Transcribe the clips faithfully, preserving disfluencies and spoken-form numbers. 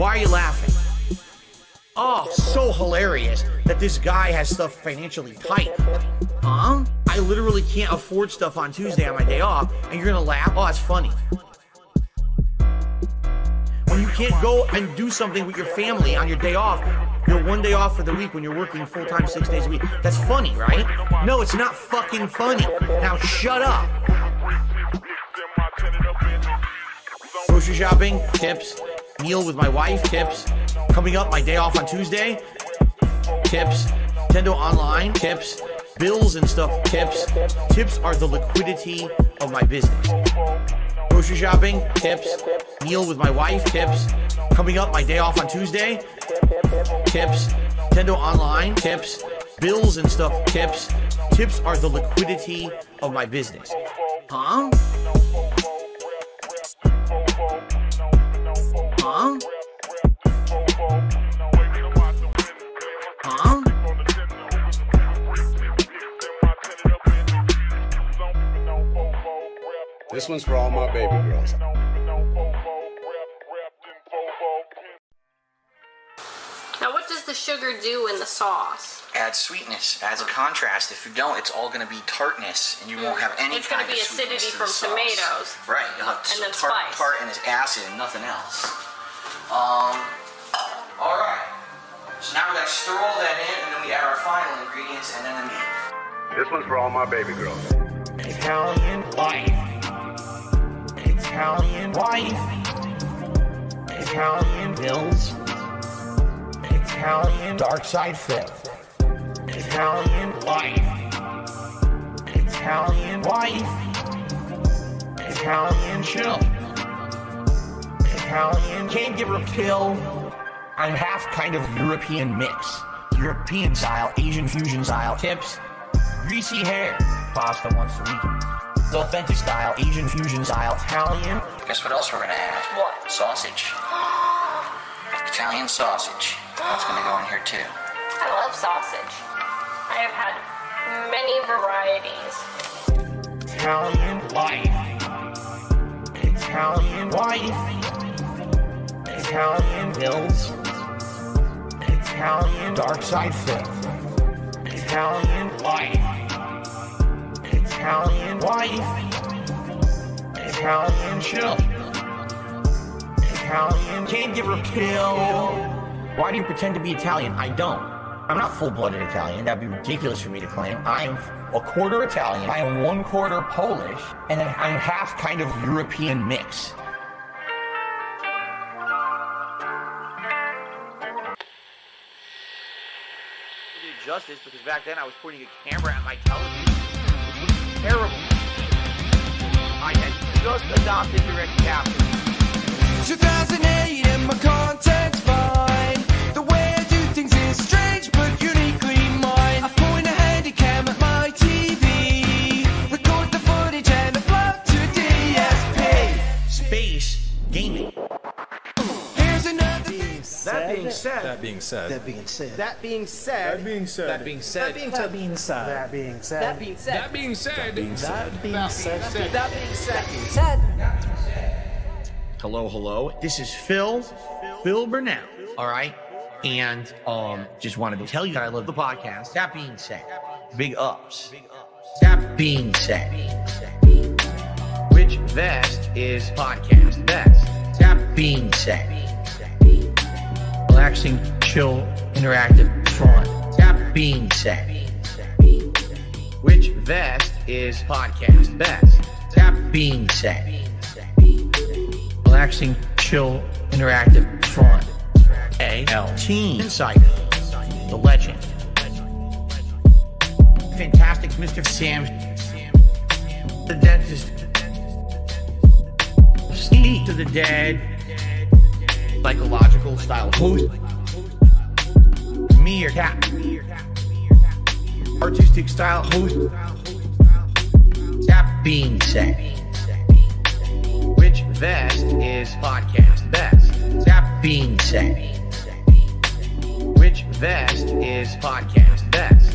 Why are you laughing? Oh, so hilarious that this guy has stuff financially tight. Huh? I literally can't afford stuff on Tuesday on my day off, and you're gonna laugh? Oh, it's funny. When you can't go and do something with your family on your day off, your one day off for the week when you're working full-time six days a week, that's funny, right? No, it's not fucking funny. Now shut up. Grocery shopping, tips. Meal with my wife, tips. Coming up, my day off on Tuesday, tips. Nintendo Online, tips. Bills and stuff, tips. Tips are the liquidity of my business. Grocery shopping, tips. Meal with my wife, tips. Coming up, my day off on Tuesday, tips. Nintendo Online, tips. Bills and stuff, tips. Tips are the liquidity of my business. Huh? Huh? Huh? This one's for all my baby girls. Now what does the sugar do in the sauce? Adds sweetness, adds a contrast. If you don't, it's all going to be tartness, and you mm. won't have any it's kind of It's going to be acidity from tomatoes. Right, you'll have and then tart, spice. Tart and it's acid and nothing else. Um, all right. So now we got to stir all that in, and then we add our final ingredients, and then the meat. This one's for all my baby girls. Italian life. Italian wife, Italian bills, Italian DarkSydePhil, Italian life, Italian wife, Italian chill, Italian can't give her a pill. I'm half kind of European mix, European style, Asian fusion style, tips, greasy hair, pasta once a week. Authentic style, Asian fusion style, Italian. Guess what else we're gonna add? What? Sausage. Italian sausage. That's gonna go in here too. I love sausage. I have had many varieties. Italian life. Italian wife. Italian bills. Italian DarkSydePhil. Italian life. Italian wife, Italian chill, Italian can't give her pill. Why do you pretend to be Italian? I don't. I'm not full-blooded Italian. That'd be ridiculous for me to claim. I'm a quarter Italian. I am one quarter Polish, and then I'm half kind of European mix. I do justice because back then I was pointing a camera at my television. Terrible. I had just adopted direct capture. two thousand eight and my content's fine. The way I do things is strange but uniquely mine. I point a handycam at my T V, record the footage and upload to D S P. Space gaming. Here's another thing. That being said. That being said. That being said. That being said. That being said. That being said. That being said. That being said. That being said. That being said. That being said. That being said. That being said. That being said. Hello, hello. This is Phil. Phil Burnell. All right. And um, just wanted to tell you that I love the podcast. That being said. Big ups. That being said. Which vest is podcast vest? That being said. Relaxing, chill, interactive, fun. That being said. Which vest is podcast best? That being said. Relaxing, chill, interactive, fun. A L T Insider. The legend. Fantastic Mister Sam. The dentist. Steve to the dead. Psychological style host. Meerkat. Artistic style host. That being said. Which vest is podcast best? That being said. Which vest is podcast best?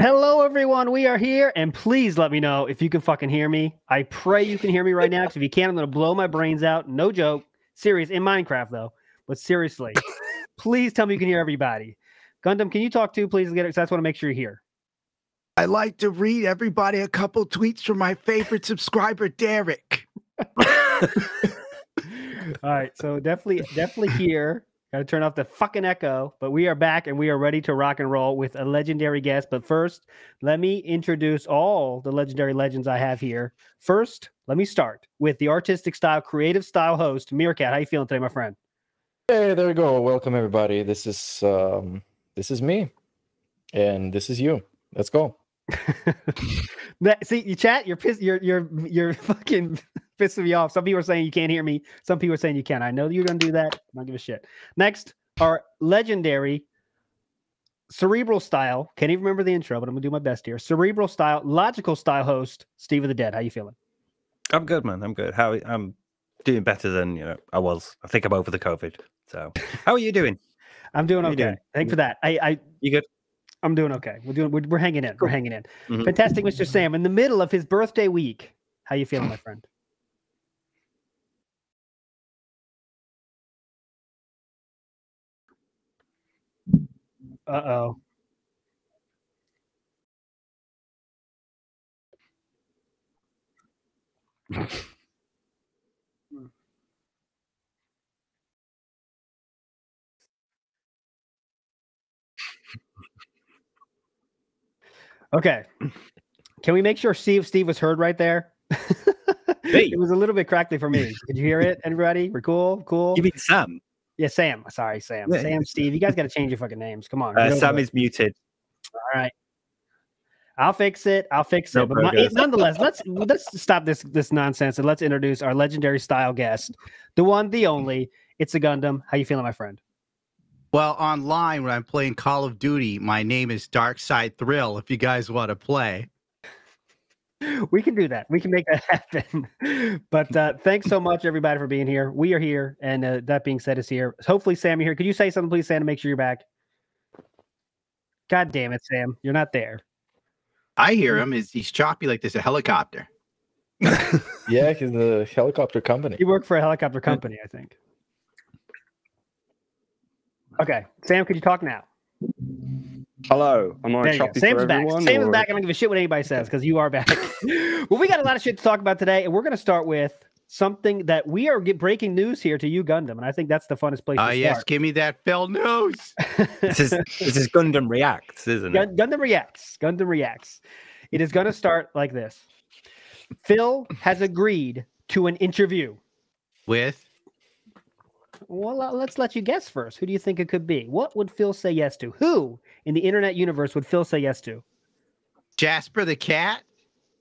Hello, everyone. We are here, and please let me know if you can fucking hear me. I pray you can hear me right now, because if you can't, I'm going to blow my brains out. No joke. Serious. In Minecraft, though. But seriously, please tell me you can hear everybody. Gundam, can you talk too, please? Because I just want to make sure you're here. I like to read everybody a couple tweets from my favorite subscriber, Derek. All right. So definitely, definitely here. Got to turn off the fucking echo, but we are back and we are ready to rock and roll with a legendary guest. But first, let me introduce all the legendary legends I have here. First, let me start with the artistic style, creative style host, Meerkat. How you feeling today, my friend? Hey, there we go. Welcome, everybody. This is um, this is me, and this is you. Let's go. See, you chat. You're pissed. You're you're you're fucking. Pissing me off. Some people are saying you can't hear me. Some people are saying you can. I know you're gonna do that. I don't give a shit. Next, our legendary cerebral style. Can't even remember the intro, but I'm gonna do my best here. Cerebral style, logical style host, Steve of the Dead. How you feeling? I'm good, man. I'm good. How I'm doing better than you know I was. I think I'm over the COVID. So how are you doing? I'm doing okay. Doing? Thanks for that. I, I you good? I'm doing okay. We're doing. We're, we're hanging in. We're hanging in. Mm-hmm. Fantastic, Mister Sam. In the middle of his birthday week. How you feeling, my friend? Uh-oh. Okay. Can we make sure Steve Steve was heard right there? It was a little bit crackly for me. Did you hear it, everybody? We're cool, cool. You mean Sam? Yeah, Sam. Sorry, Sam. Yeah. Sam, Steve. You guys got to change your fucking names. Come on. Uh, Sam is muted. All right. I'll fix it. I'll fix no it. But my, nonetheless, let's let's stop this this nonsense and let's introduce our legendary style guest, the one, the only. It's a Gundam. How you feeling, my friend? Well, online when I'm playing Call of Duty, my name is DarkSydePhil. If you guys want to play. We can do that. We can make that happen. But uh, thanks so much, everybody, for being here. We are here, and uh, that being said is here. Hopefully, Sam, you're here. Could you say something, please, Sam, to make sure you're back? God damn it, Sam. You're not there. I hear him. He's, he's choppy like there's a helicopter. Yeah, he's the helicopter company. You work for a helicopter company, I think. Okay. Sam, could you talk now? Hello, am I choppy for everyone? Sam's back. I don't give a shit what anybody says because you are back. Well, we got a lot of shit to talk about today, and we're going to start with something that we are get breaking news here to you, Gundam, and I think that's the funnest place. Oh uh, yes, give me that Phil news. this is this is Gundam Reacts, isn't it? Gundam Reacts. Gundam Reacts. It is going to start like this. Phil has agreed to an interview with. Well, let's let you guess first. Who do you think it could be? What would Phil say yes to? Who in the internet universe would Phil say yes to? Jasper the cat?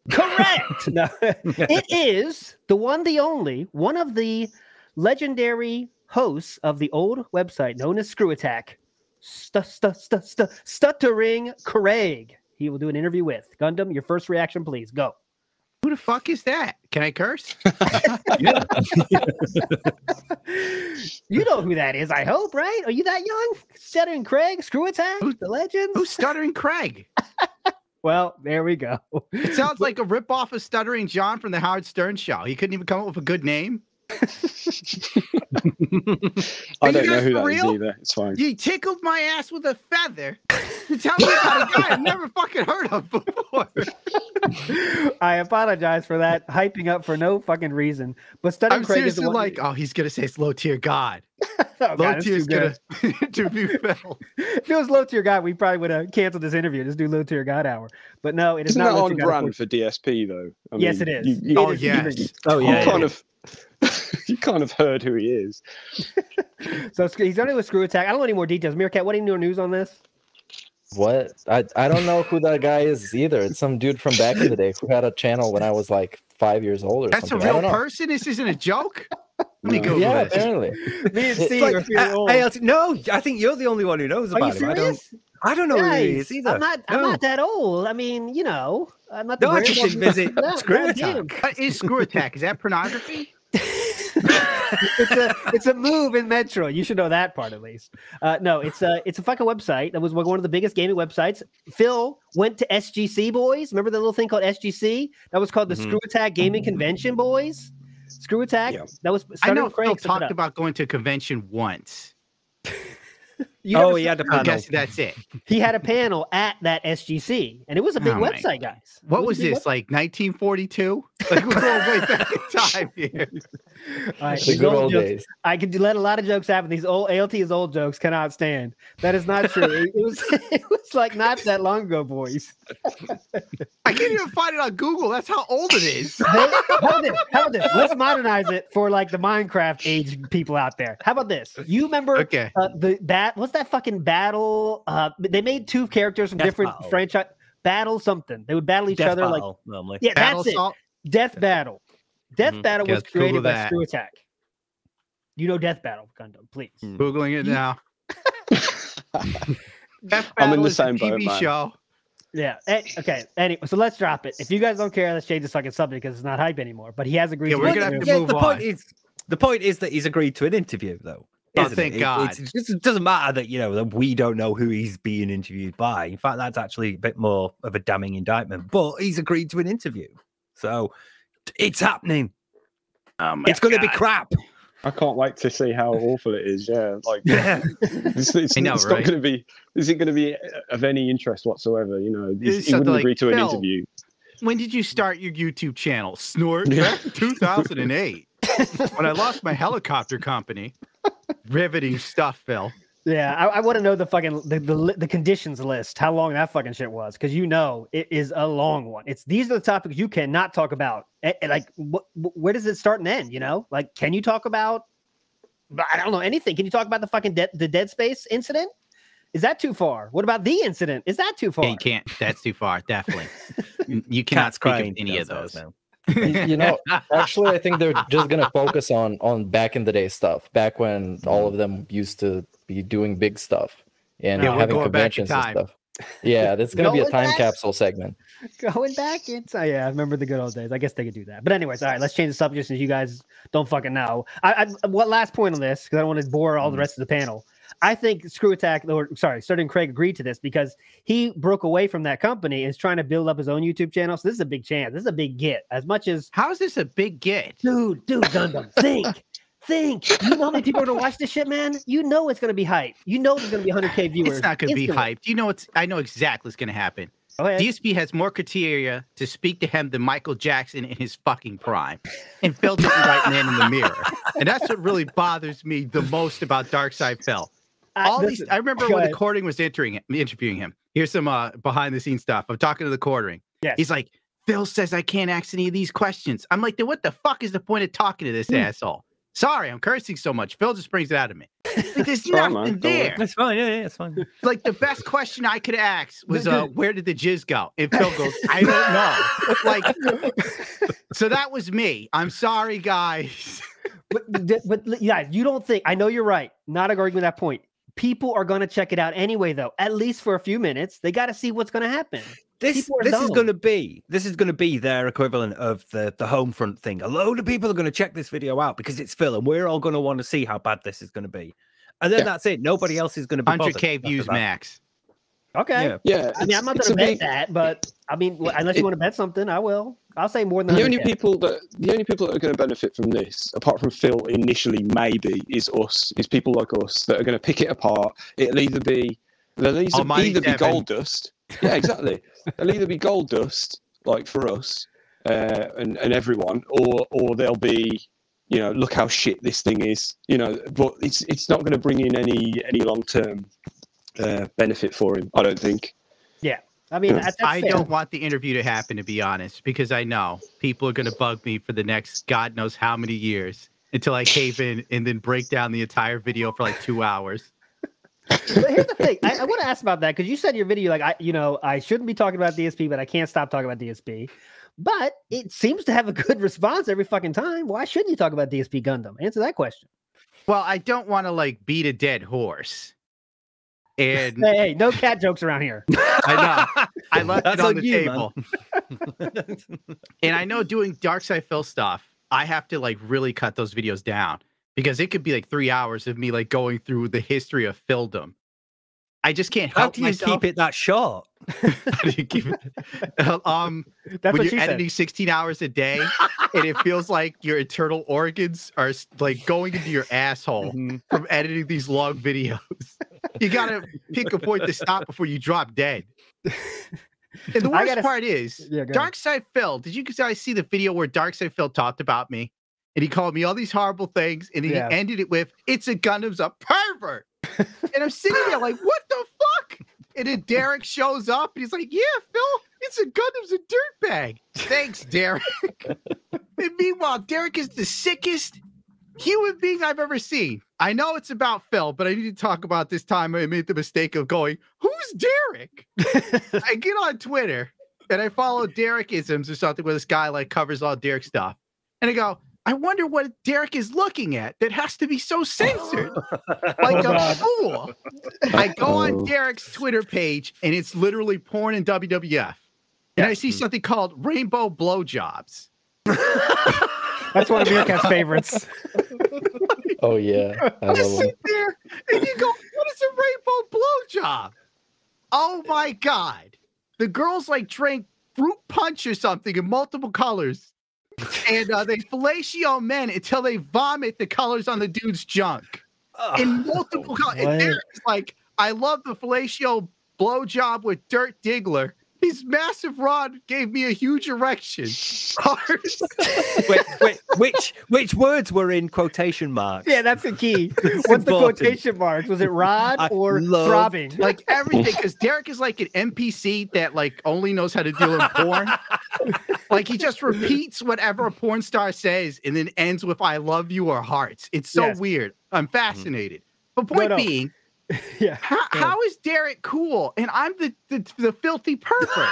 Correct! No. It is the one, the only, one of the legendary hosts of the old website known as ScrewAttack, stu stu stu stu Stuttering Craig. He will do an interview with. Gundam, your first reaction, please. Go. Who the fuck is that? Can I curse? You know who that is, I hope, right? Are you that young? Stuttering Craig, ScrewAttack, who's the legend? Who's Stuttering Craig? Well, there we go. It sounds like a ripoff of Stuttering John from the Howard Stern show. He couldn't even come up with a good name. I don't know who that is either. It's fine. You tickled my ass with a feather. You tell me about a guy I've never fucking heard of before. I apologize for that. Hyping up for no fucking reason. But Stuttering I'm Craig seriously is the like, oh, he's gonna say it's low tier God. Oh, low tier's gonna interview Phil. If it was low tier God, we probably would have canceled this interview. Just do low tier God hour. But no, it is Isn't not that on brand for D S P though. I mean, yes, it is. You, you, oh, it yes. is. oh yeah. Oh yeah. Kind of. You kind of heard who he is. So he's done it with ScrewAttack. I don't know any more details. Meerkat, what any new news on this? What? I, I don't know who that guy is either. It's some dude from back in the day who had a channel when I was like five years old or That's something. That's a real person? Know. This isn't a joke? Let me no. go Yeah, apparently. Me and Steve like, are I, old. I, I, no, I think you're the only one who knows about him. Are you serious? I don't know Guys, who he is either. I'm not, no. I'm not that old. I mean, you know. I'm not the no, I just didn't visit ScrewAttack. What is ScrewAttack? Is that pornography? it's a it's a move in Metro. You should know that part at least. Uh, no, it's a it's a fucking website that was one of the biggest gaming websites. Phil went to S G C, boys. Remember the little thing called S G C? That was called the mm-hmm. ScrewAttack Gaming Convention, boys. ScrewAttack. Yeah. That was. I know Phil talked about going to a convention once. You oh, he had a panel. I guess that's it. He had a panel at that S G C, and it was a big oh website, guys. What was, was this, website? Like nineteen forty-two? Like, we're going way back in time here. All right, the good old jokes. Days. I could let a lot of jokes happen. These old A L T's old jokes cannot stand. That is not true. it, it, was, it was like not that long ago, boys. I can't even find it on Google. That's how old it is. They, hold it, hold it. Let's modernize it for like the Minecraft age people out there. How about this? You remember okay. uh, the that what's that fucking battle? Uh, they made two characters from Death different franchise battle something. They would battle each Death other battle, like normally. Yeah, battle that's assault. It. Death Battle. Death mm-hmm. Battle was Guess created by ScrewAttack. You know Death Battle, Gundam, please. Mm. Googling it you... now. Death I'm in the same boat, man. Show. Yeah. Okay. Anyway, so let's drop it. If you guys don't care, let's change the fucking subject because it's not hype anymore. But he has agreed. Yeah, to we're gonna have to yeah, move the on. Point is, the point is that he's agreed to an interview, though. Oh, thank it? God! It, it's, it doesn't matter that you know that we don't know who he's being interviewed by. In fact, that's actually a bit more of a damning indictment. But he's agreed to an interview, so it's happening. Oh my it's going to be crap. I can't wait to see how awful it is. Yeah, like yeah. it's, it's, know, it's right? not going to be. Is it going to be of any interest whatsoever? You know, he, he wouldn't like, agree to an Phil, interview. When did you start your YouTube channel? Snort yeah. two thousand eight when I lost my helicopter company. Riveting stuff, Phil. Yeah, I, I want to know the fucking the, the the conditions list. How long that fucking shit was, because you know it is a long one. It's these are the topics you cannot talk about. And, and like, wh where does it start and end? You know, like, can you talk about? I don't know anything. Can you talk about the fucking de the Dead Space incident? Is that too far? What about the incident? Is that too far? Yeah, you can't. That's too far. Definitely, you cannot speak of any of those. Now. You know, actually, I think they're just gonna focus on on back in the day stuff, back when all of them used to be doing big stuff and yeah, having conventions and stuff. Yeah, that's gonna be a time back? capsule segment. Going back inside, yeah, I remember the good old days. I guess they could do that. But anyways, all right, let's change the subject since you guys don't fucking know. I, I what last point on this because I don't want to bore all mm. the rest of the panel. I think ScrewAttack, or sorry, Stuttering Craig agreed to this because he broke away from that company and is trying to build up his own YouTube channel. So this is a big chance. This is a big get. As much as how is this a big get, dude? Dude, Gundam, think, think. You know how many people are gonna watch this shit, man? You know it's gonna be hype. You know there's gonna be one hundred K viewers. It's not gonna instantly. be hyped. You know it's. I know exactly what's gonna happen. D S P has more criteria to speak to him than Michael Jackson in his fucking prime. And Phil didn't write man in the mirror. And that's what really bothers me the most about DarkSydePhil. All I, these, I remember when ahead. The Quartering was entering, interviewing him. Here's some uh, behind-the-scenes stuff. I'm talking to the Quartering. Yes. He's like, Phil says I can't ask any of these questions. I'm like, then what the fuck is the point of talking to this mm. asshole? Sorry, I'm cursing so much. Phil just brings it out of me. Like, there's nothing on, there. That's fine. Yeah, yeah, it's fine. Like the best question I could ask was, uh, "Where did the jizz go?" And Phil goes, "I don't know." Like, so that was me. I'm sorry, guys. But, but yeah, you don't think? I know you're right. Not arguing with that point. People are going to check it out anyway, though. At least for a few minutes, they got to see what's going to happen. This this dumb. is going to be this is going to be their equivalent of the the home front thing. A load of people are going to check this video out because it's Phil, and we're all going to want to see how bad this is going to be. And then yeah. that's it. Nobody else is going to be one hundred K views max. Okay. Yeah. yeah I mean, I'm not going to bet big, that, but I mean, unless it, you want to bet something, I will. I'll say more than the only can. people that the only people that are going to benefit from this, apart from Phil initially, maybe is us, is people like us that are going to pick it apart. It'll either be they'll either, oh, either be gold dust. Yeah, exactly. They'll either be gold dust, like for us, uh, and and everyone, or or they'll be, you know, look how shit this thing is, you know. But it's it's not going to bring in any any long term uh, benefit for him, I don't think. Yeah, I mean, that's I fair. don't want the interview to happen, to be honest, because I know people are going to bug me for the next God knows how many years until I cave in and then break down the entire video for like two hours. But here's the thing. I, I want to ask about that because you said in your video, like, I, you know, I shouldn't be talking about D S P, but I can't stop talking about D S P. But it seems to have a good response every fucking time. Why shouldn't you talk about D S P Gundam? Answer that question. Well, I don't want to like beat a dead horse. And hey, hey, no cat jokes around here. I know. I left it on the you, table. And I know doing DarkSydePhil stuff I have to like really cut those videos down because it could be like three hours of me like going through the history of Phildom. I just can't help myself. How do you myself. keep it that short? How do you keep it? Um, That's when what you're editing said. sixteen hours a day, and it feels like your internal organs are like going into your asshole mm-hmm. from editing these long videos. You gotta pick a point to stop before you drop dead. And the worst gotta, part is, yeah, DarkSydePhil, did you guys see the video where DarkSydePhil talked about me? And he called me all these horrible things, and he yeah. ended it with, it's a Gundam's a pervert. And I'm sitting there like, what the fuck? And then Derek shows up, and he's like, yeah, Phil, it's a Gundam's a dirtbag. Thanks, Derek. And meanwhile, Derek is the sickest human being I've ever seen. I know it's about Phil, but I need to talk about this time I made the mistake of going, who's Derek? I get on Twitter, and I follow Derek-isms or something where this guy like covers all Derek stuff. And I go, I wonder what Derek is looking at that has to be so censored. Like a fool. I go on Derek's Twitter page, and it's literally porn and W W F. Yeah. And I see something called Rainbow Blowjobs. That's one of Meerkat's favorites. Oh, yeah. I just sit there, and you go, what is a rainbow blowjob? Oh, my God. The girls, like, drank fruit punch or something in multiple colors. And uh, they fellatio men until they vomit the colors on the dude's junk. In multiple colors. And Derek's like, I love the fellatio blowjob with Dirt Diggler. His massive rod gave me a huge erection. wait, wait, which which words were in quotation marks? Yeah, that's the key. That's What's important. the quotation marks? Was it rod I or loved... throbbing? Like everything, because Derek is like an N P C that like only knows how to deal in porn. Like he just repeats whatever a porn star says and then ends with "I love you" or hearts. It's so yes. weird. I'm fascinated. But point no, no. being. Yeah. How, yeah. how is Derek cool? And I'm the the, the filthy pervert.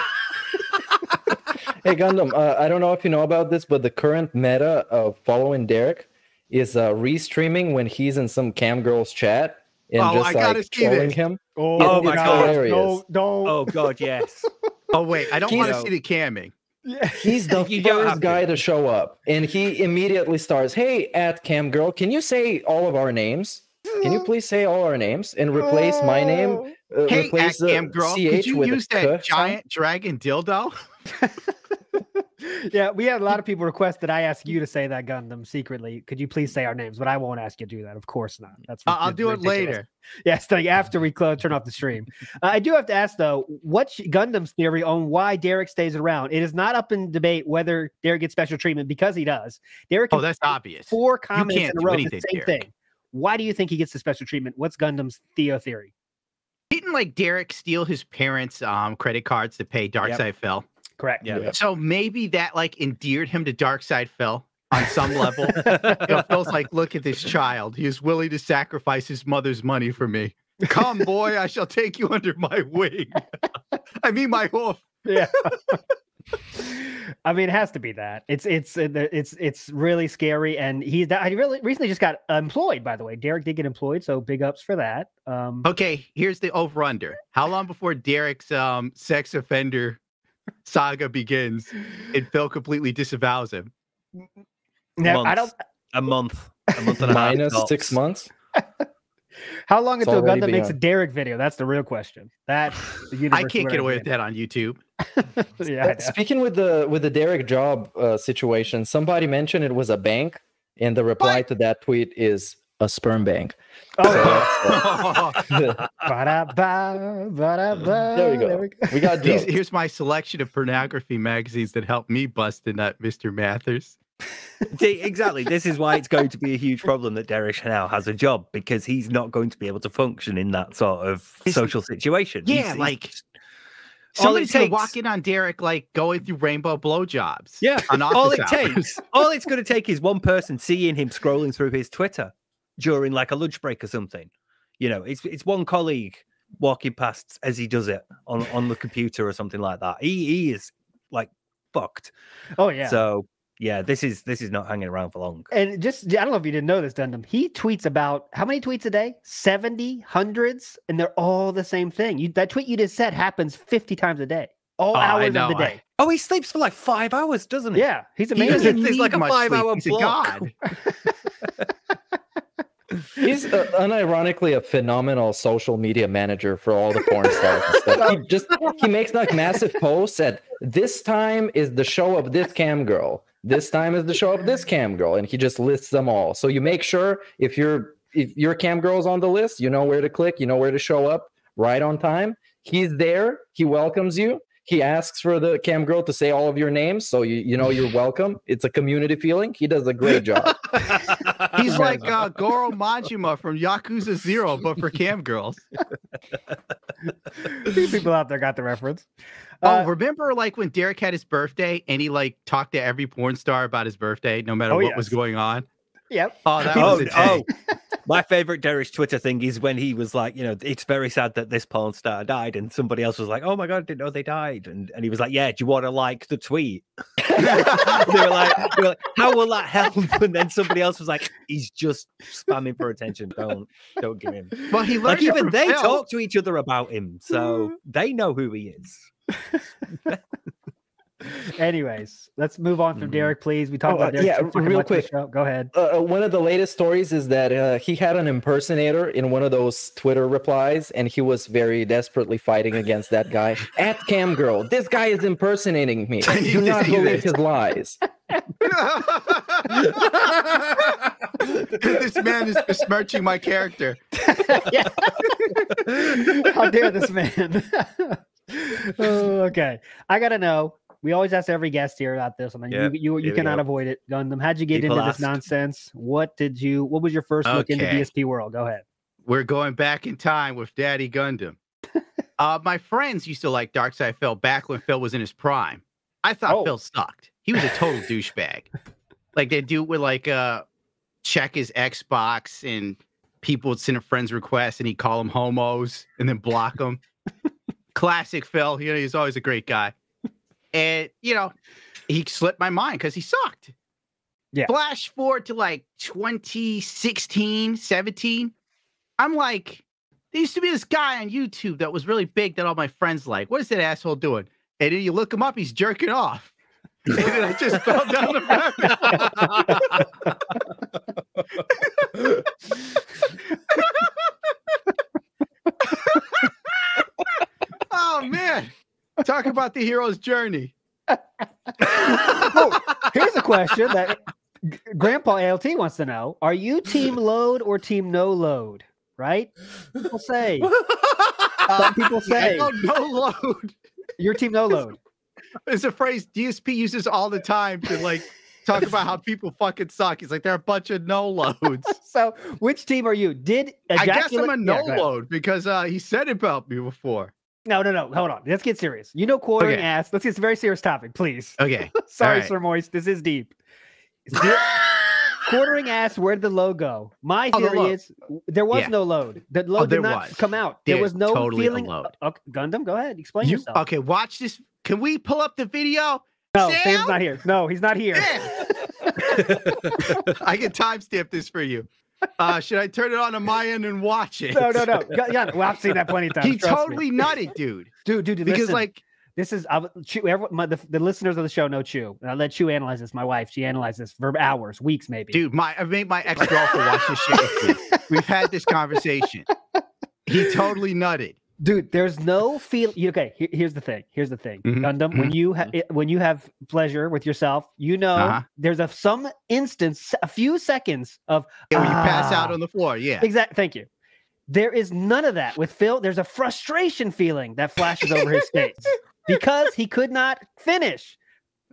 Hey Gundam, uh, I don't know if you know about this, but the current meta of following Derek is uh, restreaming when he's in some cam girl's chat and oh, just I like trolling him. Oh, oh my god! No, don't. Oh god, yes. Oh wait, I don't want to see the camming. Yeah. He's the first guy to show up, and he immediately starts. Hey, at cam girl, can you say all of our names? Can you please say all our names and replace oh. my name? Uh, hey, replace the girl, could you use that giant sign? Dragon dildo? Yeah, we had a lot of people request that I ask you to say that, Gundam, secretly. Could you please say our names? But I won't ask you to do that. Of course not. That's uh, I'll do ridiculous. it later. Yes, yeah, like after we close, turn off the stream. Uh, I do have to ask, though, what's Gundam's theory on why Derek stays around? It is not up in debate whether Derek gets special treatment because he does. Derek oh, that's obvious. Four comments in a row, the same Derek. thing. Why do you think he gets the special treatment? What's Gundam's Theo theory? Didn't like Derek steal his parents' um, credit cards to pay DarkSydePhil? Yep. Correct. Yeah. Yep. So maybe that like endeared him to DarkSydePhil on some level. You know, Phil's like, look at this child. He is willing to sacrifice his mother's money for me. Come, boy, I shall take you under my wing. I mean, my hoof. Yeah. I mean, it has to be that it's it's it's it's really scary, and he's I really recently just got employed. By the way, Derek did get employed, so big ups for that. Um, okay, here's the over under. How long before Derek's um, sex offender saga begins, and Phil completely disavows him? Now, I don't a month, a month and a half, minus six months. How long it's until Gundam makes a Derek video? That's the real question. That I can't get away with that on YouTube. Yeah, speaking with the with the Derek job uh, situation, somebody mentioned it was a bank, and the reply what? to that tweet is a sperm bank. Oh, there we go. There we go. We got These, here's my selection of pornography magazines that helped me bust a nut, Mister Mathers. See, exactly. This is why it's going to be a huge problem that Derek now has a job, because he's not going to be able to function in that sort of it's, social situation. Yeah, he's, like he's, somebody's going to walk in on Derek, like going through rainbow blowjobs. Yeah, all it hours. takes, all it's going to take is one person seeing him scrolling through his Twitter during like a lunch break or something. You know, it's it's one colleague walking past as he does it on on the computer or something like that. He he is like fucked. Oh yeah. So. Yeah, this is this is not hanging around for long. And just, I don't know if you didn't know this, Gundam. He tweets about, how many tweets a day? seventy, hundreds, and they're all the same thing. You, that tweet you just said happens fifty times a day. all oh, hours know, of the day. I... Oh, he sleeps for like five hours, doesn't he? Yeah, he's amazing. He he's like a five-hour god. He's uh, unironically a phenomenal social media manager for all the porn stars and stuff. He just he makes like massive posts at this time is the show of this cam girl. This time is the show of this cam girl, and he just lists them all. So you make sure if you're if your cam girl's on the list, you know where to click, you know where to show up right on time. He's there, he welcomes you. He asks for the cam girl to say all of your names, so you you know you're welcome. It's a community feeling. He does a great job. He's like uh, Goro Majima from Yakuza Zero, but for cam girls. These people out there got the reference. Oh, uh, remember like when Derek had his birthday and he like talked to every porn star about his birthday, no matter oh, what yes. was going on. Yep. Oh, that was a oh, oh. My favorite Derek's Twitter thing is when he was like, you know, it's very sad that this porn star died, and somebody else was like, oh my god, I didn't know they died, and and he was like, yeah, do you want to like the tweet? they, were like, they were like, how will that help? And then somebody else was like, he's just spamming for attention. Don't don't give him. Well, he like even they Phil. talk to each other about him, so they know who he is. Anyways, let's move on from Derek, please. We talked oh, about Derek. Yeah, real quick. Go ahead. Uh, one of the latest stories is that uh, he had an impersonator in one of those Twitter replies, and he was very desperately fighting against that guy. At Cam Girl, this guy is impersonating me. Do not believe his lies. This man is besmirching my character. Yeah. How dare this man? Oh, okay, I gotta know. We always ask every guest here about this. I mean, yep, you you, you cannot avoid it. Gundam, how'd you get People into asked. this nonsense? What did you? What was your first okay. look into D S P world? Go ahead. We're going back in time with Daddy Gundam. uh, my friends used to like DarkSydePhil back when Phil was in his prime. I thought oh. Phil sucked. He was a total douchebag. Like they do with like uh, check his Xbox, and people would send a friend's request, and he'd call them homos, and then block them. Classic Phil, you know, he's always a great guy. And, you know, he slipped my mind because he sucked. Yeah. Flash forward to like twenty sixteen, seventeen. I'm like, there used to be this guy on YouTube that was really big that all my friends like. What is that asshole doing? And then you look him up, he's jerking off. And then I just fell down the rabbit hole. Oh, man. Talk about the hero's journey. Oh, here's a question that Grandpa A L T wants to know. Are you team load or team no load? Right? People say. Some people say. Uh, no load. Your team no load. It's a phrase D S P uses all the time to like talk about how people fucking suck. He's like, they're a bunch of no loads. So which team are you? Did I guess I'm a no yeah, load because uh, he said about me before. No, no, no. Hold on. Let's get serious. You know, quartering okay. ass. Let's get this very serious topic, please. Okay. Sorry, right. Sir Moist. This is deep. This... Quartering ass, where'd the load go? My oh, theory the is there was yeah. no load. The load oh, did not was. come out. There, there was no totally feeling. Load. Okay. Gundam, go ahead. Explain you... yourself. Okay, watch this. Can we pull up the video? No, Sam? Sam's not here. No, he's not here. Yeah. I can timestamp this for you. Uh, should I turn it on to my end and watch it? No, no, no. Yeah, well, I've seen that plenty of times. He totally me. nutted, dude. Dude, dude, dude because listen, like this is I, Chew, everyone, my, the, the listeners of the show know Chew, and I let Chew analyze this. My wife, she analyzed this for hours, weeks, maybe. Dude, my I've made my ex girlfriend watch this shit. We've had this conversation. He totally nutted, dude. There's no feel. Okay, here, here's the thing. Here's the thing, mm-hmm, Gundam. Mm-hmm. When you ha- when you have pleasure with yourself, you know, uh-huh, there's a some instance, a few seconds of yeah, when ah, you pass out on the floor. Yeah, exactly. Thank you. There is none of that with Phil. There's a frustration feeling that flashes over his face because he could not finish.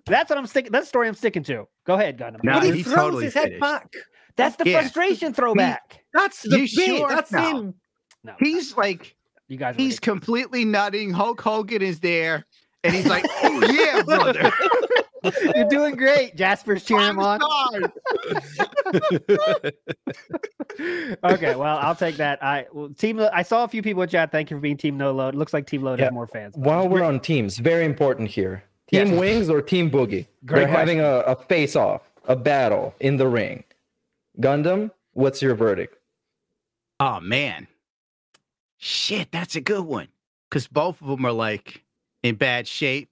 That's what I'm sticking. That's the story I'm sticking to. Go ahead, Gundam. No, he, he throws totally his finished. head back. That's the yeah. frustration throwback. That's the big, sure? That's no. him. No, he's like. You guys he's ridiculous. completely nutting. Hulk Hogan is there, and he's like, "Oh yeah, brother, you're doing great." Jasper's cheering him on. Okay, well, I'll take that. I well, team. I saw a few people in chat. Thank you for being team no load. It looks like team load yeah. has more fans. While we're on teams, very important here: team yes. Wings or team Boogie? Great They're question. having a, a face-off, a battle in the ring. Gundam, what's your verdict? Oh man. Shit, that's a good one. Because both of them are like, in bad shape,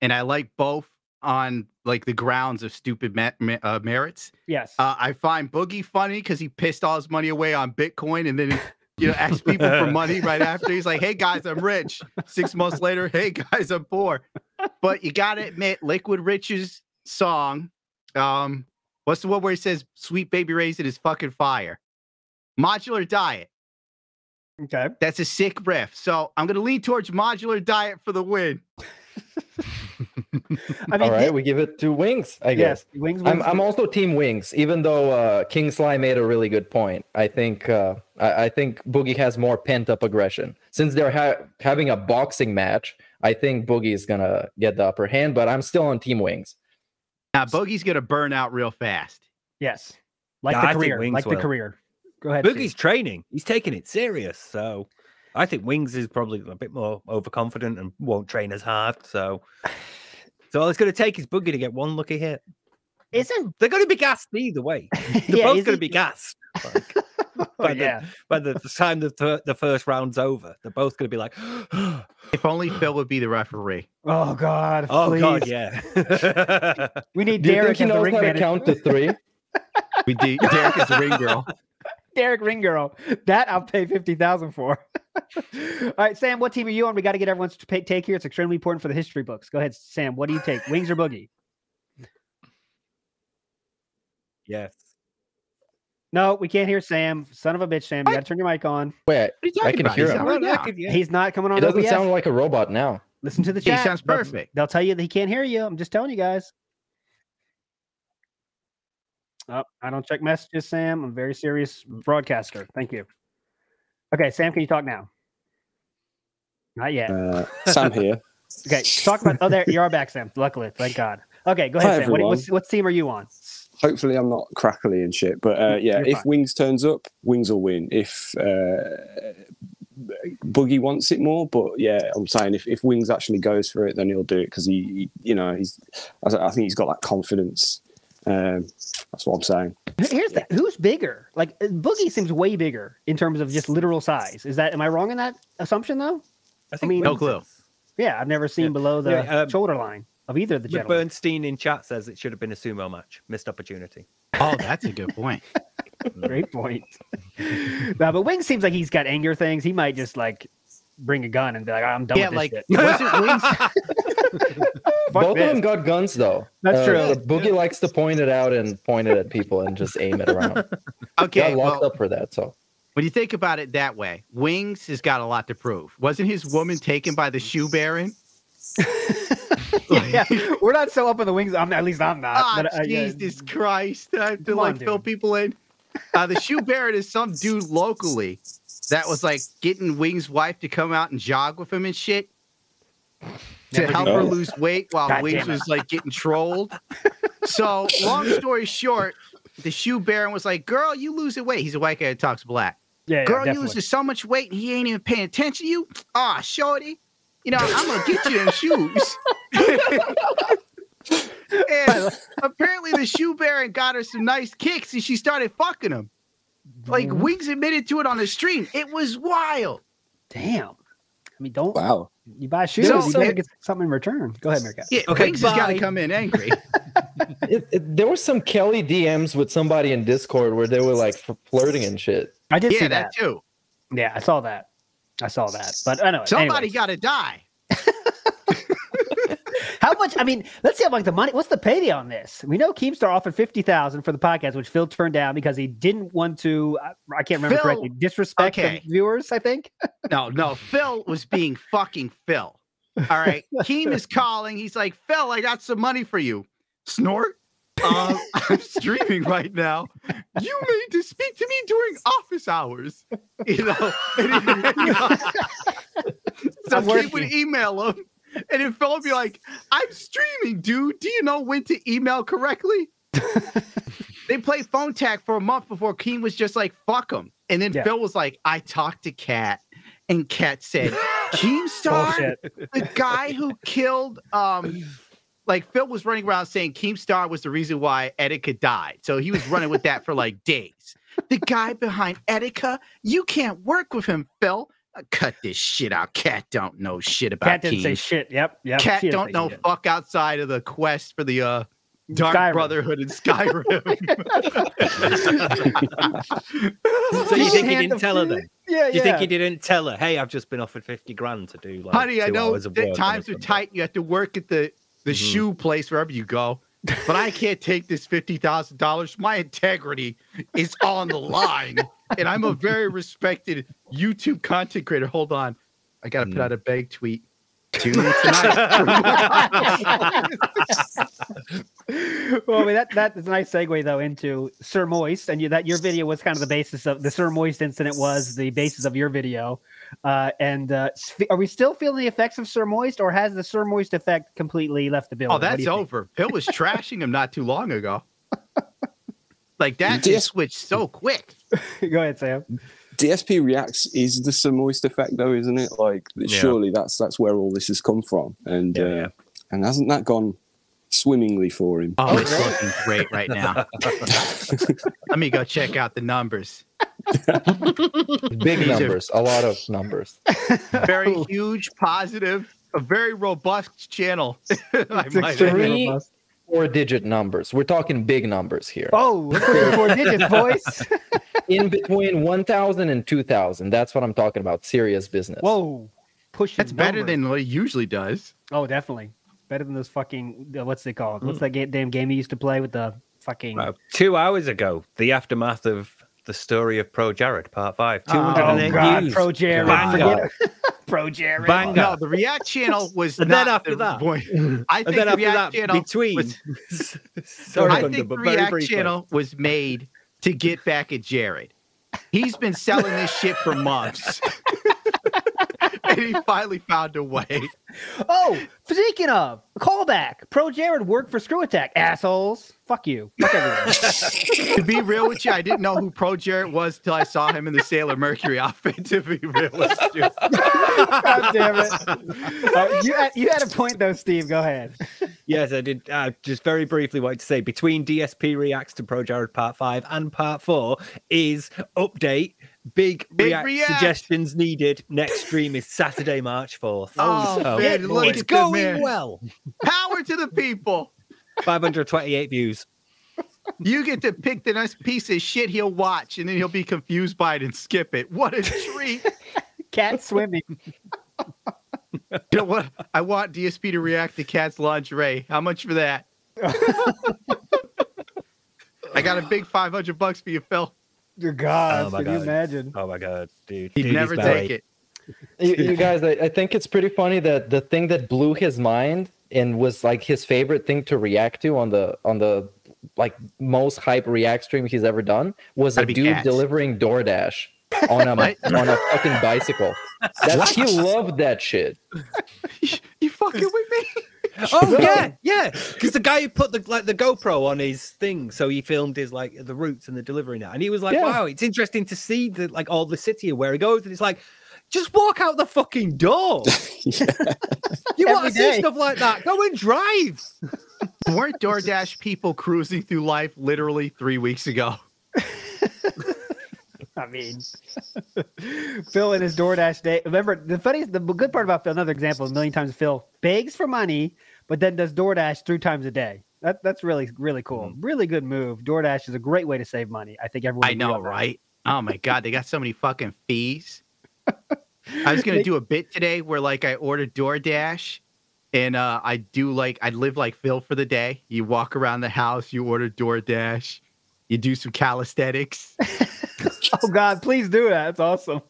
and I like both on like the grounds of stupid me uh, merits. Yes. Uh, I find Boogie funny because he pissed all his money away on Bitcoin, and then he, you know, asked people for money right after. He's like, "Hey guys, I'm rich." Six months later, "Hey guys, I'm poor." But you gotta admit, Liquid Rich's song, um, what's the one where he says "Sweet Baby Raisin" is fucking fire? Modular Diet. Okay. That's a sick riff. So I'm gonna lean towards Modular Diet for the win. I mean, all right, we give it to Wings, I guess. Yes, Wings, Wings, I'm, I'm also Team Wings, even though uh, King Sly made a really good point. I think uh, I, I think Boogie has more pent-up aggression. Since they're ha having a boxing match, I think Boogie is going to get the upper hand, but I'm still on Team Wings. Now, Boogie's going to burn out real fast. Yes. Like no, the I career. Like will. the career. Go ahead. Boogie's Steve. training. He's taking it serious, so... I think Wings is probably a bit more overconfident and won't train as hard. So, so all it's going to take is Boogie to get one lucky hit. Isn't they're going to be gassed either way? They're yeah, both going to be gassed. Like, by, yeah. the, by the time the the first round's over, they're both going to be like, "If only Phil would be the referee." Oh God! Oh please. God! Yeah. We need Do Derek in the ring. To count to three. We need Derek as the ring girl. Derek Ring Girl. That I'll pay fifty thousand dollars for. All right, Sam, what team are you on? We got to get everyone's take here. It's extremely important for the history books. Go ahead, Sam. What do you take? Wings or Boogie? Yes. No, we can't hear Sam. Son of a bitch, Sam. You got to turn your mic on. Wait, I can about? hear he's him. Right now. He's not coming on. It doesn't O B S. Sound like a robot now. Listen to the chat. He sounds perfect. They'll tell you that he can't hear you. I'm just telling you guys. Oh, I don't check messages, Sam. I'm a very serious broadcaster. Thank you. Okay, Sam, can you talk now? Not yet. Uh, Sam here. Okay, talk about... Oh, there, you are back, Sam. Luckily, thank God. Okay, go ahead, Hi, Sam. What, what, what team are you on? Hopefully I'm not crackly and shit, but uh, yeah, You're if fine. Wings turns up, Wings will win. If uh, Boogie wants it more, but yeah, I'm saying if, if Wings actually goes for it, then he'll do it because he, he, you know, he's. I think he's got that confidence. Um, that's what I'm saying. Here's yeah. the, who's bigger? Like Boogie seems way bigger in terms of just literal size. Is that am I wrong in that assumption though? I think I mean, no clue. Yeah, I've never seen yeah. below the yeah, um, shoulder line of either of the gentlemen. Bernstein in chat says it should have been a sumo match. Missed opportunity. Oh, that's a good point. Great point. No, but Wing seems like he's got anger things. He might just like bring a gun and be like, "I'm done yeah, with this." Yeah, like wasn't Wings. Both of them got guns, though. That's true. Uh, Boogie likes to point it out and point it at people and just aim it around. Okay, got locked well, up for that. So when you think about it that way, Wings has got a lot to prove. Wasn't his woman taken by the shoe baron? Yeah, we're not so up on the Wings. I'm at least I'm not. Oh, but, uh, Jesus yeah. Christ! I have to Come like on, fill people in. Uh, the shoe baron is some dude locally that was like getting Wings' wife to come out and jog with him and shit. To Never help know. her lose weight while God Wings was like getting trolled. So long story short, the shoe baron was like, "Girl, you losing weight." He's a white guy that talks black. Yeah, Girl, yeah, you losing so much weight and he ain't even paying attention to you. Ah, oh, shorty, you know, I'm gonna get you them shoes. And apparently the shoe baron got her some nice kicks and she started fucking him. Like Damn. Wings admitted to it on the stream. It was wild. Damn. I mean, don't wow. You buy shoes, so, you so, better get something in return. Go ahead, Meerkat. Yeah, okay, Wings has got to come in angry. it, it, there were some Kelly D Ms with somebody in Discord where they were like flirting and shit. I did yeah, see that. that too. Yeah, I saw that. I saw that. But I know somebody got to die. How much? I mean, let's see how much the money. What's the payday on this? We know Keemstar offered fifty thousand for the podcast, which Phil turned down because he didn't want to. I, I can't remember Phil, correctly. Disrespect okay. the viewers, I think. No, no, Phil was being fucking Phil. All right, Keem is calling. He's like, "Phil, I got some money for you." Snort. Uh, I'm streaming right now. You need to speak to me during office hours. You know. So Keem would email him. And then Phil would be like, "I'm streaming, dude. Do you know when to email correctly?" They played phone tag for a month before Keem was just like, "Fuck him." And then yeah. Phil was like, "I talked to Kat, and Kat said, Keemstar, the guy who killed, um, like Phil was running around saying Keemstar was the reason why Etika died. So he was running with that for like days. The guy behind Etika, you can't work with him, Phil. Cut this shit out. Cat don't know shit about Cat didn't Keem. say shit. Yep. Yep. Cat don't know shit. fuck outside of the quest for the uh Dark Skyrim. Brotherhood in Skyrim. So you think he didn't tell her then? Yeah, yeah. You think he didn't tell her, hey, I've just been offered fifty grand to do like Honey, I know the times are tight. You have to work at the, the mm-hmm. shoe place wherever you go. But I can't take this fifty thousand dollars. My integrity is on the line. And I'm a very respected YouTube content creator. Hold on. I got to mm. put out a beg tweet. Tune in tonight. Well, I mean, that, that is a nice segue, though, into Sir Moist. And you, that your video was kind of the basis of the Sir Moist incident was the basis of your video. Uh, and uh, are we still feeling the effects of Sir Moist, or has the Sir Moist effect completely left the building? Oh, that's over. Phil was trashing him not too long ago. Like, that D S just switched so quick. Go ahead, Sam. D S P Reacts is the Sir Moist effect, though, isn't it? Like, yeah. surely that's that's where all this has come from. And yeah, uh, yeah. and hasn't that gone swimmingly for him? Oh, it's looking great right now. Let me go check out the numbers. Big These numbers, are... a lot of numbers. Very huge, positive, a very robust channel. Three four-digit numbers. We're talking big numbers here. Oh, four digits, boys. In between one thousand and two thousand. That's what I'm talking about. Serious business. Whoa. Pushing That's numbers. better than what it usually does. Oh, definitely. Better than those fucking, uh, what's it called? Mm. What's that game, damn game you used to play with the fucking... Uh, two hours ago, the aftermath of the story of Pro Jared, part five. two hundred eight oh, God. Views. Pro Jared. Banger. Pro Jared. Banger. No, the React channel was and not... Then after the, that, boy, I think then the after React that, channel between... Was, sorry, I think the React briefly. channel was made to get back at Jared. He's been selling this shit for months. And he finally found a way. Oh, speaking of, callback. Pro Jared worked for ScrewAttack. Assholes. Fuck you. Fuck everyone. To be real with you, I didn't know who Pro Jared was till I saw him in the Sailor Mercury outfit, to be real with you. God damn it. Uh, you, had, you had a point, though, Steve. Go ahead. Yes, I did. Uh, just very briefly wanted to say, between D S P Reacts to Pro Jared Part five and Part four is update. Big, Big react, react suggestions needed. Next stream is Saturday, March fourth. Oh, so, man, it's going well. Power to the people. five hundred twenty-eight views. You get to pick the nice piece of shit he'll watch, and then he'll be confused by it and skip it. What a treat. Cat swimming. You know what? I want D S P to react to Cat's lingerie. How much for that? I got a big five hundred bucks for you, Phil. Your God, oh can God. you imagine? Oh my God, dude. He'd dude, never take it. You, you guys, I, I think it's pretty funny that the thing that blew his mind and was like his favorite thing to react to on the on the like most hype react stream he's ever done was That'd a dude cats. delivering DoorDash on a on a fucking bicycle. That's, he loved that shit. you, you fucking with me? Oh yeah, yeah. Because the guy who put the like the GoPro on his thing, so he filmed his like the routes and the delivery now, and he was like, yeah. "Wow, it's interesting to see the like all the city of where he goes." And it's like, just walk out the fucking door. Yeah. You want to see stuff like that? Go and drive. Weren't DoorDash people cruising through life literally three weeks ago? I mean, Phil and his DoorDash day. Remember, the funny, the good part about Phil, another example, a million times Phil begs for money, but then does DoorDash three times a day. That, that's really, really cool. Mm-hmm. Really good move. DoorDash is a great way to save money. I think everyone. I know, right? Oh, my God. They got so many fucking fees. I was going to do a bit today where, like, I ordered DoorDash. And uh, I do, like, I live like Phil for the day. You walk around the house. You order DoorDash. You do some calisthenics. Oh, God, please do that. That's awesome.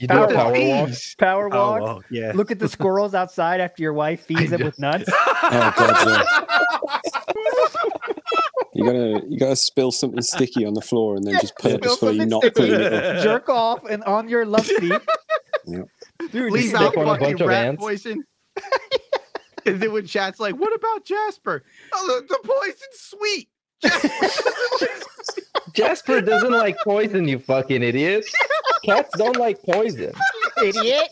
You do power, power walks. Power walks. Walk, yeah. Look at the squirrels outside after your wife feeds them with nuts. Oh, God, yeah. You gotta, you gotta spill something sticky on the floor and then yeah, just purposefully not clean it up. Jerk off and on your love seat. Yep. Dude, please out fucking rat poison. And then when chat's like, what about Jasper? Oh, the, the poison's sweet. Jasper doesn't like poison, you fucking idiot. Cats don't like poison. Idiot.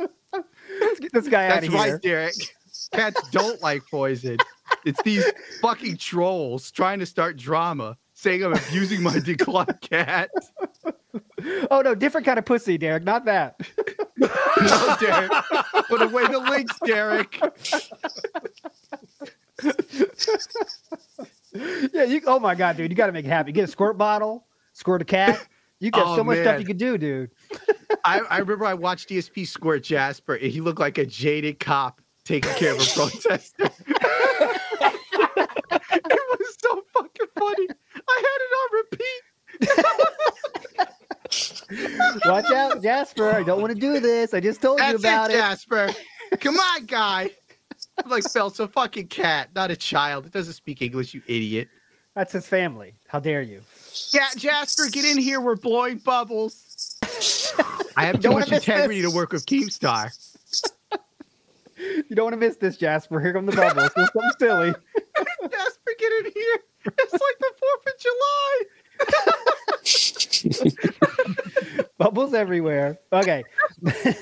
Let's get this guy That's out of right, here. That's right, Derek. Cats don't like poison. It's these fucking trolls trying to start drama, saying I'm abusing my declawed cat. Oh, no, different kind of pussy, Derek. Not that. No, Derek. Put away the links, Derek. Yeah, you. Oh my God, dude, you got to make it happy. Get a squirt bottle, squirt a cat. You got oh, so much man. stuff you could do, dude. I, I remember I watched D S P squirt Jasper, and he looked like a jaded cop taking care of a protester. It was so fucking funny. I had it on repeat. Watch out, Jasper. I don't want to do this. I just told That's you about it. That's it, Jasper. Come on, guy. I'm like, Phil's a fucking cat, not a child. It doesn't speak English, you idiot. That's his family. How dare you? Yeah, Jasper, get in here. We're blowing bubbles. I have too much integrity to work with Keemstar. You don't want to miss this, Jasper. Here come the bubbles. There's something silly. Jasper, get in here. It's like the fourth of July. Bubbles everywhere. Okay.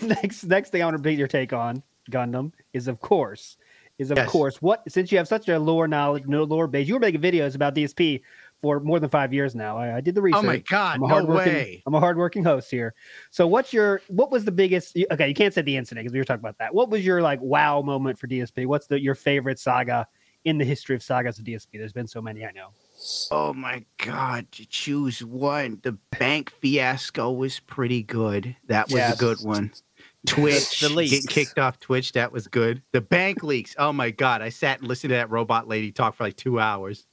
next, next thing I want to beat your take on, Gundam, is of course, is of yes. course, what, since you have such a lore knowledge, no lore base, you were making videos about D S P for more than five years now. I, I did the research. Oh my God, no way. I'm a hardworking host here. So what's your, what was the biggest, okay, you can't say the incident because we were talking about that. What was your like, wow moment for D S P? What's the, your favorite saga in the history of sagas of D S P? There's been so many, I know. Oh my God, to choose one. The bank fiasco was pretty good. That was yes. a good one. Twitch, the leaks. Getting kicked off Twitch, that was good. The bank leaks. Oh my God, I sat and listened to that robot lady talk for like two hours.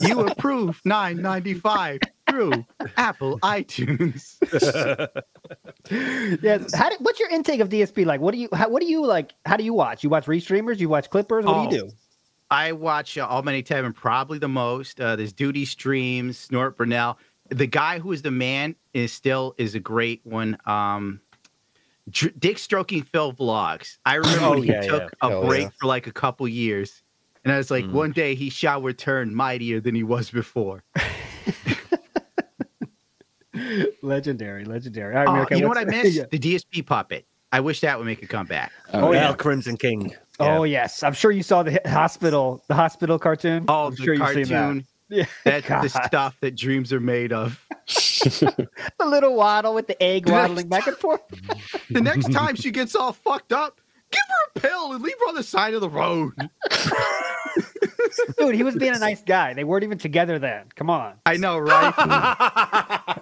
You approve nine ninety-five through Apple iTunes. Yes. How do, what's your intake of D S P like? What do you? How, what do you like? How do you watch? You watch restreamers? You watch clippers? What oh, do you do? I watch uh, all many time and probably the most. Uh, there's Duty Streams, Snort Brunel. The guy who is the man is still is a great one. Um, Dick Stroking Phil Vlogs. I remember oh, when he yeah, took yeah. a Hell break yeah. for like a couple years. And I was like, mm. one day he shall return mightier than he was before. Legendary, legendary. Right, uh, okay, you know what I missed? Yeah. The D S P puppet. I wish that would make a comeback. Oh, oh yeah. yeah, Crimson King. Yeah. Oh yes, I'm sure you saw the hospital, the hospital cartoon. Oh, I'm the sure cartoon. That. That's God. The stuff that dreams are made of. The little waddle with the egg the waddling back and forth. The next time she gets all fucked up, give her a pill and leave her on the side of the road. Dude, he was being a nice guy. They weren't even together then. Come on. I know, right?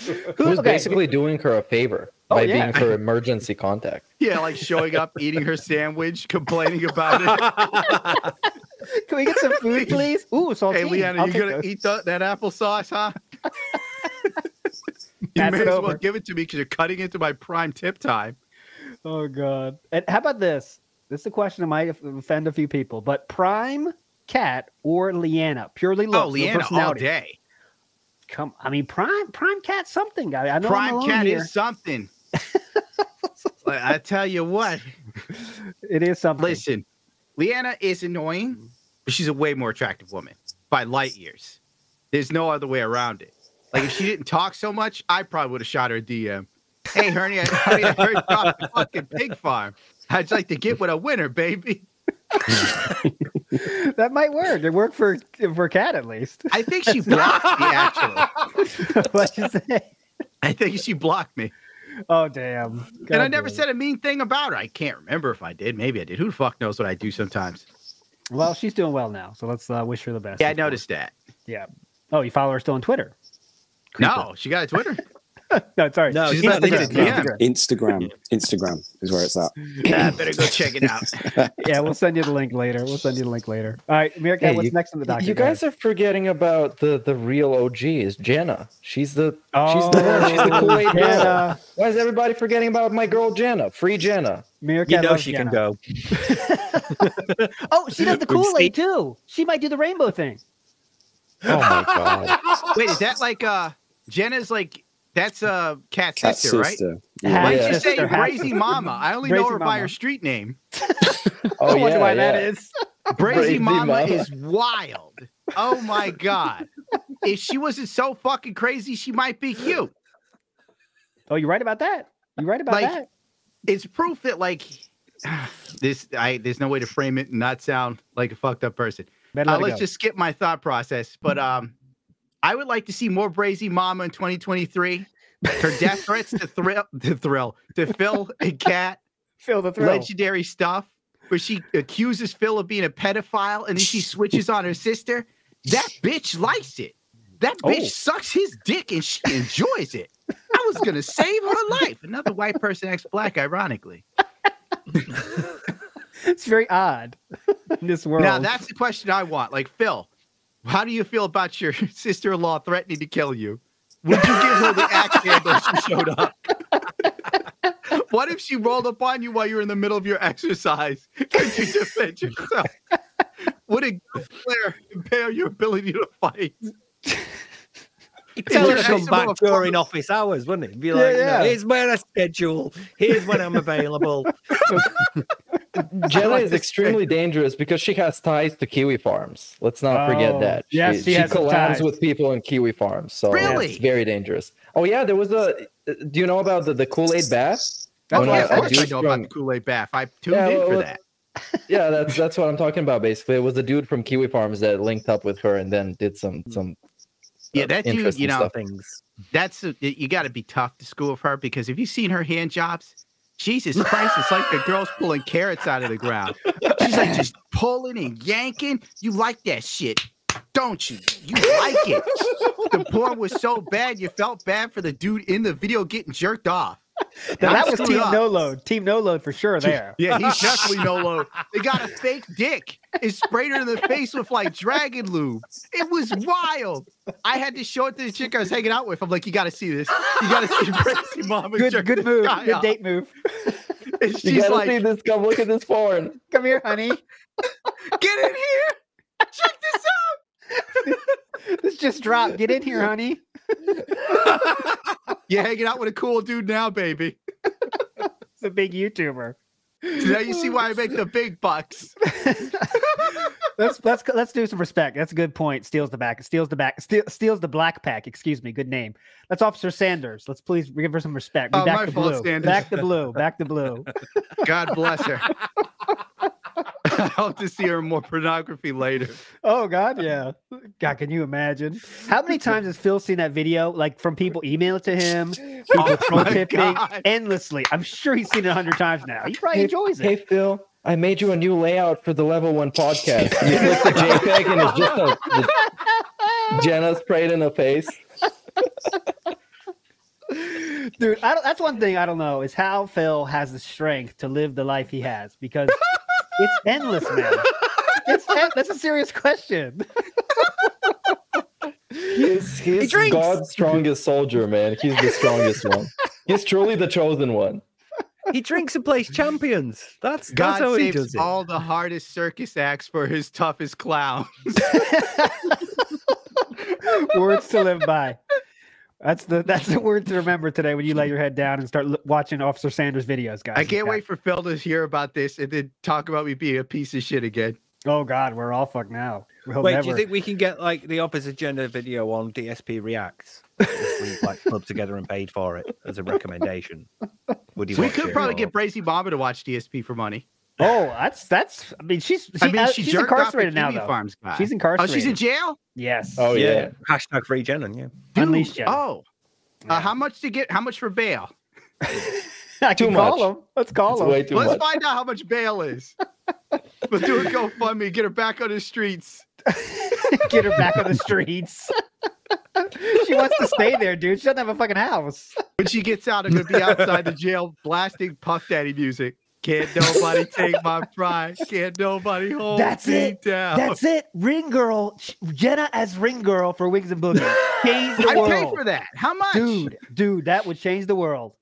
He was okay. basically doing her a favor oh, by yeah. being her emergency contact. Yeah, like showing up, eating her sandwich, complaining about it. Can we get some food, please? Ooh, saltine. Hey, Leanna, you gonna those. eat the, that applesauce, huh? You That's may as well over. give it to me because you're cutting into my prime tip time. Oh, God. And how about this? This is a question that might offend a few people, but Prime, Kat, or Leanna? Purely looks. Oh, Leanna all day. Come, I mean, Prime, Prime Cat, something. I, I know Prime Cat here. is something. Like, I tell you what, it is something. Listen, Leanna is annoying, but she's a way more attractive woman by light years. There's no other way around it. Like if she didn't talk so much, I probably would have shot her a D M. Hey, Hernia, I mean, I heard you dropped the fucking pig farm. I'd like to get with a winner, baby. That might work. It worked for for Kat at least. I think she blocked me actually. What'd you say? I think she blocked me. Oh damn! God and I damn. never said a mean thing about her. I can't remember if I did. Maybe I did. Who the fuck knows what I do sometimes? Well, she's doing well now, so let's uh, wish her the best. Yeah, I noticed that. Yeah. Oh, you follow her still on Twitter? Creeper. No, she got a Twitter. No, sorry. No, she's not Instagram. Instagram. Instagram. Instagram is where it's at. Yeah, better go check it out. Yeah, we'll send you the link later. We'll send you the link later. All right, Meerkat, hey, what's you, next on the document? You guys are forgetting about the the real O G is Jenna. She's the oh, she's the she's the Kool-Aid girl. Why is everybody forgetting about my girl Jenna? Free Jenna. Meerkat, you know she Jenna. can go. Oh, she does the Kool-Aid too. She might do the rainbow thing. Oh my God! Wait, is that like uh Jenna's like? That's uh, Kat's sister, sister, right? Yeah. Why did you say Brazy Mama? I only Brazy know her Mama. by her street name. Oh, I yeah, wonder why yeah. that is. Brazy, Brazy Mama, Mama is wild. Oh, my God. If she wasn't so fucking crazy, she might be cute. Oh, you're right about that. You're right about like, that. It's proof that, like, this. I there's no way to frame it and not sound like a fucked up person. Let uh, let's go. just skip my thought process, but um. I would like to see more Brazy Mama in twenty twenty-three. Her death threats to thrill, to thrill, to Phil and Kat. Phil the thrill. Legendary stuff. Where she accuses Phil of being a pedophile, and then she switches on her sister. That bitch likes it. That bitch oh. sucks his dick, and she enjoys it. I was gonna save her life. Another white person acts black, ironically. It's very odd in this world. Now that's the question I want. Like, Phil, how do you feel about your sister-in-law threatening to kill you? Would you give her the axe handle if she showed up? What if she rolled up on you while you were in the middle of your exercise? Could you defend yourself? Would it impair your ability to fight? You'd tell her to come back during office hours, wouldn't it? Be like, yeah, yeah. No, here's when I schedule. Here's when I'm available. Jenna is extremely dangerous because she has ties to Kiwi Farms. Let's not oh, forget that. Yes, she, she, she collabs ties. with people in Kiwi Farms, so really? It's very dangerous. Oh yeah, there was a. Do you know about the, the Kool-Aid bath? That's why I, I, I know from, about the Kool-Aid bath. I tuned yeah, in for was, that. Yeah, that's that's what I'm talking about. Basically, it was a dude from Kiwi Farms that linked up with her and then did some some. Yeah, that dude, you know, things. That's a, you got to be tough to school with her, because if you've seen her hand jobs. Jesus Christ, it's like the girl's pulling carrots out of the ground. She's like just pulling and yanking. You like that shit, don't you? You like it. The porn was so bad, you felt bad for the dude in the video getting jerked off. Now, that was Team up. No Load. Team No Load for sure there. Yeah, he's definitely No Load. They got a fake dick and sprayed her in the face with like dragon lube. It was wild. I had to show it to the chick I was hanging out with. I'm like, you got to see this. You got to see crazy mom. Good, good move. Good off. Date move. And she's you got to like, see this. Come look at this porn. Come here, honey. Get in here. Check this out. This just dropped. Get in here, honey. You're hanging out with a cool dude now, baby. It's a big YouTuber. Now you see why I make the big bucks. let's let's let's do some respect. That's a good point. Steals the back. Steals the back. Steal, steals the black pack. Excuse me. Good name. That's Officer Sanders. Let's please give her some respect. Oh, back my to fault, blue. Sanders. Back to blue. Back to blue. God bless her. I hope to see her more pornography later. Oh God, yeah. God, can you imagine? How many times has Phil seen that video? Like from people email it to him, people oh troll tipping endlessly. I'm sure he's seen it a hundred times now. He probably hey, enjoys it. Hey Phil, I made you a new layout for the level one podcast. You click the JPEG and it's just a, the, Jenna sprayed in the face. Dude, I don't, that's one thing I don't know is how Phil has the strength to live the life he has, because it's endless, man. It's en that's a serious question. He's, he's he God's strongest soldier, man. He's the strongest one. He's truly the chosen one. He drinks and plays champions. That's, God that's how saves he does it. All the hardest circus acts for his toughest clowns. Words to live by. That's the that's the word to remember today when you lay your head down and start l watching Officer Sanders' videos, guys. I can't wait for Phil to hear about this and then talk about me being a piece of shit again. Oh God, we're all fucked now. We'll wait, never... do you think we can get like the Officer Sanders video on D S P Reacts? We've like clubbed together and paid for it as a recommendation. Would you we could probably or... get Brazy Baba to watch D S P for money. Oh, that's that's. I mean, she's. She, I mean, she she's incarcerated now, though. Farms guy. She's incarcerated. Oh, she's in jail. Yes. Oh yeah. yeah. Hashtag free Jenna. Yeah. Unleash Jenna. Oh, yeah. Uh, how much to get? How much for bail? I too can much. Call him. Let's call him. Let's much. find out how much bail is. Let's do a GoFundMe. Get her back on the streets. Get her back on the streets. She wants to stay there, dude. She doesn't have a fucking house. When she gets out, I'm gonna be outside the jail blasting Puff Daddy music. Can't nobody take my pride. Can't nobody hold That's me it. down. That's it. Ring girl. Jenna as ring girl for Wings and Boogie. Change the world. I pay for that. How much? Dude, dude, that would change the world.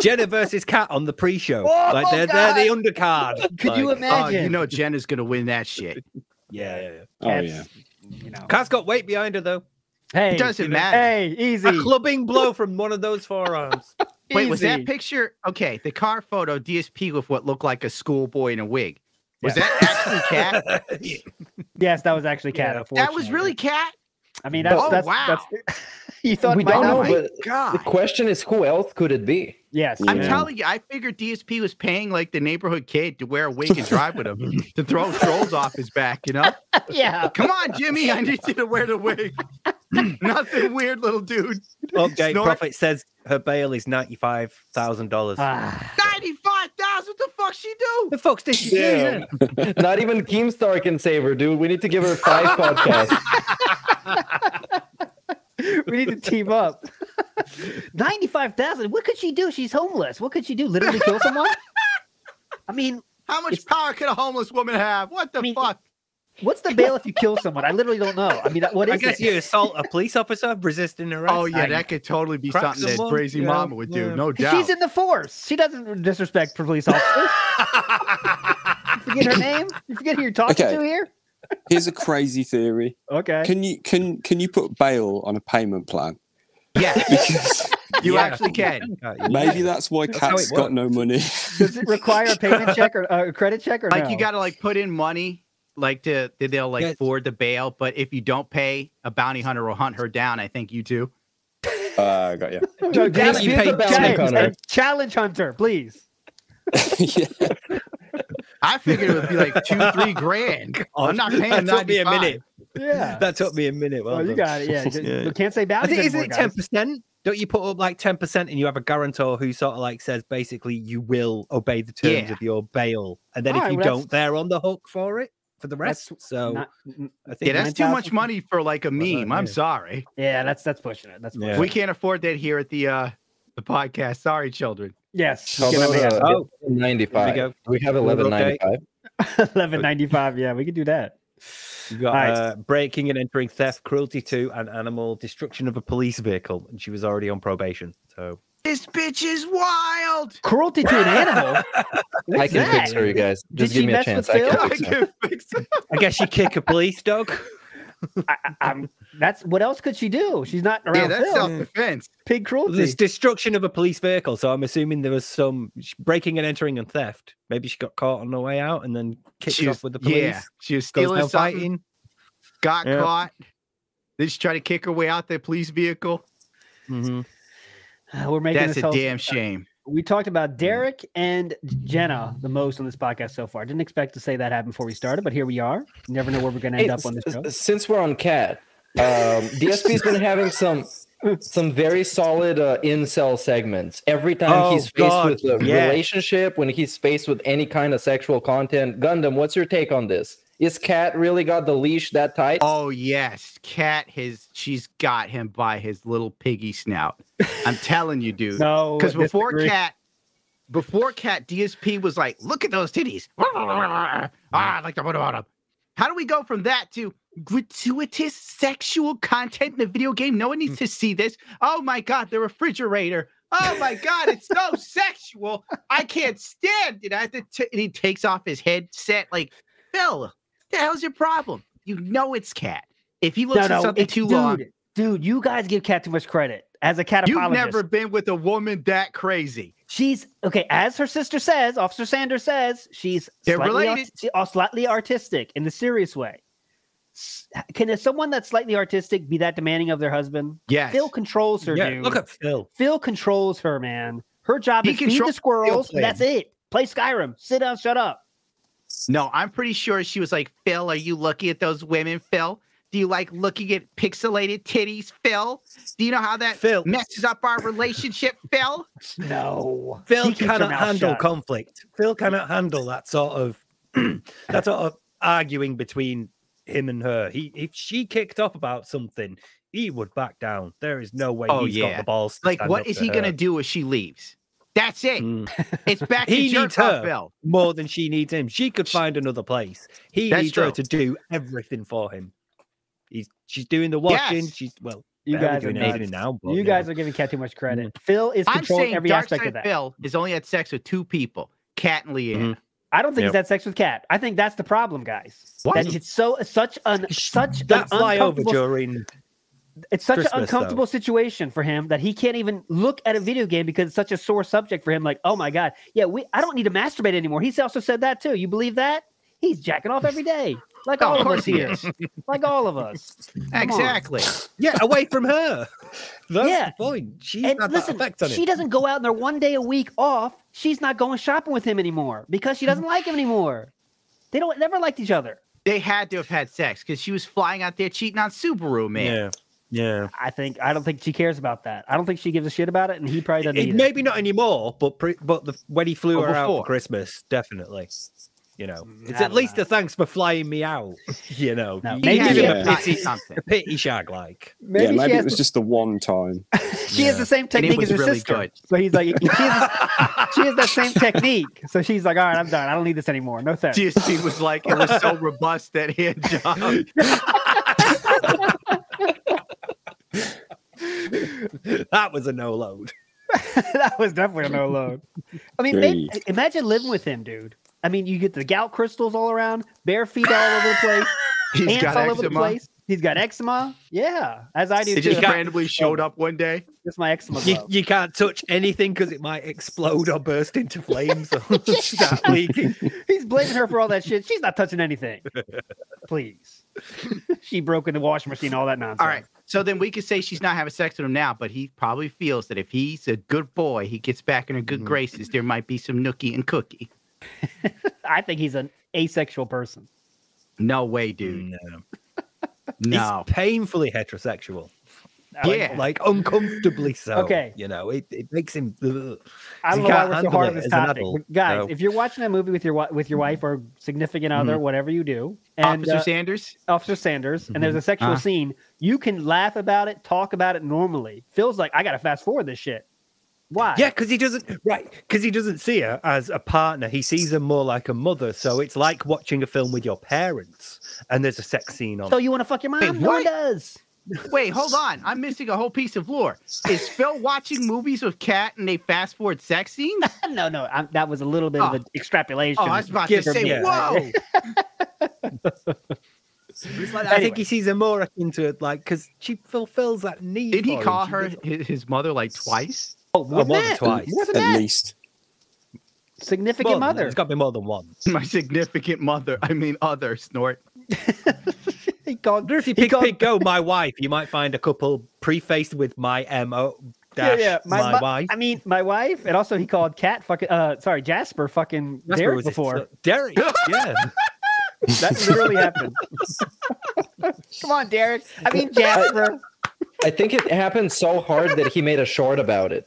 Jenna versus Kat on the pre-show. Oh, like they're, they're the undercard. Could like, you imagine? Oh, you know Jenna's going to win that shit. Yeah. yeah, yeah. Oh, yeah. You know. Kat's got weight behind her, though. Hey, it doesn't matter. Hey, easy. A clubbing blow from one of those forearms. Wait, Easy. was that picture? Okay, the car photo, D S P with what looked like a schoolboy in a wig. Was yeah. that actually Kat? Yes, that was actually Kat. Yeah, that was really Kat? I mean, that's... Oh, that's, wow. That's, you thought we don't know, but God. The question is, who else could it be? Yes. I'm yeah. telling you, I figured D S P was paying, like, the neighborhood kid to wear a wig and drive with him to throw trolls off his back, you know? Yeah. Come on, Jimmy, I need you to wear the wig. Nothing weird, little dude. Okay, Snort. Prophet says... her bail is ninety-five thousand dollars. Ah. ninety-five thousand dollars? What the fuck she do? The fuck's did she do? Yeah. Not even Keemstar can save her, dude. We need to give her five podcasts. We need to team up. ninety-five thousand dollars? What could she do? She's homeless. What could she do? Literally kill someone? I mean... How much power can a homeless woman have? What the I mean, fuck? What's the bail if you kill someone? I literally don't know. I mean, what is I guess it? You assault a police officer, resisting arrest. Oh, yeah, I that could totally be something that someone, crazy yeah, mama would yeah. do, no doubt. She's in the force. She doesn't disrespect police officers. You forget her name? You forget who you're talking okay. to here? Here's a crazy theory. Okay. Can you, can, can you put bail on a payment plan? Yeah. Because... You yeah. actually can. Maybe that's why Kat's got no money. Does it require a payment check or a credit check or like no? You got to like put in money, like to they'll like yes. forward the bail. But if you don't pay, a bounty hunter will hunt her down. I think you too. Uh, got you. Dude, Jasper, you pay challenge, challenge hunter, please. Yeah. I figured it would be like two, three grand. Oh, I'm not paying. That took me a minute. Yeah, that took me a minute. Well, oh, you got it. Yeah, just, yeah. You can't say bounty. Isn't it ten percent? Don't you put up like ten percent and you have a guarantor who sort of like says basically you will obey the terms yeah. of your bail, and then all if right, you well, don't, they're on the hook for it for the rest. So not, I think yeah, that's too much money for like a meme. I'm sorry. Yeah, that's that's pushing it. That's pushing yeah. it. We can't afford that here at the uh the podcast. Sorry, children. Yes. Oh, uh, oh. ninety-five. We, we have eleven ninety-five. eleven ninety-five. Yeah, we could do that. You got right. uh, breaking and entering, theft, cruelty to an animal, destruction of a police vehicle, and she was already on probation. So this bitch is wild. Cruelty to an animal. I can that? fix her, you guys. Just Did give me a chance. I can, I can fix her. I guess she kick a police dog. I, I'm, that's what else could she do? She's not around. Yeah, that's Phil. Self-defense. Pig cruelty. There's destruction of a police vehicle. So I'm assuming there was some breaking and entering and theft. Maybe she got caught on the way out and then kicked off with the police. Yeah, she was stealing something. Fighting. Got yeah. caught. They just try to kick her way out the police vehicle. Mm-hmm. uh, we're making that's this a damn shame. We talked about Derek and Jenna the most on this podcast so far. Didn't expect to say that happened before we started, but here we are. You never know where we're going to end hey, up on this show. Since we're on Kat, um, D S P's been having some some very solid uh, incel segments. Every time oh, he's faced God. with a yeah. relationship, when he's faced with any kind of sexual content. Gundam, what's your take on this? Is Kat really got the leash that tight? Oh, yes. Kat, his, she's got him by his little piggy snout. I'm telling you, dude. No, because before Kat, before Kat, D S P was like, look at those titties. Ah, I like the photo on them. How do we go from that to gratuitous sexual content in a video game? No one needs to see this. Oh, my God, the refrigerator. Oh, my God, it's so sexual. I can't stand it. I have to t and he takes off his headset like, Phil. The hell's your problem? You know it's Cat. If he looks no, no, at something too dude, long, dude, you guys give Cat too much credit. As a catapologist, you've never been with a woman that crazy. She's okay, as her sister says, Officer Sanders says, she's they're slightly related. Art slightly artistic in the serious way. Can someone that's slightly artistic be that demanding of their husband? Yes. Phil controls her. Yeah, dude. Look at Phil. Phil controls her, man. Her job he is feed the squirrels. And that's it. Play Skyrim. Sit down. Shut up. No, I'm pretty sure she was like, Phil, are you looking at those women, Phil? Do you like looking at pixelated titties, Phil? Do you know how that Phil. messes up our relationship, Phil? No. Phil cannot handle shut. conflict. Phil cannot handle that sort of that sort of arguing between him and her. He if she kicked off about something, he would back down. There is no way oh, he's yeah. got the balls. Like, what is he her. gonna do if she leaves? That's it. Mm. It's back he to needs her Phil. more than she needs him. She could find another place. He That's needs true. her to do everything for him. He's she's doing the washing. Yes. She's well. You guys are doing now. But, you yeah. guys are giving Kat too much credit. Mm. Phil is controlling every Dark aspect Side of that. Phil has only had sex with two people, Kat and Leanna. Mm. I don't think yep. he's had sex with Kat. I think that's the problem, guys. What? That it's so such an such that an uncomfortable. During It's such Christmas, an uncomfortable though. situation for him that he can't even look at a video game because it's such a sore subject for him. Like, oh my God. Yeah, we I don't need to masturbate anymore. He's also said that too. You believe that? He's jacking off every day. Like all of us here. Like all of us. Exactly. Yeah, away from her. That's yeah. the point. She's and had listen, that effect on she it. doesn't go out on their one day a week off. She's not going shopping with him anymore because she doesn't like him anymore. They don't never liked each other. They had to have had sex because she was flying out there cheating on Subaru Man. Yeah. Yeah, I think I don't think she cares about that. I don't think she gives a shit about it, and he probably doesn't. It, either. Maybe not anymore, but pre, but the, when he flew oh, her before. out for Christmas, definitely. You know, it's at least know. a thanks for flying me out. You know, no, maybe yeah. him a pity, something. A pity shag, like maybe, yeah, maybe it was the... just the one time. She yeah. has the same technique as her really sister, good. so he's like, she has, she has that same technique. So she's like, all right, I'm done. I don't need this anymore. No thanks. She was like, it was so robust that he had jumped. That was a no load. That was definitely a no load. I mean, maybe, imagine living with him, dude. I mean, you get the gout crystals all around, bare feet all over the place, he's ants got all eczema. over the place. He's got eczema. Yeah, as I do. It just randomly showed up one day. It's my eczema. You, you can't touch anything because it might explode or burst into flames or start leaking. He's blaming her for all that shit. She's not touching anything. Please. She broke in the washing machine, all that nonsense. All right. So then we could say she's not having sex with him now, but he probably feels that if he's a good boy, he gets back in her good mm-hmm. graces, there might be some nookie and cookie. I think he's an asexual person. No way, dude. No. No. He's painfully heterosexual. Oh, yeah. Like, like uncomfortably so. Okay. You know, it, it makes him... Ugh. I don't know why we're so hard on this topic. Adult, Guys, so. if you're watching that movie with your with your wife or significant other, mm-hmm. whatever you do... And, Officer uh, Sanders? Officer Sanders. Mm-hmm. And there's a sexual uh-huh. scene. You can laugh about it, talk about it normally. Feels like, I gotta fast forward this shit. Why? Yeah, because he doesn't right. Because he doesn't see her as a partner. He sees her more like a mother. So it's like watching a film with your parents, and there's a sex scene on. So you want to fuck your mom? Wait, no one does. Wait, hold on. I'm missing a whole piece of lore. Is Phil watching movies with Kat and they fast forward sex scenes? no, no, I'm, that was a little bit oh. of an extrapolation. Oh, I was about to say, yeah. whoa. Like, I anyway. think he sees her more into it, like because she fulfills that need. Did he call her his, his mother like twice? Oh, more than twice. At that? least. Significant more mother. Than, it's got to be more than one. My significant mother. I mean other, snort. He called, if you pick, called... pick go, my wife, you might find a couple prefaced with my M O dash yeah, yeah. My, my, my wife. I mean, my wife. And also he called Cat fucking, uh, sorry, Jasper fucking Jasper Derek before. It, so, Derek, yeah. That literally happened. Come on, Derek. I mean, Jasper. I think it happened so hard that he made a short about it.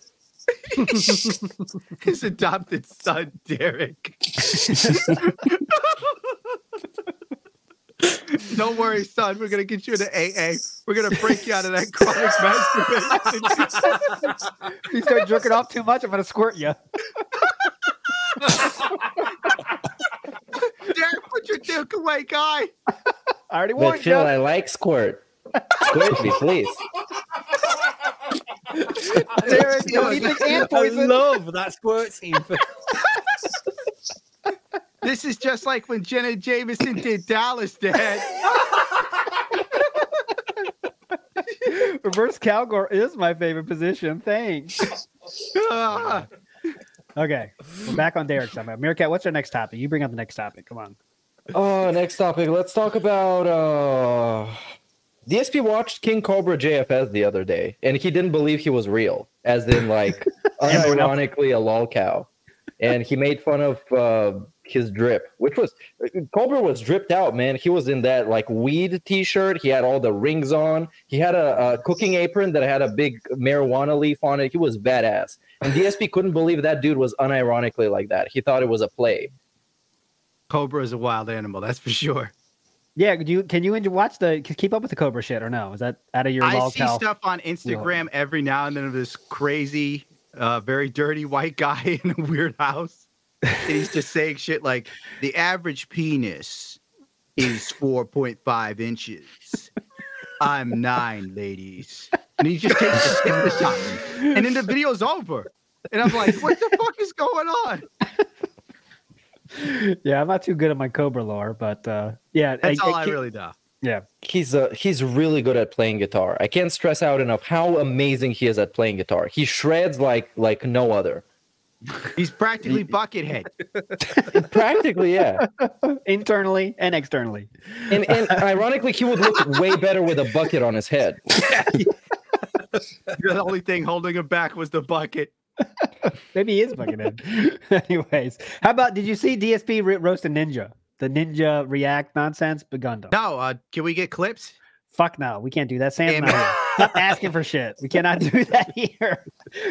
His adopted son, Derek. Don't worry, son. We're going to get you into A A. We're going to break you out of that chronic masturbation. If you start jerking off too much, I'm going to squirt you. Derek, put your dick away, guy. I already warned you. But Phil, I like squirt. Squirt me, please. Derek, don't eat the ant poison. I love that squirt scene. This is just like when Jenna Jameson did Dallas, Dad. Reverse cowgirl is my favorite position. Thanks. Ah. Okay, we're back on Derek somehow. Meerkat, what's our next topic? You bring up the next topic. Come on. Oh, uh, next topic. Let's talk about. Uh... D S P watched King Cobra J F S the other day, and he didn't believe he was real, as in, like, unironically a lol cow. And he made fun of uh, his drip, which was... Cobra was dripped out, man. He was in that, like, weed t-shirt. He had all the rings on. He had a, a cooking apron that had a big marijuana leaf on it. He was badass. And D S P couldn't believe that dude was unironically like that. He thought it was a play. Cobra is a wild animal, that's for sure. Yeah, do you, can you watch the keep up with the Cobra shit or no? Is that out of your? I see cow? stuff on Instagram yeah. every now and then of this crazy, uh, very dirty white guy in a weird house. And he's just saying shit like the average penis is four point five inches. I'm nine, ladies, and he just takes a sip of something, and then the video's over, and I'm like, what the fuck is going on? Yeah, I'm not too good at my Cobra lore, but uh, yeah, that's I, all I, I really do. Yeah, he's uh, he's really good at playing guitar. I can't stress out enough how amazing he is at playing guitar. He shreds like like no other. He's practically Buckethead. Practically, yeah. Internally and externally. And, and ironically, he would look way better with a bucket on his head. The only thing holding him back was the bucket. Maybe he is Buckethead. Anyways, how about did you see D S P roast a ninja? The ninja react nonsense, but Gundam. No, uh, can we get clips? Fuck no, we can't do that. Sam's not here. Not asking for shit. We cannot do that here.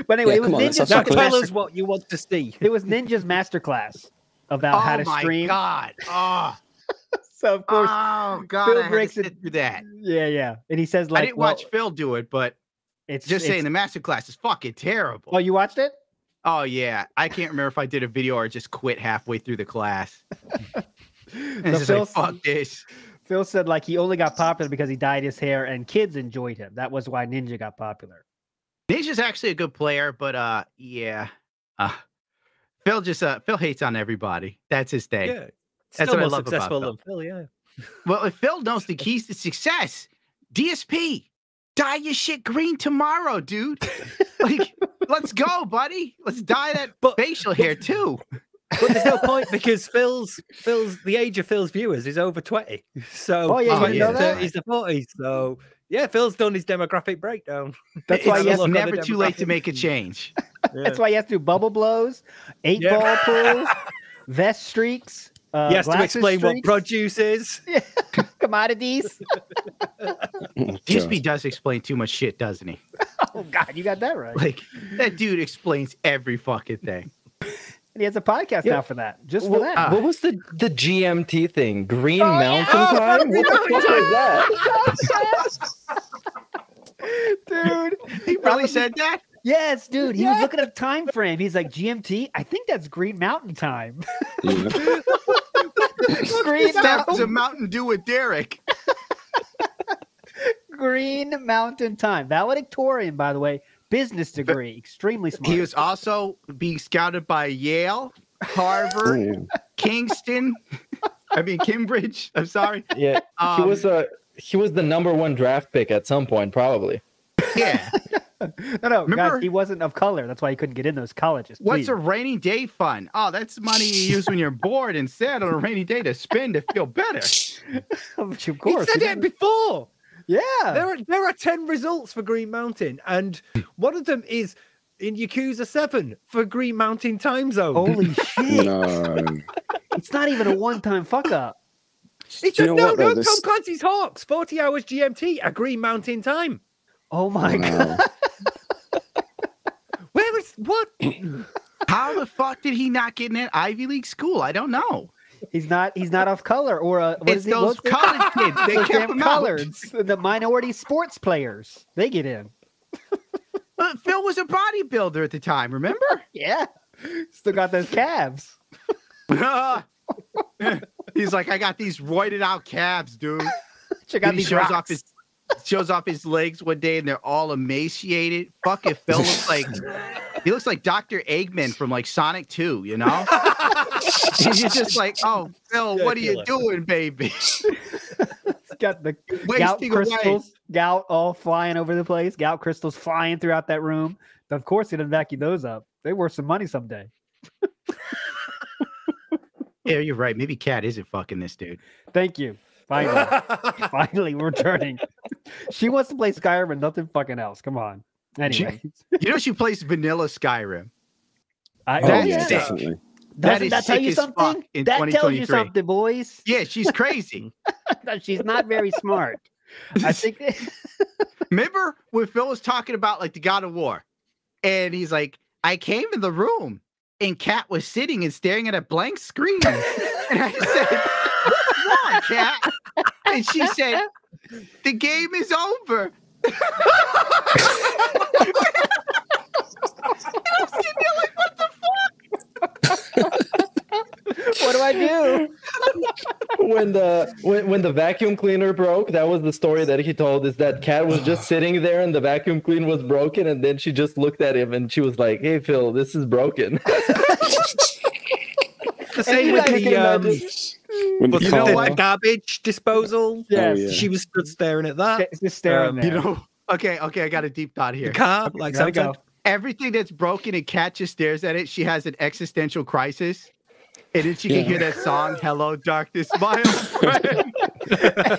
But anyway, yeah, it was on, Ninja's masterclass. Tell us what you want to see. It was Ninja's masterclass about oh how to stream. Oh my god! Oh. So of course, oh god, Phil I breaks had to sit through that. Yeah, yeah. And he says, like, I didn't well, watch Phil do it, but it's just it's, saying the masterclass is fucking terrible. Oh, you watched it? Oh yeah, I can't remember if I did a video or just quit halfway through the class. And so Phil, like, fuck this. Phil said, like, he only got popular because he dyed his hair and kids enjoyed him. That was why Ninja got popular. Ninja's actually a good player, but uh, yeah, uh, Phil just uh, Phil hates on everybody. That's his thing. Yeah, that's what I love about Phil. Phil, yeah. Well, if Phil knows the keys to success, D S P, dye your shit green tomorrow, dude. Like, let's go, buddy. Let's dye that but, facial hair too. But there's no point because Phil's Phil's the age of Phil's viewers is over twenty. So oh, yeah, he's the thirties to forties. So yeah, Phil's done his demographic breakdown. That's why it's never too late to make a change. Yeah. That's why you have to do bubble blows, eight yeah. ball pulls, vest streaks. Uh, he has to explain streaks. What produce is. Yeah. Commodities. D S P does explain too much shit, doesn't he? Oh god, you got that right. Like, that dude explains every fucking thing. He has a podcast yeah. now for that. Just for well, that. Uh, what was the, the G M T thing? Green oh, Mountain yeah. oh, Time? What the fuck was that? Dude. He probably said that? Yes, dude. He yeah. was looking at a time frame. He's like, G M T? I think that's Green Mountain Time. Yeah. Green that was a Mountain Dew with Derek. Green Mountain Time. Valedictorian, by the way. Business degree, but extremely smart. He was also being scouted by Yale, Harvard, Kingston. I mean, Cambridge. I'm sorry. Yeah, um, he was a he was the number one draft pick at some point, probably. Yeah. no, no, remember, guys, he wasn't of color. That's why he couldn't get in those colleges. Please. What's a rainy day fund? Oh, that's money you use when you're bored and sad on a rainy day to spend to feel better. Which, of course, he said that before. Yeah, there are there are ten results for Green Mountain, and one of them is in Yakuza seven for Green Mountain time zone. Holy shit! No. It's not even a one-time fuck up. It's just, no, what, no, this... Tom Clancy's Hawks, forty hours G M T, a Green Mountain time. Oh my no. god! Where is what? How the fuck did he not get in an Ivy League school? I don't know. He's not. He's not of color, or a, what it's is he, those college kids. They those kept them coloreds, out. The minority sports players. They get in. Uh, Phil was a bodybuilder at the time. Remember? Yeah. Still got those calves. uh, he's like, I got these roided out calves, dude. Check out these shows rocks. off his shows off his legs one day, and they're all emaciated. Fuck it, Phil looks like he looks like Doctor Eggman from like Sonic Two. You know. She's just like, oh, Phil, what are you doing, baby? Got the gout crystals, gout all flying over the place, gout crystals flying throughout that room. Of course, he didn't vacuum those up. They're worth some money someday. Yeah, you're right. Maybe Kat isn't fucking this dude. Thank you. Finally. Finally, we're turning. She wants to play Skyrim and nothing fucking else. Come on. Anyway. She, you know she plays vanilla Skyrim. I, oh, yeah, definitely. Doesn't that, that tell you something? That tells you something, boys. Yeah, she's crazy. No, she's not very smart. I think. Remember when Phil was talking about like the God of War, and he's like, "I came in the room, and Kat was sitting and staring at a blank screen." And I said, "Come on, Kat," and she said, "The game is over." And I'm sitting there like, what the fuck? What do I do? When the when, when the vacuum cleaner broke, that was the story that he told, is that Kat was just sitting there and the vacuum cleaner was broken, and then she just looked at him and she was like, hey Phil, this is broken. The same with the, um, when the, you know, like garbage disposal. Yes. Oh, yeah. She was just staring at that. Just staring um, there. You know, okay, okay, I got a deep thought here. The car, okay, like something. Go. Everything that's broken and Kat just stares at it. She has an existential crisis. And then she can yeah. hear that song, Hello, Darkness, My Old Friend.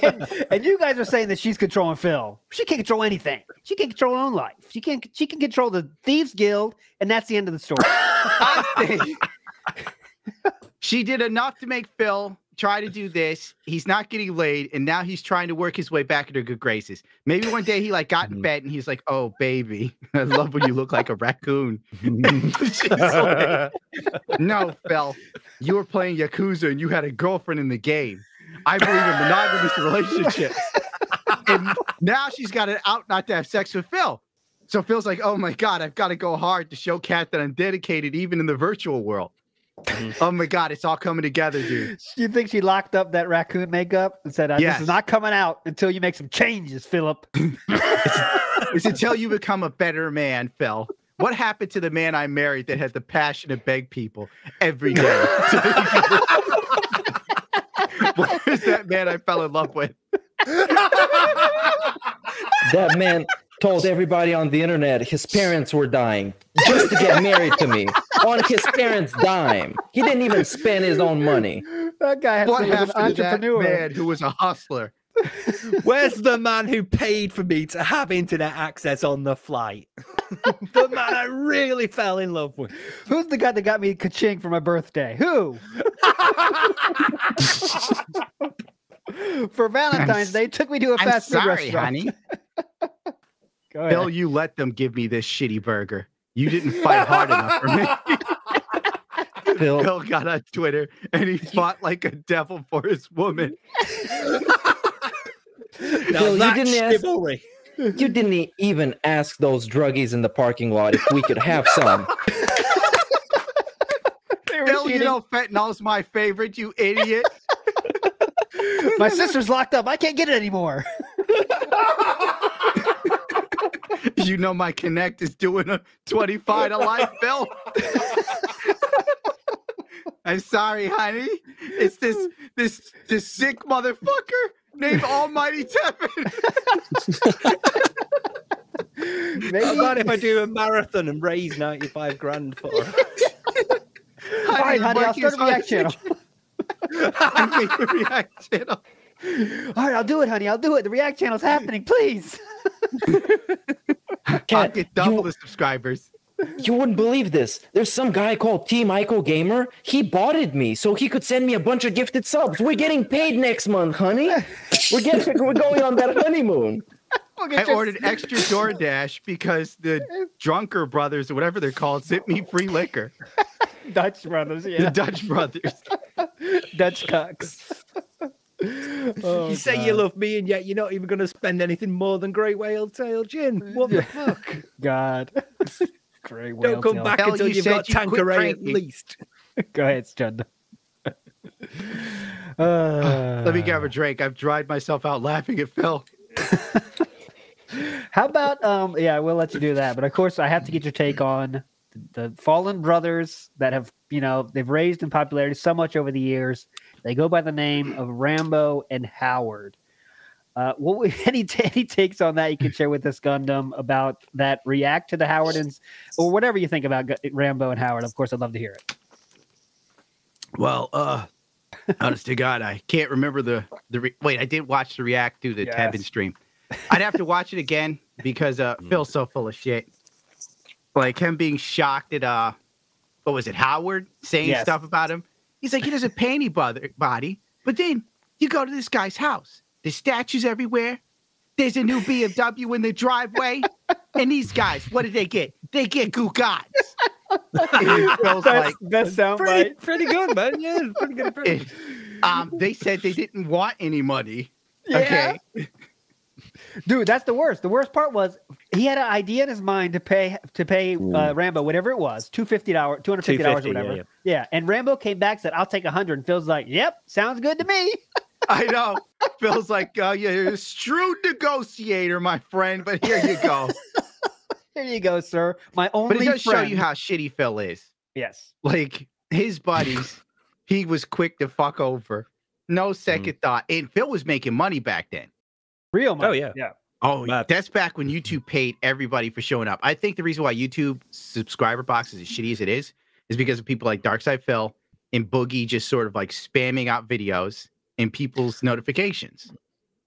and, and you guys are saying that she's controlling Phil. She can't control anything. She can't control her own life. She can't, she can control the Thieves Guild, and that's the end of the story. I think she did enough to make Phil try to do this. He's not getting laid, and now he's trying to work his way back into good graces. Maybe one day he like got in bed and he's like, "Oh, baby, I love when you look like a raccoon." Like, no, Phil, you were playing Yakuza and you had a girlfriend in the game. I believe in monogamous relationships. And now she's got an out not to have sex with Phil. So Phil's like, "Oh my God, I've got to go hard to show Kat that I'm dedicated, even in the virtual world." Oh my God, it's all coming together, dude. You think she locked up that raccoon makeup and said, yes. "This is not coming out until you make some changes, Philip." it's, it's until you become a better man, Phil. What happened to the man I married that has the passion to beg people every day? Where's that man I fell in love with? That man told everybody on the internet his parents were dying just to get married to me on his parents' dime. He didn't even spend his own money. That guy what happened was an entrepreneur. To that man who was a hustler? Where's the man who paid for me to have internet access on the flight? The man I really fell in love with. Who's the guy that got me ka-ching for my birthday? Who? For Valentine's Day, took me to a I'm fast food restaurant. Honey. Go ahead. Bill, you let them give me this shitty burger. You didn't fight hard enough for me. Bill. Bill got on Twitter and he fought like a devil for his woman. Bill, you didn't ask, you didn't even ask those druggies in the parking lot if we could have some. Bill, cheating. You know fentanyl's my favorite, you idiot. My sister's locked up. I can't get it anymore. You know my Connect is doing a twenty-five to life, Phil. I'm sorry, honey. It's this this this sick motherfucker named Almighty Tevin. Maybe not if I do a marathon and raise ninety-five grand for her. All right, honey, I'll start a React channel. The React channel. All right, I'll do it, honey. I'll do it. The React channel's happening, please. Kat, I'll get double you, the subscribers. You wouldn't believe this. There's some guy called T. Michael Gamer. He botted me so he could send me a bunch of gifted subs. We're getting paid next month, honey. We're getting we're going on that honeymoon. We'll I your... ordered extra DoorDash because the Drunker Brothers or whatever they're called sent me free liquor. Dutch Brothers, yeah. The Dutch Brothers. Dutch cocks. Oh, you say God. You love me, and yet you're not even going to spend anything more than Great Whale Tail Gin. What the fuck? God. Great Whale Don't come tail. Back Hell until you you've got you Tanqueray at least. Go ahead, John. Uh... Let me grab a drink. I've dried myself out laughing at Phil. How about, um, yeah, we'll let you do that. But of course, I have to get your take on the Fallen Brothers that have, you know, they've raised in popularity so much over the years. They go by the name of Rambo and Howard. Uh, what we, any, t any takes on that you can share with us, Gundam, about that react to the Howardans or whatever you think about G Rambo and Howard? Of course, I'd love to hear it. Well, uh, honest to God, I can't remember the the. Re Wait, I did watch the react through the yes. Tabin stream. I'd have to watch it again because uh, Phil's so full of shit. Like him being shocked at uh, what was it, Howard saying yes. stuff about him. He's like, he doesn't pay anybody, but then you go to this guy's house. There's statues everywhere. There's a new B M W in the driveway. And these guys, what did they get? They get goo gods. That's, like, that sound pretty, right. Pretty good, man. Yeah, pretty good. Pretty. And, um, they said they didn't want any money. Yeah. Okay. Dude, that's the worst. The worst part was he had an idea in his mind to pay to pay uh, Rambo whatever it was, two fifty dollars, two hundred fifty dollars, or whatever. Yeah, yeah. yeah, and Rambo came back and said, "I'll take a hundred." And Phil's like, "Yep, sounds good to me." I know. Phil's like, "Oh, you're a shrewd negotiator, my friend, but here you go, here you go, sir, my only." But it does friend. Show you how shitty Phil is. Yes, like his buddies, he was quick to fuck over, no second mm. thought. And Phil was making money back then. Real money. Oh, yeah. yeah. Oh, yeah. That's back when YouTube paid everybody for showing up. I think the reason why YouTube subscriber box is as shitty as it is is because of people like DarkSydePhil and Boogie just sort of like spamming out videos in people's notifications.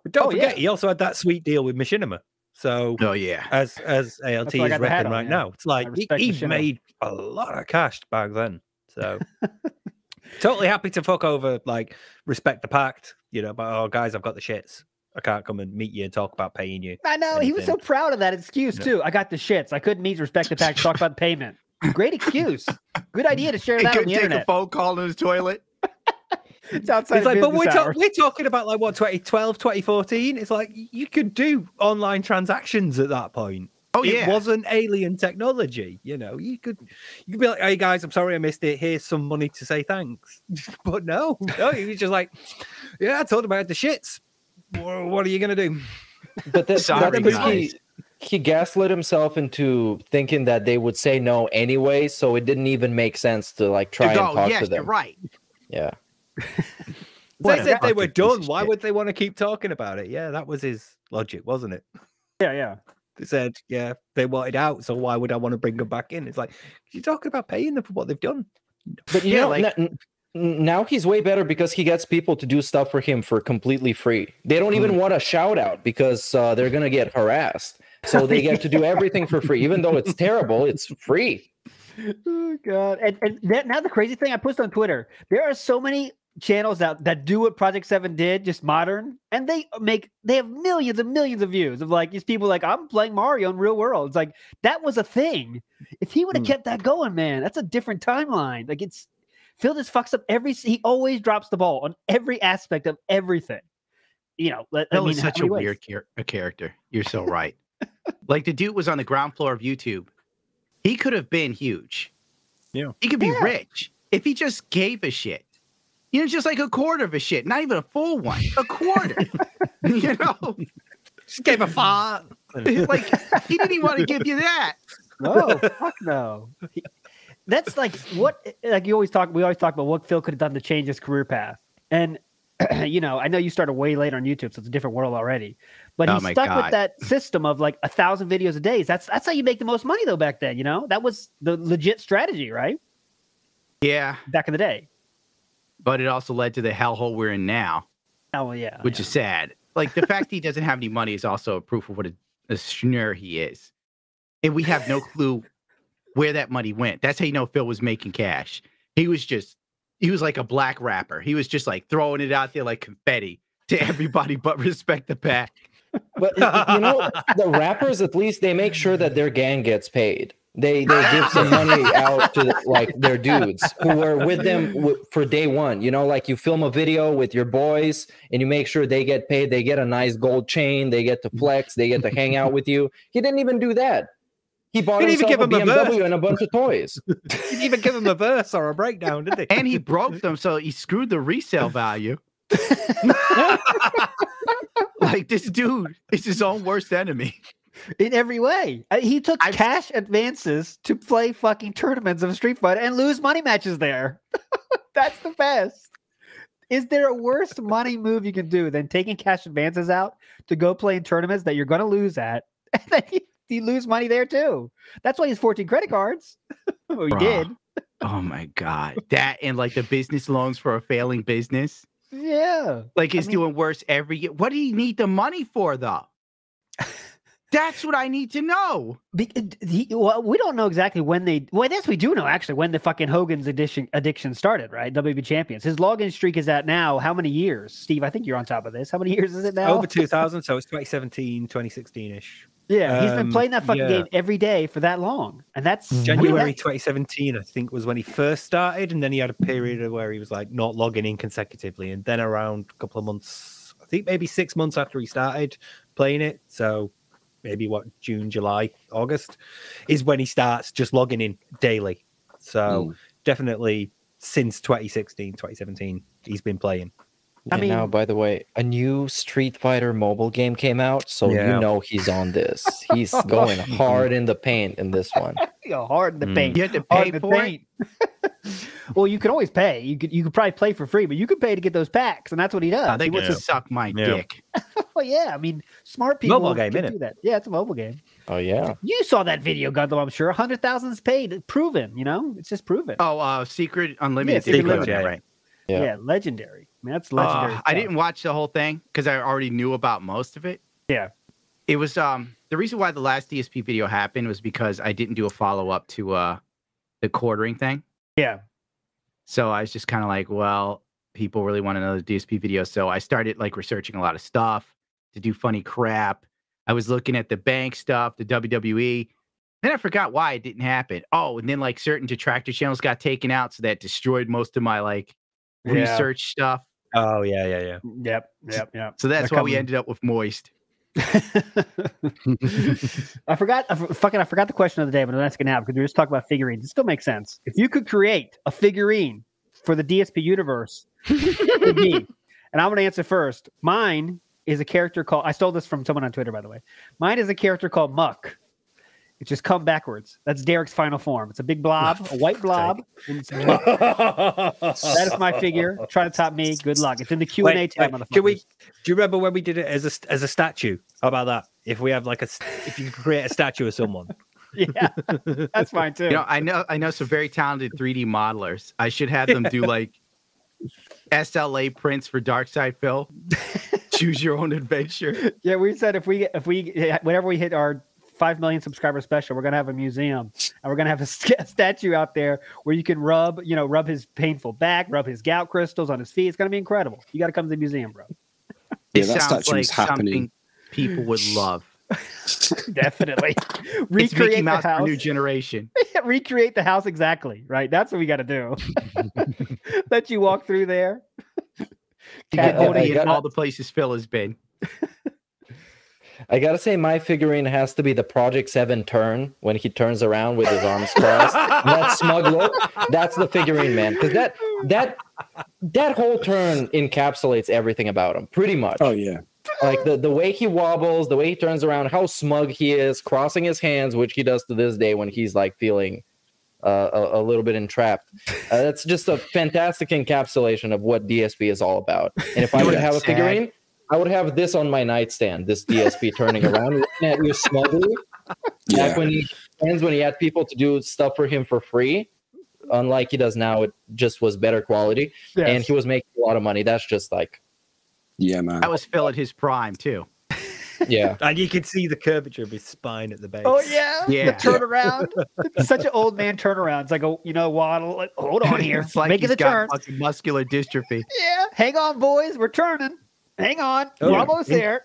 But don't oh, forget, yeah. he also had that sweet deal with Machinima. So, oh, yeah. as as A L T is repping right yeah. now, it's like he, he made a lot of cash back then. So, Totally happy to fuck over, like, respect the pact, you know, but, oh, guys, I've got the shits. I can't come and meet you and talk about paying you. I know. Anything. He was so proud of that excuse, yeah. too. I got the shits. I couldn't meet respect the pact to talk about payment. Great excuse. Good idea to share that on the internet. He could take a phone call in his toilet. It's outside it's like, but we're, ta we're talking about like what twenty twelve, twenty fourteen. It's like you could do online transactions at that point. Oh it yeah, it wasn't alien technology. You know, you could you could be like, "Hey guys, I'm sorry I missed it. Here's some money to say thanks." But no, no, he was just like, "Yeah, I told him I had the shits. What are you gonna do?" But that, sorry, that guys. He, he gaslit himself into thinking that they would say no anyway, so it didn't even make sense to like try and talk yes, to them. You're right. Yeah. They said they were done. Why would they want to keep talking about it? Yeah, that was his logic, wasn't it? Yeah, yeah. They said, yeah, they wanted out, so why would I want to bring them back in? It's like, you're talking about paying them for what they've done. But you yeah, know, like... now he's way better because he gets people to do stuff for him for completely free. They don't even want a shout out because uh, they're going to get harassed. So they get to do everything for free. Even though it's terrible, it's free. Oh, God. And, and that, now the crazy thing I posted on Twitter, there are so many channels out that do what Project Seven did, just modern, and they make they have millions and millions of views of like these people like, I'm playing Mario in real world. It's like that was a thing. If he would have mm. kept that going, man, that's a different timeline. Like it's Phil just fucks up every he always drops the ball on every aspect of everything. You know, that I mean, was such a ways. weird char a character. You're so right. Like the dude was on the ground floor of YouTube. He could have been huge. Yeah. He could be yeah. rich if he just gave a shit. You know, just like a quarter of a shit, not even a full one, a quarter. You know, just gave a five. Like he didn't even want to give you that. No, fuck no. That's like what, like you always talk. We always talk about what Phil could have done to change his career path. And you know, I know you started way later on YouTube, so it's a different world already. But oh he stuck God. with that system of like a thousand videos a day. That's that's how you make the most money though back then. You know, that was the legit strategy, right? Yeah, back in the day. But it also led to the hellhole we're in now. Oh, yeah. Which yeah. is sad. Like, the fact he doesn't have any money is also a proof of what a, a snur he is. And we have no clue where that money went. That's how you know Phil was making cash. He was just, he was like a black rapper. He was just, like, throwing it out there like confetti to everybody but respect the pack. But, you know, the rappers, at least, they make sure that their gang gets paid. They they give some money out to the, like their dudes who were with them w for day one. You know, like you film a video with your boys and you make sure they get paid. They get a nice gold chain. They get to flex. They get to hang out with you. He didn't even do that. He bought he himself even give a B M W a and a bunch of toys. He didn't even give him a verse or a breakdown, did he? And he broke them, so he screwed the resale value. Like this dude is his own worst enemy. In every way. He took I've, cash advances to play fucking tournaments of Street Fighter and lose money matches there. That's the best. Is there a worse money move you can do than taking cash advances out to go play in tournaments that you're going to lose at? And then you, you lose money there too. That's why he has fourteen credit cards. Well, he did. Oh my God. That and like the business loans for a failing business. Yeah. Like he's I mean, doing worse every year. What do you need the money for though? That's what I need to know. Be, he, well, we don't know exactly when they... Well, I guess we do know, actually, when the fucking Hogan's addiction, addiction started, right? W B Champions. His login streak is at now how many years? Steve, I think you're on top of this. How many years is it now? Over two thousand, so it's twenty seventeen, twenty sixteen-ish. Yeah, um, he's been playing that fucking yeah. game every day for that long. And that's... January that... twenty seventeen, I think, was when he first started, and then he had a period where he was, like, not logging in consecutively. And then around a couple of months, I think maybe six months after he started playing it, so... maybe what, June, July, August, is when he starts just logging in daily. So mm. definitely since twenty sixteen, twenty seventeen, he's been playing. I and mean, now, by the way, a new Street Fighter mobile game came out, so yeah. you know he's on this. He's going hard in the paint in this one. You're hard in the mm. paint. You have to pay hard for it. Well, you can always pay. You could, you could probably play for free, but you could pay to get those packs, and that's what he does. Oh, they want to suck my yeah. dick. Well, yeah, I mean, smart people mobile game, can do that. Yeah, it's a mobile game. Oh, yeah. You saw that video, Gundam, I'm sure. one hundred thousand is paid. Proven, you know? It's just proven. Oh, uh, Secret Unlimited. Yeah, Secret Unlimited, right. Yeah. yeah, legendary. I mean, that's legendary. Uh, I didn't watch the whole thing because I already knew about most of it. Yeah. It was um the reason why the last D S P video happened was because I didn't do a follow-up to uh the quartering thing. Yeah. So I was just kind of like, well, people really want to know the D S P video. So I started like researching a lot of stuff to do funny crap. I was looking at the bank stuff, the W W E. Then I forgot why it didn't happen. Oh, and then like certain detractor channels got taken out. So that destroyed most of my like yeah. research stuff. Oh, yeah, yeah, yeah. Yep, yep, yep. So that's They're why coming. we ended up with Moist. I forgot, I, fucking, I forgot the question of the day, but that's going to happen because we were just talking about figurines. It still makes sense. If you could create a figurine for the D S P universe, it would be. And I'm going to answer first. Mine is a character called, I stole this from someone on Twitter, by the way. Mine is a character called Muck. It's just come backwards. That's Derek's final form. It's a big blob, a white blob. That is my figure. Try to top me. Good luck. It's in the Q and A wait, time. Wait, on the can we? Do you remember when we did it as a as a statue? How about that? If we have like a, if you create a statue of someone. Yeah, that's fine too. You know, I know, I know some very talented three D modelers. I should have them do like S L A prints for DarkSydePhil. Choose your own adventure. Yeah, we said if we if we whenever we hit our five million subscriber special, we're going to have a museum and we're going to have a, st a statue out there where you can rub, you know, rub his painful back, rub his gout crystals on his feet. It's going to be incredible. You got to come to the museum, bro. Yeah, it that sounds like happening. Something people would love. Definitely. Recreate the house. New generation. Recreate the house. Exactly. Right. That's what we got to do. Let you walk through there. Cat holding in all the places Phil has been. I gotta say, my figurine has to be the Project seven turn when he turns around with his arms crossed. That smug look, that's the figurine, man. Because that that that whole turn encapsulates everything about him, pretty much. Oh yeah, like the the way he wobbles, the way he turns around, how smug he is, crossing his hands, which he does to this day when he's like feeling uh, a, a little bit entrapped. Uh, that's just a fantastic encapsulation of what D S P is all about. And if I would have a figurine, I would have this on my nightstand, this D S P turning around, looking at you smugly. Yeah. Back when he ends, when he had people to do stuff for him for free, unlike he does now, it just was better quality. Yes. And he was making a lot of money. That's just like... Yeah, man. That was Phil at his prime, too. Yeah. And you could see the curvature of his spine at the base. Oh, yeah? Yeah. The turnaround. Such an old man turnaround. It's like a, you know, waddle. Like, hold on here. It's like making the turn. Fucking muscular dystrophy. Yeah. Hang on, boys. We're turning. Hang on, oh, we're almost in there.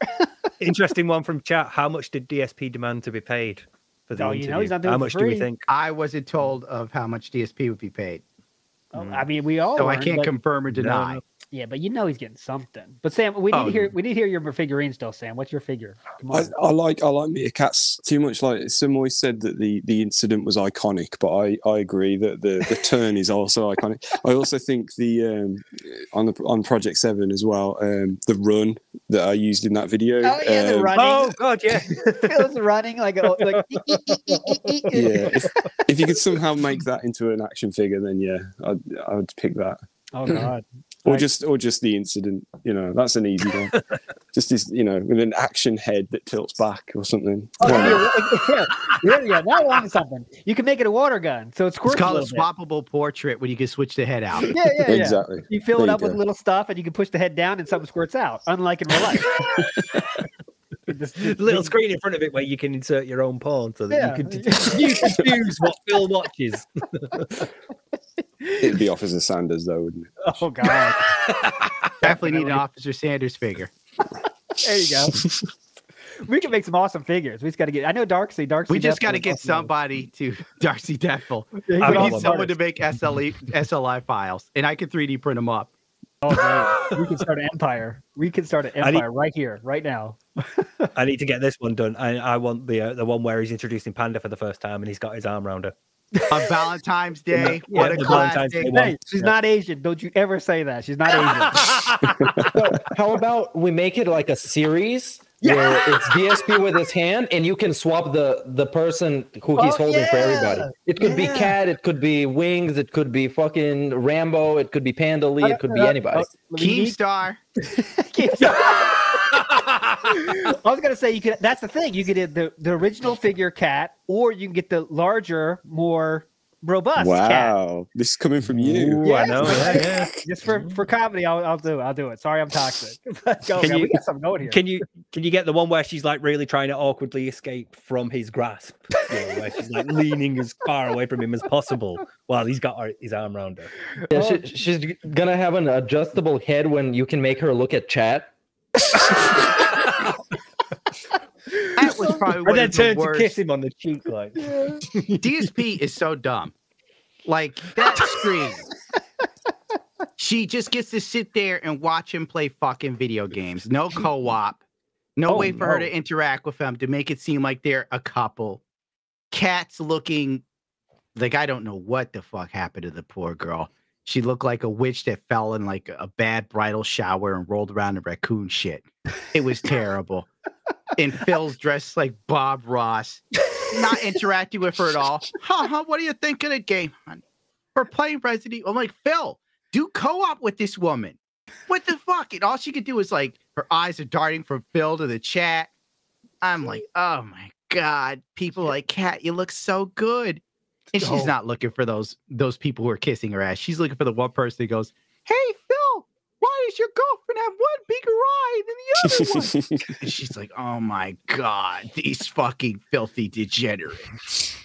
Interesting one from chat. How much did D S P demand to be paid for the oh, interview? You know, he's not doing how much free. Do we think? I wasn't told of how much D S P would be paid. Oh, mm. I mean, we all. So learned, I can't but... confirm or deny. No. Yeah, but you know he's getting something. But Sam, we need oh, to hear. We need to hear your figurine still, Sam. What's your figure? Come on. I, I like. I like Meerkat's too much. Like Sam always said that the the incident was iconic, but I I agree that the the turn is also iconic. I also think the um on the on Project Seven as well. Um, the run that I used in that video. Oh yeah, um, the running. Oh god, yeah. Phil's running like a, like. E -e -e -e -e -e -e. Yeah. If, if you could somehow make that into an action figure, then yeah, I'd I would pick that. Oh god. Or like, just, or just the incident, you know. That's an easy one. Just, this, you know, with an action head that tilts back or something. Oh, yeah, yeah, yeah, that one's something. You can make it a water gun, so it's, it's called a, a swappable portrait when you can switch the head out. Yeah, yeah, yeah. Exactly. You fill there it up with little stuff, and you can push the head down, and something squirts out. Unlike in real life. This little screen in front of it where you can insert your own porn so that yeah. you can you can choose what Phil watches. It'd be Officer Sanders though, wouldn't it? Oh god. Definitely need an Officer Sanders figure. There you go. We can make some awesome figures. We just got to get. I know Darksy. Darksy. We just got to get somebody to DarkSydePhil. We need someone to make S L E S L I files, and I can three D print them up. Oh, man. We can start an empire. We can start an empire need, right here, right now. I need to get this one done. I, I want the uh, the one where he's introducing Panda for the first time, and he's got his arm around her. On Valentine's Day, yeah, what yeah, a classic! Hey, she's yeah. not Asian. Don't you ever say that. She's not Asian. So, how about we make it like a series? Yeah. Where it's D S P with his hand, and you can swap the the person who he's oh, holding yeah. for everybody. It could yeah. be Cat, it could be Wings, it could be fucking Rambo, it could be Panda Lee, it could be anybody. Oh, Keemstar. Keemstar. I was gonna say you could. That's the thing. You could get the the original figure Cat, or you can get the larger, more robust. Wow, Kat. This is coming from you. Ooh, yes. I know. Yeah, yeah. Just for for comedy, I'll I'll do it. I'll do it. Sorry, I'm toxic. Let's go. Can man. You, we got something going here. Can you can you get the one where she's like really trying to awkwardly escape from his grasp, you know, where she's like leaning as far away from him as possible while he's got her, his arm around her? Yeah, oh. she, she's gonna have an adjustable head when you can make her look at chat. That was probably one of the worst. And then turn to kiss him on the cheek, like. Yeah. D S P is so dumb. Like, that screen. She just gets to sit there and watch him play fucking video games. No co-op. No oh, way for no. her to interact with him to make it seem like they're a couple. Kat's looking... Like, I don't know what the fuck happened to the poor girl. She looked like a witch that fell in, like, a bad bridal shower and rolled around in raccoon shit. It was terrible. And Phil's dressed like Bob Ross, not interacting with her at all. Huh, huh, what do you think of the game, honey? We're playing Resident Evil. I'm like, Phil, do co-op with this woman. What the fuck? And all she could do is like, her eyes are darting from Phil to the chat. I'm like, oh my God. People like, Kat, you look so good. And she's not looking for those, those people who are kissing her ass. She's looking for the one person that goes, hey, Phil. Why does your girlfriend have one bigger eye than the other one? And she's like, oh my God, these fucking filthy degenerates.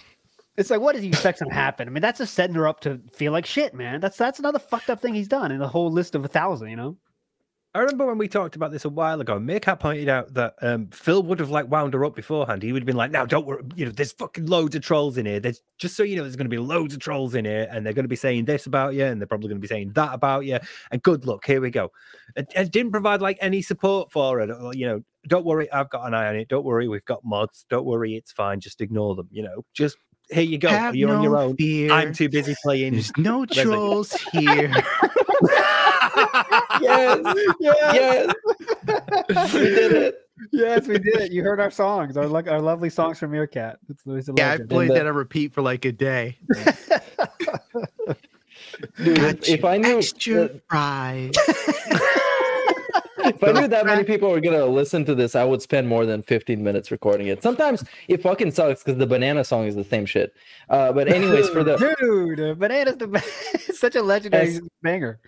It's like, what is he expecting to happen? I mean, that's just setting her up to feel like shit, man. That's that's another fucked up thing he's done in the whole list of a thousand, you know? I remember when we talked about this a while ago, Meerkat pointed out that um, Phil would have like wound her up beforehand. He would have been like, "Now, don't worry, you know, there's fucking loads of trolls in here. There's just so you know, there's going to be loads of trolls in here, and they're going to be saying this about you, and they're probably going to be saying that about you. And good luck, here we go." And, and didn't provide like any support for it. You know, don't worry, I've got an eye on it. Don't worry, we've got mods. Don't worry, it's fine. Just ignore them. You know, just here you go. Have You're no on your own. Fear. I'm too busy playing. There's no trolls here. Yes, yes, yes. We did it. Yes, we did it. You heard our songs, our like our lovely songs from Meerkat. It's, it's yeah, I played that on repeat for like a day. Dude, if, if I knew that, if I knew that many people were gonna listen to this, I would spend more than fifteen minutes recording it. Sometimes it fucking sucks because the banana song is the same shit. Uh, but anyways, for the dude, banana's the it's such a legendary As... banger.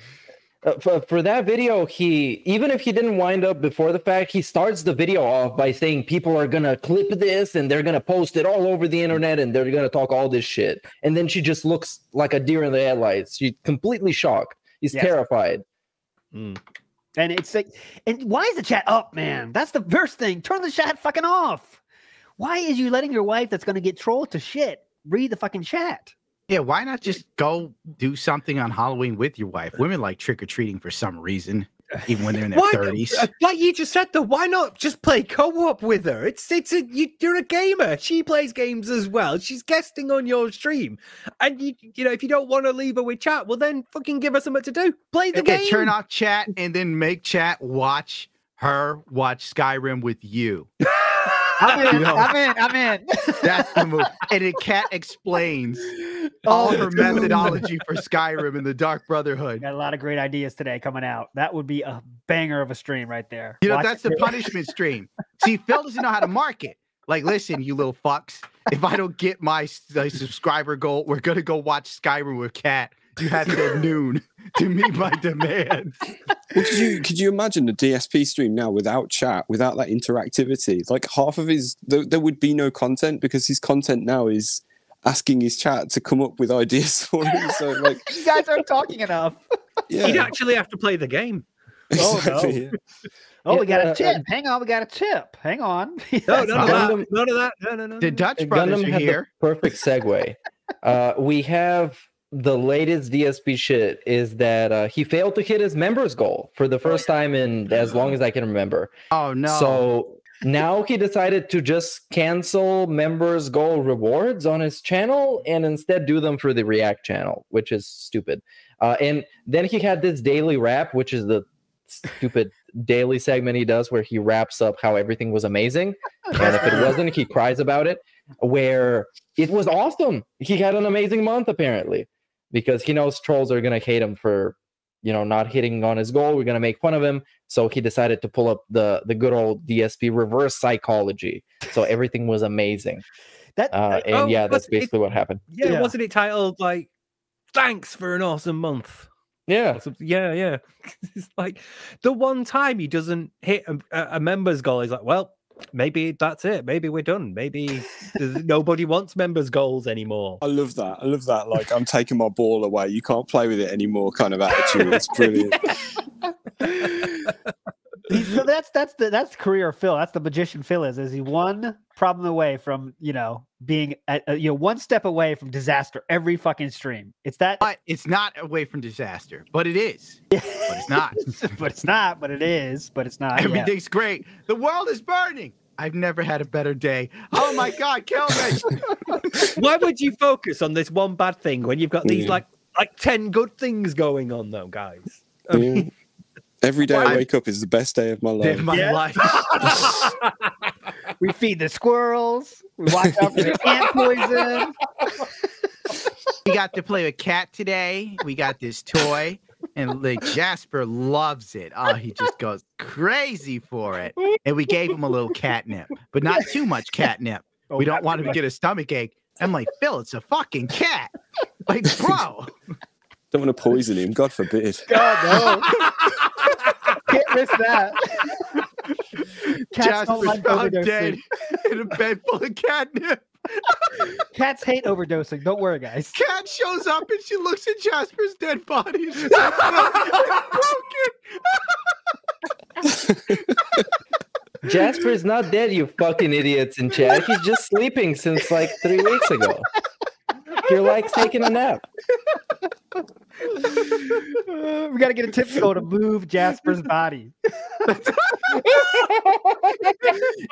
Uh, for, for that video, he even if he didn't wind up before the fact, he starts the video off by saying people are gonna clip this and they're gonna post it all over the internet and they're gonna talk all this shit. And then she just looks like a deer in the headlights. She's completely shocked. He's yes. terrified. Mm. And it's like, and why is the chat up, man? That's the first thing. Turn the chat fucking off. Why is you letting your wife that's gonna get trolled to shit read the fucking chat? Yeah, why not just go do something on Halloween with your wife? Women like trick-or-treating for some reason, even when they're in their why, thirties. Like you just said, though, why not just play co-op with her? It's it's a, you, You're a gamer. She plays games as well. She's guesting on your stream. And, you you know, if you don't want to leave her with chat, well, then fucking give her something to do. Play the okay, game. Turn off chat and then make chat watch her watch Skyrim with you. I'm in, you know, I'm in, I'm in. That's the move. And it Kat explains all her methodology for Skyrim and the Dark Brotherhood. Got a lot of great ideas today coming out. That would be a banger of a stream right there. You know, Watch that's the punishment stream. See, Phil doesn't know how to market. Like, listen, you little fucks. If I don't get my, my subscriber goal, we're going to go watch Skyrim with Kat. You have it at noon to meet my demands. Well, could you could you imagine a D S P stream now without chat, without that interactivity? Like half of his, there, there would be no content because his content now is asking his chat to come up with ideas for him. So like, you guys aren't talking enough. Yeah. You'd actually have to play the game. Exactly, oh, no. Yeah. Oh, yeah, we got uh, a tip. Uh, Hang on, we got a tip. Hang on. No, none of Gundam, that. None of that. No, no, no. The Dutch Gundam brothers are here. Perfect segue. Uh, we have. The latest D S P shit is that uh, he failed to hit his members goal for the first time in as long as I can remember. Oh, no. So now he decided to just cancel members goal rewards on his channel and instead do them for the React channel, which is stupid. Uh, and then he had this daily wrap, which is the stupid daily segment he does where he wraps up how everything was amazing. And if it wasn't, he cries about it, where it was awesome. He had an amazing month, apparently. Because he knows trolls are going to hate him for, you know, not hitting on his goal. We're going to make fun of him. So he decided to pull up the, the good old D S P reverse psychology. So everything was amazing. That, uh, and oh, yeah, that's basically it, what happened. Yeah, yeah, wasn't it titled like "Thanks for an awesome month"? Yeah, yeah, yeah. It's like the one time he doesn't hit a, a members goal, he's like, "Well, maybe that's it. Maybe we're done. Maybe nobody wants members goals anymore." I love that. I love that. Like, I'm taking my ball away. You can't play with it anymore. Kind of attitude. It's brilliant. So that's that's the that's career Phil. That's the magician Phil is. Is he one problem away from you know being at, uh, you know one step away from disaster every fucking stream? It's that. But it's not away from disaster, but it is. But it's not. But it's not. But it is. But it's not. Everything's yeah. great. The world is burning. I've never had a better day. Oh my God, kill me! Why would you focus on this one bad thing when you've got these yeah. like like ten good things going on though, guys? I mean, yeah. Every day well, I wake I, up is the best day of my life. Of my yeah. life. We feed the squirrels. We watch out for the ant poison. We got to play with Kat today. We got this toy. And like Jasper loves it. Oh, he just goes crazy for it. And we gave him a little catnip, but not too much catnip. Oh, we don't want him to get a stomach ache. I'm like, Phil, it's a fucking cat. Like, bro. Don't want to poison him. God forbid. God, no. Can't miss that. Cats don't like overdosing. In a bed full of catnip. Cats hate overdosing. Don't worry, guys. Cat shows up and she looks at Jasper's dead body. And she's like, it's broken. Jasper's not dead, you fucking idiots in chat. He's just sleeping since like three weeks ago. You're like taking a nap. Uh, we got to get a tip code to move Jasper's body.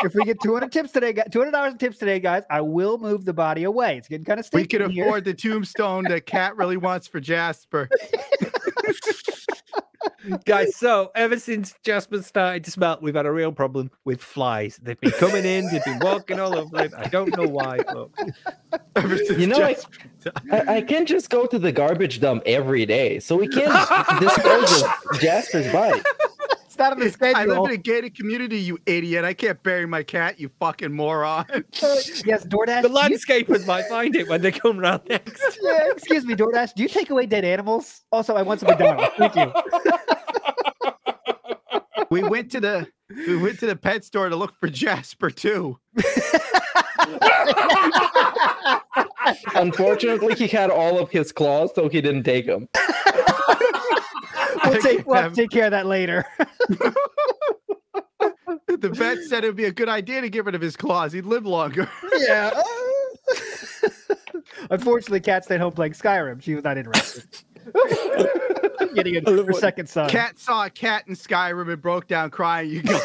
If we get two hundred tips today, two hundred dollars in tips today, guys, I will move the body away. It's getting kind of sticky. We can here. afford the tombstone that Kat really wants for Jasper. Guys, so ever since Jasper started to smell, we've had a real problem with flies. They've been coming in, they've been walking all over them. I don't know why, but ever since you know, Jasper... I, I can't just go to the garbage dump every day, so we can't dispose of Jasper's bite. It's not on the schedule. I live in a gated community, you idiot. I can't bury my cat, you fucking moron. Yes, DoorDash. The landscapers you... might find it when they come round next. Yeah, excuse me, DoorDash. Do you take away dead animals? Also, I want some McDonald's. Thank you. We went to the we went to the pet store to look for Jasper too. Unfortunately, he had all of his claws, so he didn't take them. We'll take, we'll take care of that later. The vet said it would be a good idea to get rid of his claws. He'd live longer. Yeah. Unfortunately, Kat stayed home playing Skyrim. She was not interested. Getting a her second son. Kat saw a cat in Skyrim and broke down crying. You guys.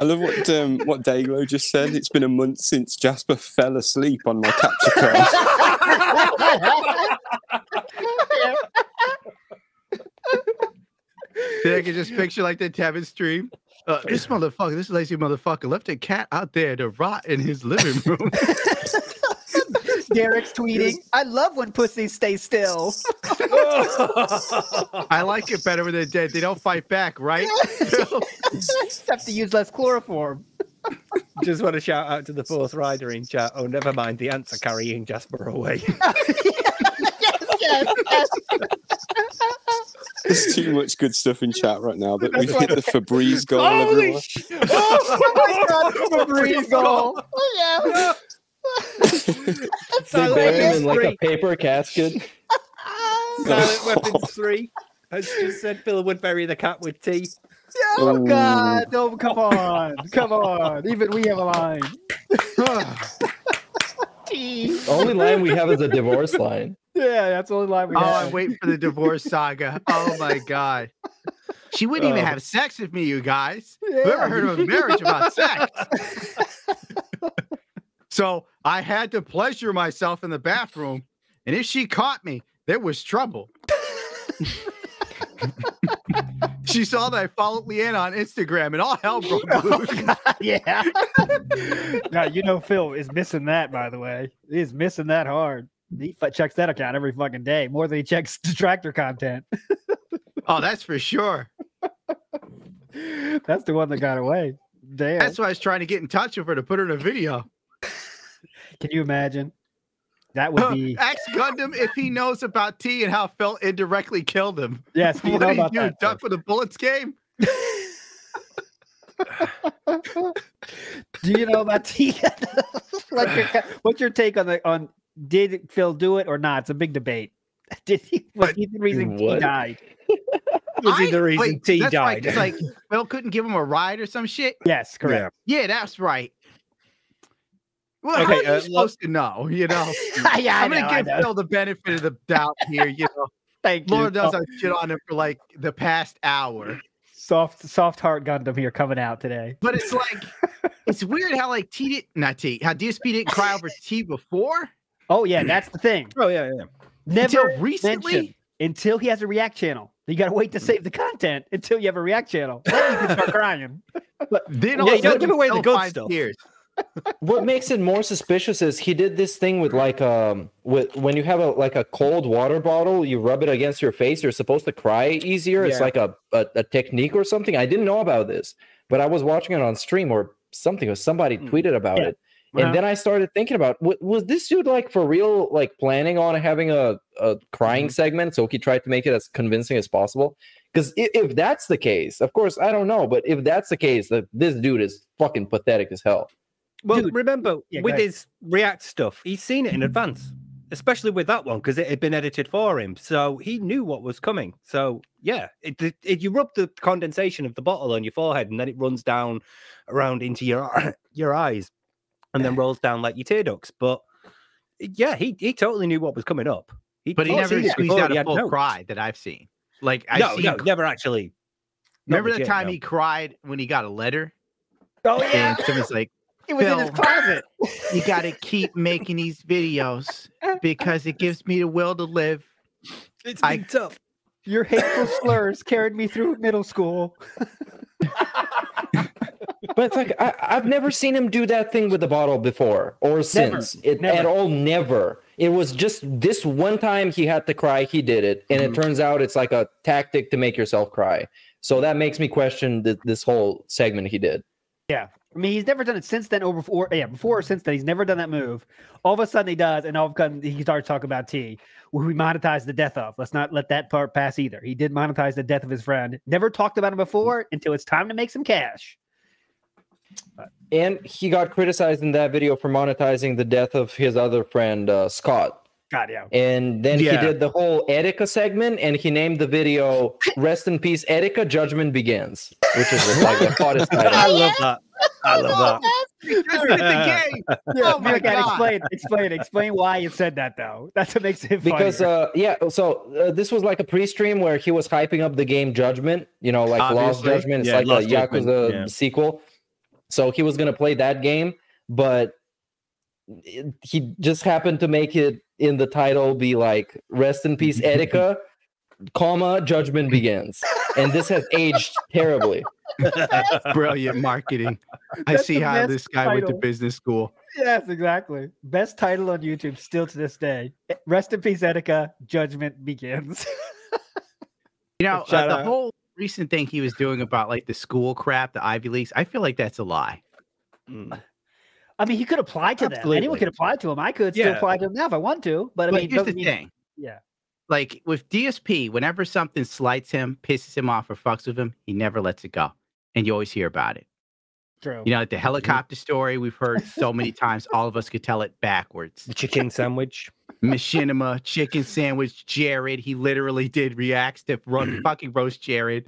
I love what um, what Dayglow just said. It's been a month since Jasper fell asleep on my capture card. I can just picture like the Tavin stream. Uh, this motherfucker, this lazy motherfucker left a cat out there to rot in his living room. Derek's tweeting, I love when pussies stay still. I like it better when they're dead. They don't fight back, right? Just have to use less chloroform. Just want to shout out to the fourth rider in chat. Oh, never mind. The ants are carrying Jasper away. There's too much good stuff in chat right now, but we've hit the Febreze goal. Holy sh oh my God, the Febreze goal. Oh, yeah. They buried him in like a paper casket. Silent Weapons three. As you said, Phil would bury the cat with tea. Oh, oh. God. No, come on. Come on. Even we have a line. The only line we have is a divorce line. Yeah, that's the only line we have. Oh, I'm waiting for the divorce saga. Oh, my God. She wouldn't oh. even have sex with me, you guys. Yeah. Whoever heard of a marriage about sex? So I had to pleasure myself in the bathroom, and if she caught me, there was trouble. She saw that I followed Leanna on Instagram, and all hell broke loose. Oh, yeah. Now, you know, Phil is missing that, by the way. He's missing that hard. He checks that account every fucking day, more than he checks detractor content. Oh, that's for sure. That's the one that got away. Damn. That's why I was trying to get in touch with her to put her in a video. Can you imagine? That would be... Ask Gundam if he knows about T and how Phil indirectly killed him. Yes, you know about that. Duck with a bullets game? Do you know about T? Like your, what's your take on the on did Phil do it or not? It's a big debate. Did he? Was he the reason what? T died? Was I, he the reason wait, T that's died? Like, like Phil couldn't give him a ride or some shit. Yes, correct. Yeah, yeah that's right. Well, okay, how are you uh, supposed well, to know? You know, yeah, I'm gonna know, give Phil the benefit of the doubt here. You know, thank Laura you. does oh. our shit on him for like the past hour. Soft, soft heart Gundam here coming out today. But it's like, it's weird how like T didn't, not T, how D S P didn't cry over T before. Oh yeah, that's the thing. Oh yeah, yeah. Never until recently, until he has a React channel. You gotta wait to save the content until you have a React channel. Then you can start crying. Then yeah, you don't give away the good stuff. Years. What makes it more suspicious is he did this thing with like um with when you have a like a cold water bottle, you rub it against your face, you're supposed to cry easier. Yeah. It's like a, a a technique or something. I didn't know about this, but I was watching it on stream or something, or somebody mm. tweeted about yeah. it. Wow. And then I started thinking about was, was this dude like for real, like planning on having a, a crying mm-hmm. segment? So he tried to make it as convincing as possible. Because if, if that's the case, of course, I don't know. But if that's the case, that this dude is fucking pathetic as hell. Well, dude, remember yeah, with his React stuff, he's seen it in advance, especially with that one because it had been edited for him. So he knew what was coming. So yeah, it, it, it, you rub the condensation of the bottle on your forehead and then it runs down around into your your eyes. And then rolls down like your tear ducts. But yeah, he he totally knew what was coming up. He but he never squeezed out a full notes. cry that I've seen. Like I no, no, never actually. Remember that time no. he cried when he got a letter? Oh yeah, and somebody's like, it was in his closet. You got to keep making these videos because it gives me the will to live. It's I, been tough. Your hateful slurs carried me through middle school. But it's like I, I've never seen him do that thing with the bottle before or since never, it, never. at all. Never. It was just this one time he had to cry. He did it, and mm. it turns out it's like a tactic to make yourself cry. So that makes me question th this whole segment he did. Yeah, I mean he's never done it since then. Or before, yeah, before or since then, he's never done that move. All of a sudden he does, and all of a sudden he starts talking about T, who he monetized the death of. Let's not let that part pass either. He did monetize the death of his friend. Never talked about him before until it's time to make some cash. But. And he got criticized in that video for monetizing the death of his other friend, uh, Scott. God, yeah. And then yeah. he did the whole Etika segment, and he named the video "Rest in Peace, Etika. Judgment Begins," which is like the hottest title. I love that. I love that. Because it's a game. Yeah, oh my God. Explain, explain, explain why you said that though. That's what makes it funny. Because uh, yeah, so uh, this was like a pre-stream where he was hyping up the game Judgment. You know, like Obviously. Lost Judgment. It's yeah, like Lost a Yakuza yeah. sequel. So he was going to play that game, but it, he just happened to make it in the title be like, rest in peace, Etika, comma, judgment begins. And this has aged terribly. Brilliant marketing. I That's see how this guy title. went to business school. Yes, exactly. Best title on YouTube still to this day. Rest in peace, Etika, judgment begins. You know, uh, the whole... recent thing he was doing about like the school crap, the Ivy Leagues, I feel like that's a lie. Mm. I mean, he could apply to Absolutely. that. Anyone could apply to him. I could yeah. still apply to him now if I want to. But, but I mean, here's the mean... thing. Yeah. Like with D S P, whenever something slights him, pisses him off, or fucks with him, he never lets it go. And you always hear about it. True. You know, like the helicopter story we've heard so many times, all of us could tell it backwards. The chicken sandwich. Machinima, chicken sandwich, Jared. He literally did react to run fucking roast Jared.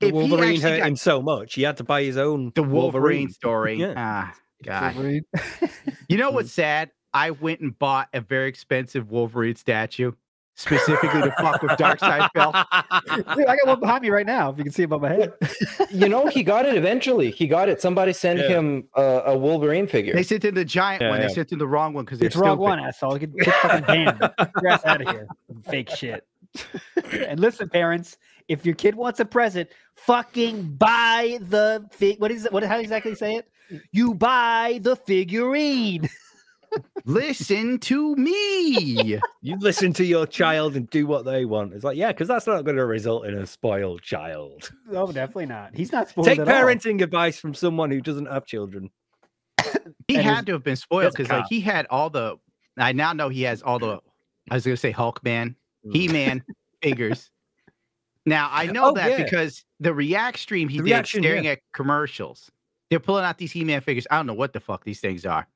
The Wolverine hurt got, him so much. He had to buy his own The Wolverine, Wolverine. story. Yeah. Ah, God. Wolverine. You know what's sad? I went and bought a very expensive Wolverine statue. Specifically to fuck with DarkSydePhil. Dude, I got one behind me right now. If you can see above my head. You know, he got it eventually. He got it. Somebody sent yeah. him uh, a Wolverine figure. They sent him the giant yeah, one. Yeah. They sent him the wrong one because they're stupid. It's wrong one, asshole. Get the fucking damn. Get your ass out of here. Fake shit. And listen, parents, if your kid wants a present, fucking buy the fig. What is it? What? How exactly say it? You buy the figurine. Listen to me. You listen to your child and do what they want. It's like, yeah, because that's not going to result in a spoiled child. Oh, definitely not. He's not spoiled. Take at parenting all. advice from someone who doesn't have children. He and had to have been spoiled because, like, he had all the. I now know he has all the. I was going to say Hulk Man, mm. He Man figures. Now I know oh, that yeah. because the React stream he the did reaction, staring yeah. at commercials. They're pulling out these He-Man figures. I don't know what the fuck these things are.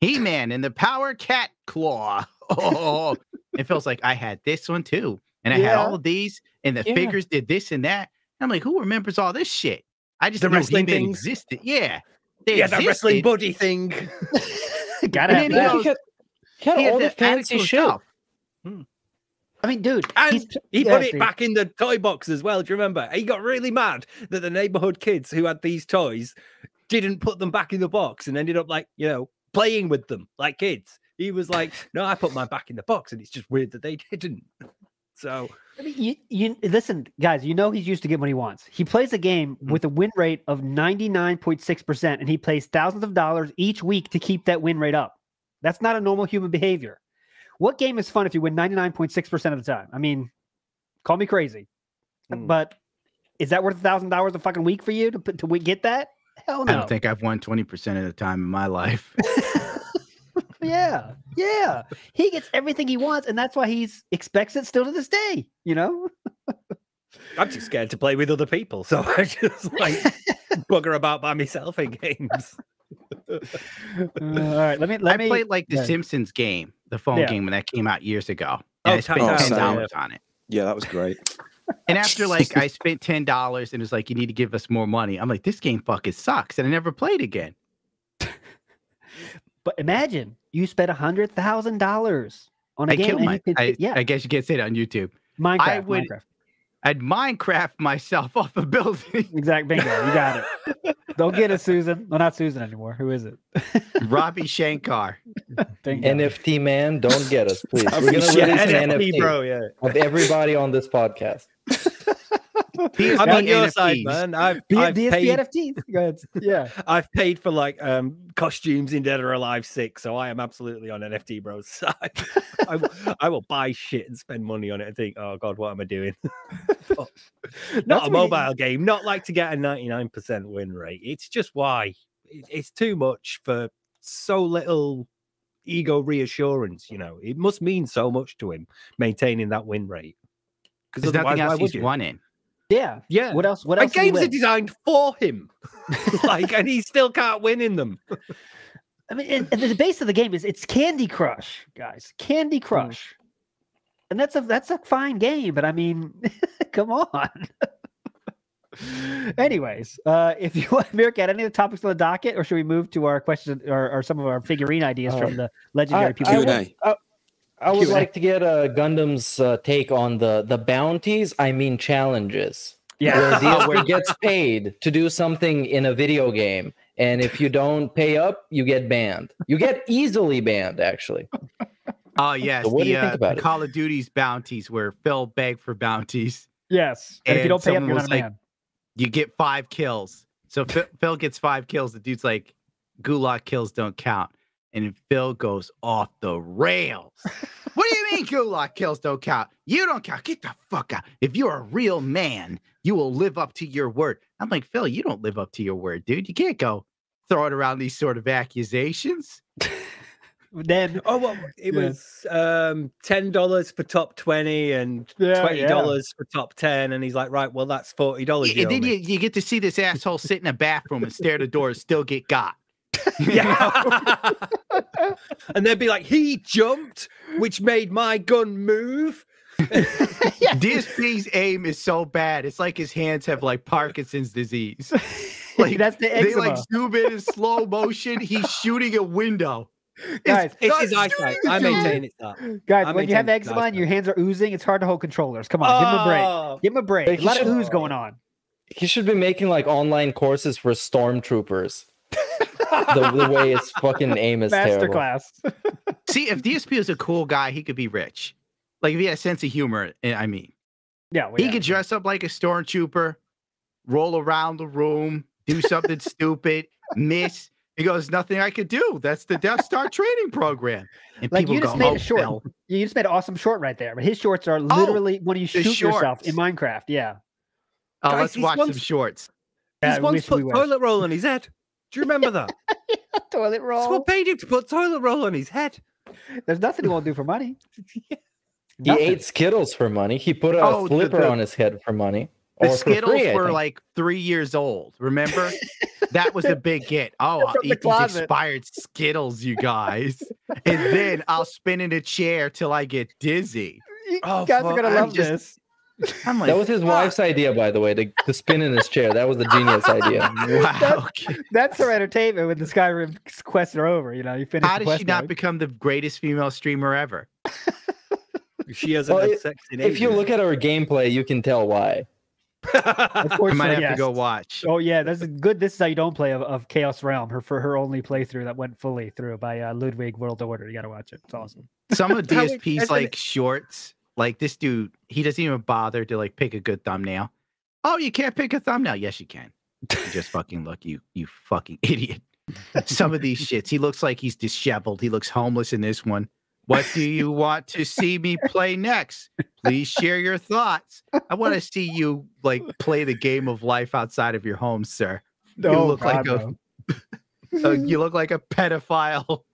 He-Man and the Power Cat Claw. Oh, it feels like I had this one too, and I yeah. had all of these, and the yeah. figures did this and that. And I'm like, who remembers all this shit? I just the knew wrestling He-Man things existed. Yeah, they yeah, existed. That wrestling buddy thing. Gotta have that. He, had, he, had he had all the fancy shit. Hmm. I mean, dude, and he put yeah, it dude. back in the toy box as well. Do you remember? He got really mad that the neighborhood kids who had these toys didn't put them back in the box and ended up, like, you know, playing with them like kids. He was like, no, I put mine back in the box, and it's just weird that they didn't. So I mean, you, you listen, guys, you know, he's used to get what he wants. He plays a game with a win rate of ninety-nine point six percent, and he plays thousands of dollars each week to keep that win rate up. That's not a normal human behavior. What game is fun if you win ninety-nine point six percent of the time? I mean, call me crazy, mm. but is that worth a thousand dollars a fucking week for you to, to get that? Hell no. I don't think I've won twenty percent of the time in my life. yeah. Yeah. He gets everything he wants, and that's why he expects it still to this day, you know? I'm too scared to play with other people, so I just, like, bugger about by myself in games. uh, all right, let me. Let I me, played like the yeah. Simpsons game, the phone yeah. game, when that came out years ago. And oh, I spent oh, ten dollars yeah. on it. Yeah, that was great. And after, like, I spent ten dollars, and it was like, you need to give us more money. I'm like, this game fucking sucks, and I never played again. But imagine you spent a hundred thousand dollars on a I game. And my, you could, I, yeah. I guess you can't say that on YouTube. Minecraft. I would, Minecraft. I'd Minecraft myself off a building. Exact bingo. You got it. Don't get it, Susan. Well, not Susan anymore. Who is it? Robbie Shankar. N F T man, don't get us, please. We're going to release an N F T bro, yeah. of everybody on this podcast. I'm on your N F Ts. Side, man. I've, I've the paid, N F Ts. Go ahead. Yeah, I've paid for, like, um, costumes in Dead or Alive six, so I am absolutely on N F T bro's side. I, I will buy shit and spend money on it and think, oh god, what am I doing? Oh, not a mobile it, game. Not like to get a ninety-nine percent win rate. It's just why it's too much for so little ego reassurance. You know, it must mean so much to him maintaining that win rate because nothing else he's wanting. Yeah, yeah. What else? What else? And games are designed for him, like, and he still can't win in them. I mean, and, and the base of the game is it's Candy Crush, guys. Candy Crush, mm. and that's a that's a fine game, but I mean, come on. Anyways, uh, if you want, Meerkat, any of the topics on the docket, or should we move to our questions or, or some of our figurine ideas uh, from the legendary I, people? I would, I, I would like to get uh, Gundam's uh, take on the the bounties. I mean challenges. Yeah, where, where it gets paid to do something in a video game, and if you don't pay up, you get banned. You get easily banned, actually. Oh yes, so what the, do you think uh, about the it? Call of Duty's bounties, where Phil begged for bounties. Yes, and, and if you don't pay up, you're not a man. You get five kills. So Phil gets five kills. The dude's like, "Gulag kills don't count." And Phil goes off the rails. What do you mean gulag kills don't count? You don't count. Get the fuck out. If you're a real man, you will live up to your word. I'm like, Phil, you don't live up to your word, dude. You can't go throwing around these sort of accusations. Then oh well, it yeah. was um ten dollars for top twenty and yeah, twenty dollars yeah. for top ten, and he's like, right, well, that's forty dollars. And then you, you get to see this asshole sit in a bathroom and stare at the door and still get got. Yeah. And they'd be like, he jumped, which made my gun move. Yeah. This P's aim is so bad. It's like his hands have, like, Parkinson's disease. Like that's the eczema. They, like, zoom in in slow motion. He's shooting a window. Guys, it's, it's his eyesight. I maintain it's not. Guys, I when you have eczema and your hands are oozing, it's hard to hold controllers. Come on, oh. give him a break. Give him a break. Like, a lot should, of ooze going on. He should be making, like, online courses for stormtroopers. The, the way his fucking aim is masterclass. Terrible. See, if D S P is a cool guy, he could be rich. Like, if he had a sense of humor, I mean. Yeah. Well, he yeah. could dress up like a stormtrooper, roll around the room, do something stupid, miss, He goes, nothing I could do. That's the Death Star training program. And like people you just go, made oh, a short. Bill. You just made an awesome short right there. But his shorts are literally oh, when you shoot yourself in Minecraft. Yeah. Oh, guys, let's watch once, some shorts. He's yeah, once put we toilet roll on his head. Do you remember that? Yeah, toilet roll. That's what paid him to put toilet roll on his head. There's nothing he won't do for money. Yeah. He nothing. ate Skittles for money. He put a oh, flipper the, the, on his head for money. The or Skittles free, were like three years old. Remember? That was a big hit. Oh, I'll eat the these expired Skittles, you guys. And then I'll spin in a chair till I get dizzy. You oh, guys fuck, are going to love just, this. I'm like, that was his fuck. wife's idea, by the way, to, to spin in his chair. That was a genius idea. Wow. That's, that's her entertainment when the Skyrim quests are over. You know, you finish How the did she not mode. become the greatest female streamer ever? She hasn't well, had sex in ages. If you look at her gameplay, you can tell why. Of course, I might have yes. to go watch. Oh yeah, that's a good. This is how you don't play of, of Chaos Realm. Her for her only playthrough that went fully through by uh, Ludwig World Order. You gotta watch it. It's awesome. Some of D S P's like shorts. Like this dude, he doesn't even bother to like pick a good thumbnail. Oh, you can't pick a thumbnail. Yes, you can. You just fucking look, you you fucking idiot. Some of these shits, he looks like he's disheveled. He looks homeless in this one. What do you want to see me play next? Please share your thoughts. I want to see you like play the game of life outside of your home, sir. You oh, look God, like no. a, a you look like a pedophile.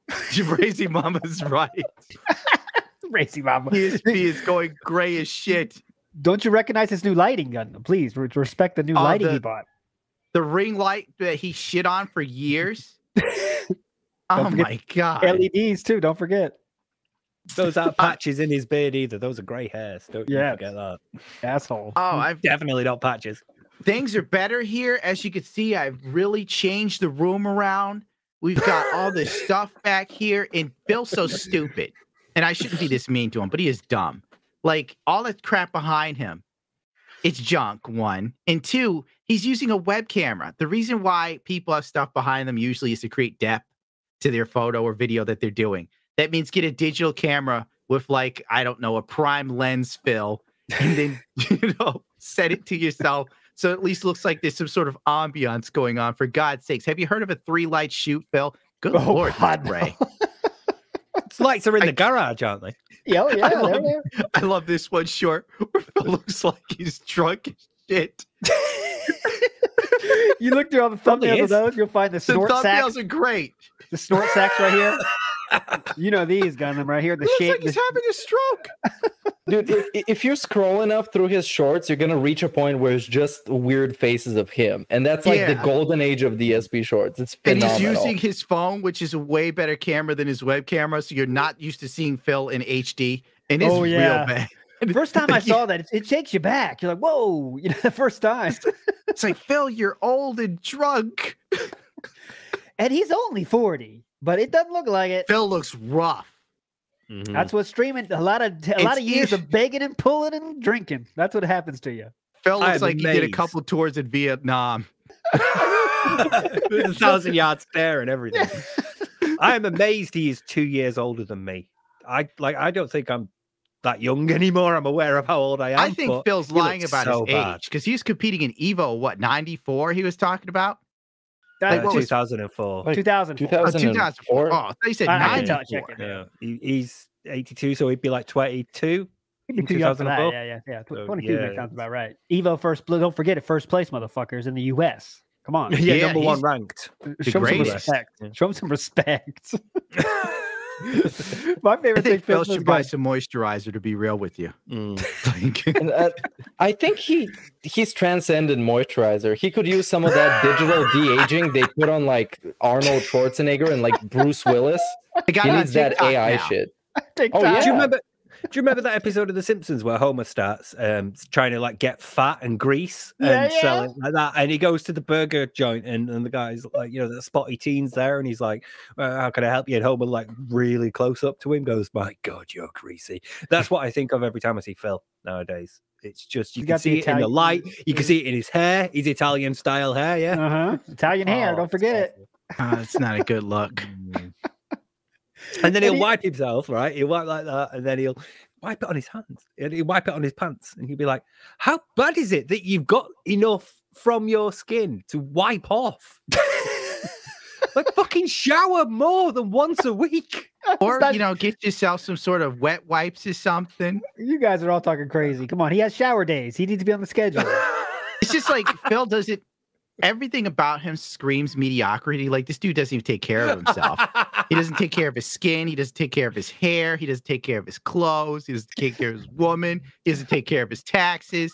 Raising mama's right. Raising mama. D S P is going gray as shit. Don't you recognize his new lighting, Gundam? Please respect the new uh, lighting the, he bought. The ring light that he shit on for years. Oh my God. L E Ds too. Don't forget. Those aren't patches in his beard either. Those are gray hairs. Don't yeah. forget that. Asshole. Oh, I've definitely not patches. Things are better here. As you can see, I've really changed the room around. We've got all this stuff back here. And Phil's so stupid. And I shouldn't be this mean to him, but he is dumb. Like, all that crap behind him, it's junk, one. And two, he's using a web camera. The reason why people have stuff behind them usually is to create depth to their photo or video that they're doing. That means get a digital camera with, like, I don't know, a prime lens fill, and then, you know, set it to yourself so it at least looks like there's some sort of ambiance going on. For God's sakes, have you heard of a three-light shoot, Phil? Good oh, Lord, God, Ray. No. It's lights are in the I, garage, aren't they? Yeah, yeah. I love, I love this one short where Phil looks like he's drunk as shit. You look through all the thumbnails of those, you'll find the snort the sacks. The thumbnails are great. The snort sacks right here. You know these, Gundam, right here. The looks shape. Like he's having a stroke. Dude, if, if you scroll enough through his shorts, you're gonna reach a point where it's just weird faces of him, and that's like yeah. the golden age of D S P shorts. It's phenomenal. And he's using his phone, which is a way better camera than his web camera, so you're not used to seeing Phil in H D. And it's oh, yeah. real bad. First time I saw that, it, it takes you back. You're like, whoa! You know, the first time. It's like, Phil, you're old and drunk, and he's only forty. But it doesn't look like it. Phil looks rough. Mm-hmm. That's what's streaming. A lot of a it's lot of years of begging and pulling and drinking. That's what happens to you. Phil looks like amazed. he did a couple tours in Vietnam. A thousand yards stare and everything. I am amazed he is two years older than me. I like. I don't think I'm that young anymore. I'm aware of how old I am. I think Phil's lying about so his bad. age because he's competing in Evo. What ninety-four? He was talking about. Like, uh, two thousand four. Like, two thousand four. two thousand four. Oh, I thought you said ninety-four. Yeah. He, he's eighty-two, so he'd be like twenty-two. In two thousand four. Yeah, yeah, yeah. twenty-two, so, yeah. That sounds about right. Evo first, don't forget it, first place, motherfuckers, in the U S. Come on. Yeah, yeah number one ranked. Show him some respect. Yeah. Show him some respect. My favorite I think thing Phil should buy guy. some moisturizer, to be real with you. Mm. and, uh, I think he he's transcended moisturizer. He could use some of that digital de-aging they put on like Arnold Schwarzenegger and like Bruce Willis. He needs that A I now. shit. Oh, yeah. Do you remember do you remember that episode of The Simpsons where Homer starts um trying to like get fat and grease and yeah, yeah. sell it like that? And he goes to the burger joint and, and the guy's like, you know, the spotty teens there, and he's like, uh, how can I help you? And Homer, like really close up to him, goes, my God, you're greasy. That's what I think of every time I see Phil nowadays. It's just you, you can see it in the light, you can see it in his hair, his Italian style hair, yeah. Uh-huh. Italian oh, hair, don't forget it. Uh, it's not a good look. And then he'll wipe himself, right? He'll wipe like that, and then he'll wipe it on his hands. And he'll wipe it on his pants, and he'll be like, how bad is it that you've got enough from your skin to wipe off? Like, fucking shower more than once a week. Or, not... you know, get yourself some sort of wet wipes or something. You guys are all talking crazy. Come on. He has shower days. He needs to be on the schedule. It's just like Phil does it. Everything about him screams mediocrity. Like, this dude doesn't even take care of himself. He doesn't take care of his skin. He doesn't take care of his hair. He doesn't take care of his clothes. He doesn't take care of his woman. He doesn't take care of his taxes.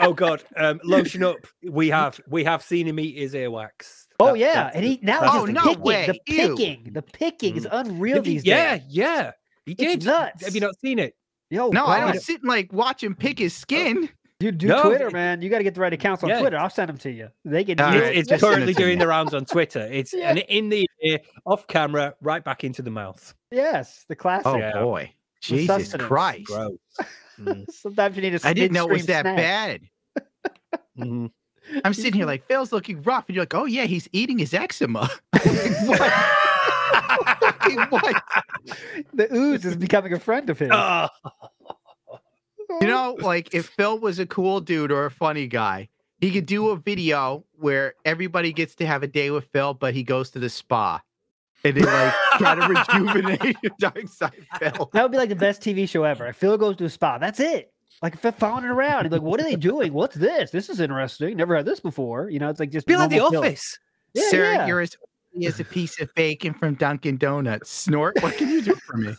Oh, God. Um, lotion up. We have we have seen him eat his earwax. Oh, that, yeah. And he now oh, the no picking, way. The picking. Ew. The picking is unreal you, these yeah, days. Yeah, yeah. He did. It's nuts. Have you not seen it? Yo, no, God. I don't sit and, like, watch him pick his skin. Oh. You do no, Twitter, man. You got to get the right accounts on yeah. Twitter. I'll send them to you. They can. Uh, it's it's currently doing you. the rounds on Twitter. It's yeah. and in the ear, off camera, right back into the mouth. Yes, the classic. Oh yeah. boy, the Jesus sustenance. Christ! Mm. Sometimes you need a. I didn't know it was that snack. bad. mm. I'm sitting here like Phil's looking rough, and you're like, "Oh yeah, he's eating his eczema." What? What? The ooze is becoming a friend of his. Uh. You know, like, if Phil was a cool dude or a funny guy, he could do a video where everybody gets to have a day with Phil, but he goes to the spa. And they, like, try to rejuvenate DarkSydePhil. That would be, like, the best T V show ever. Phil goes to a spa. That's it. Like, Phil following it around. He's like, what are they doing? What's this? This is interesting. Never had this before. You know, it's like just... Be like The Office. Yeah, Sarah, yeah. you're as oily as a piece of bacon from Dunkin' Donuts. Snort, what can you do for me?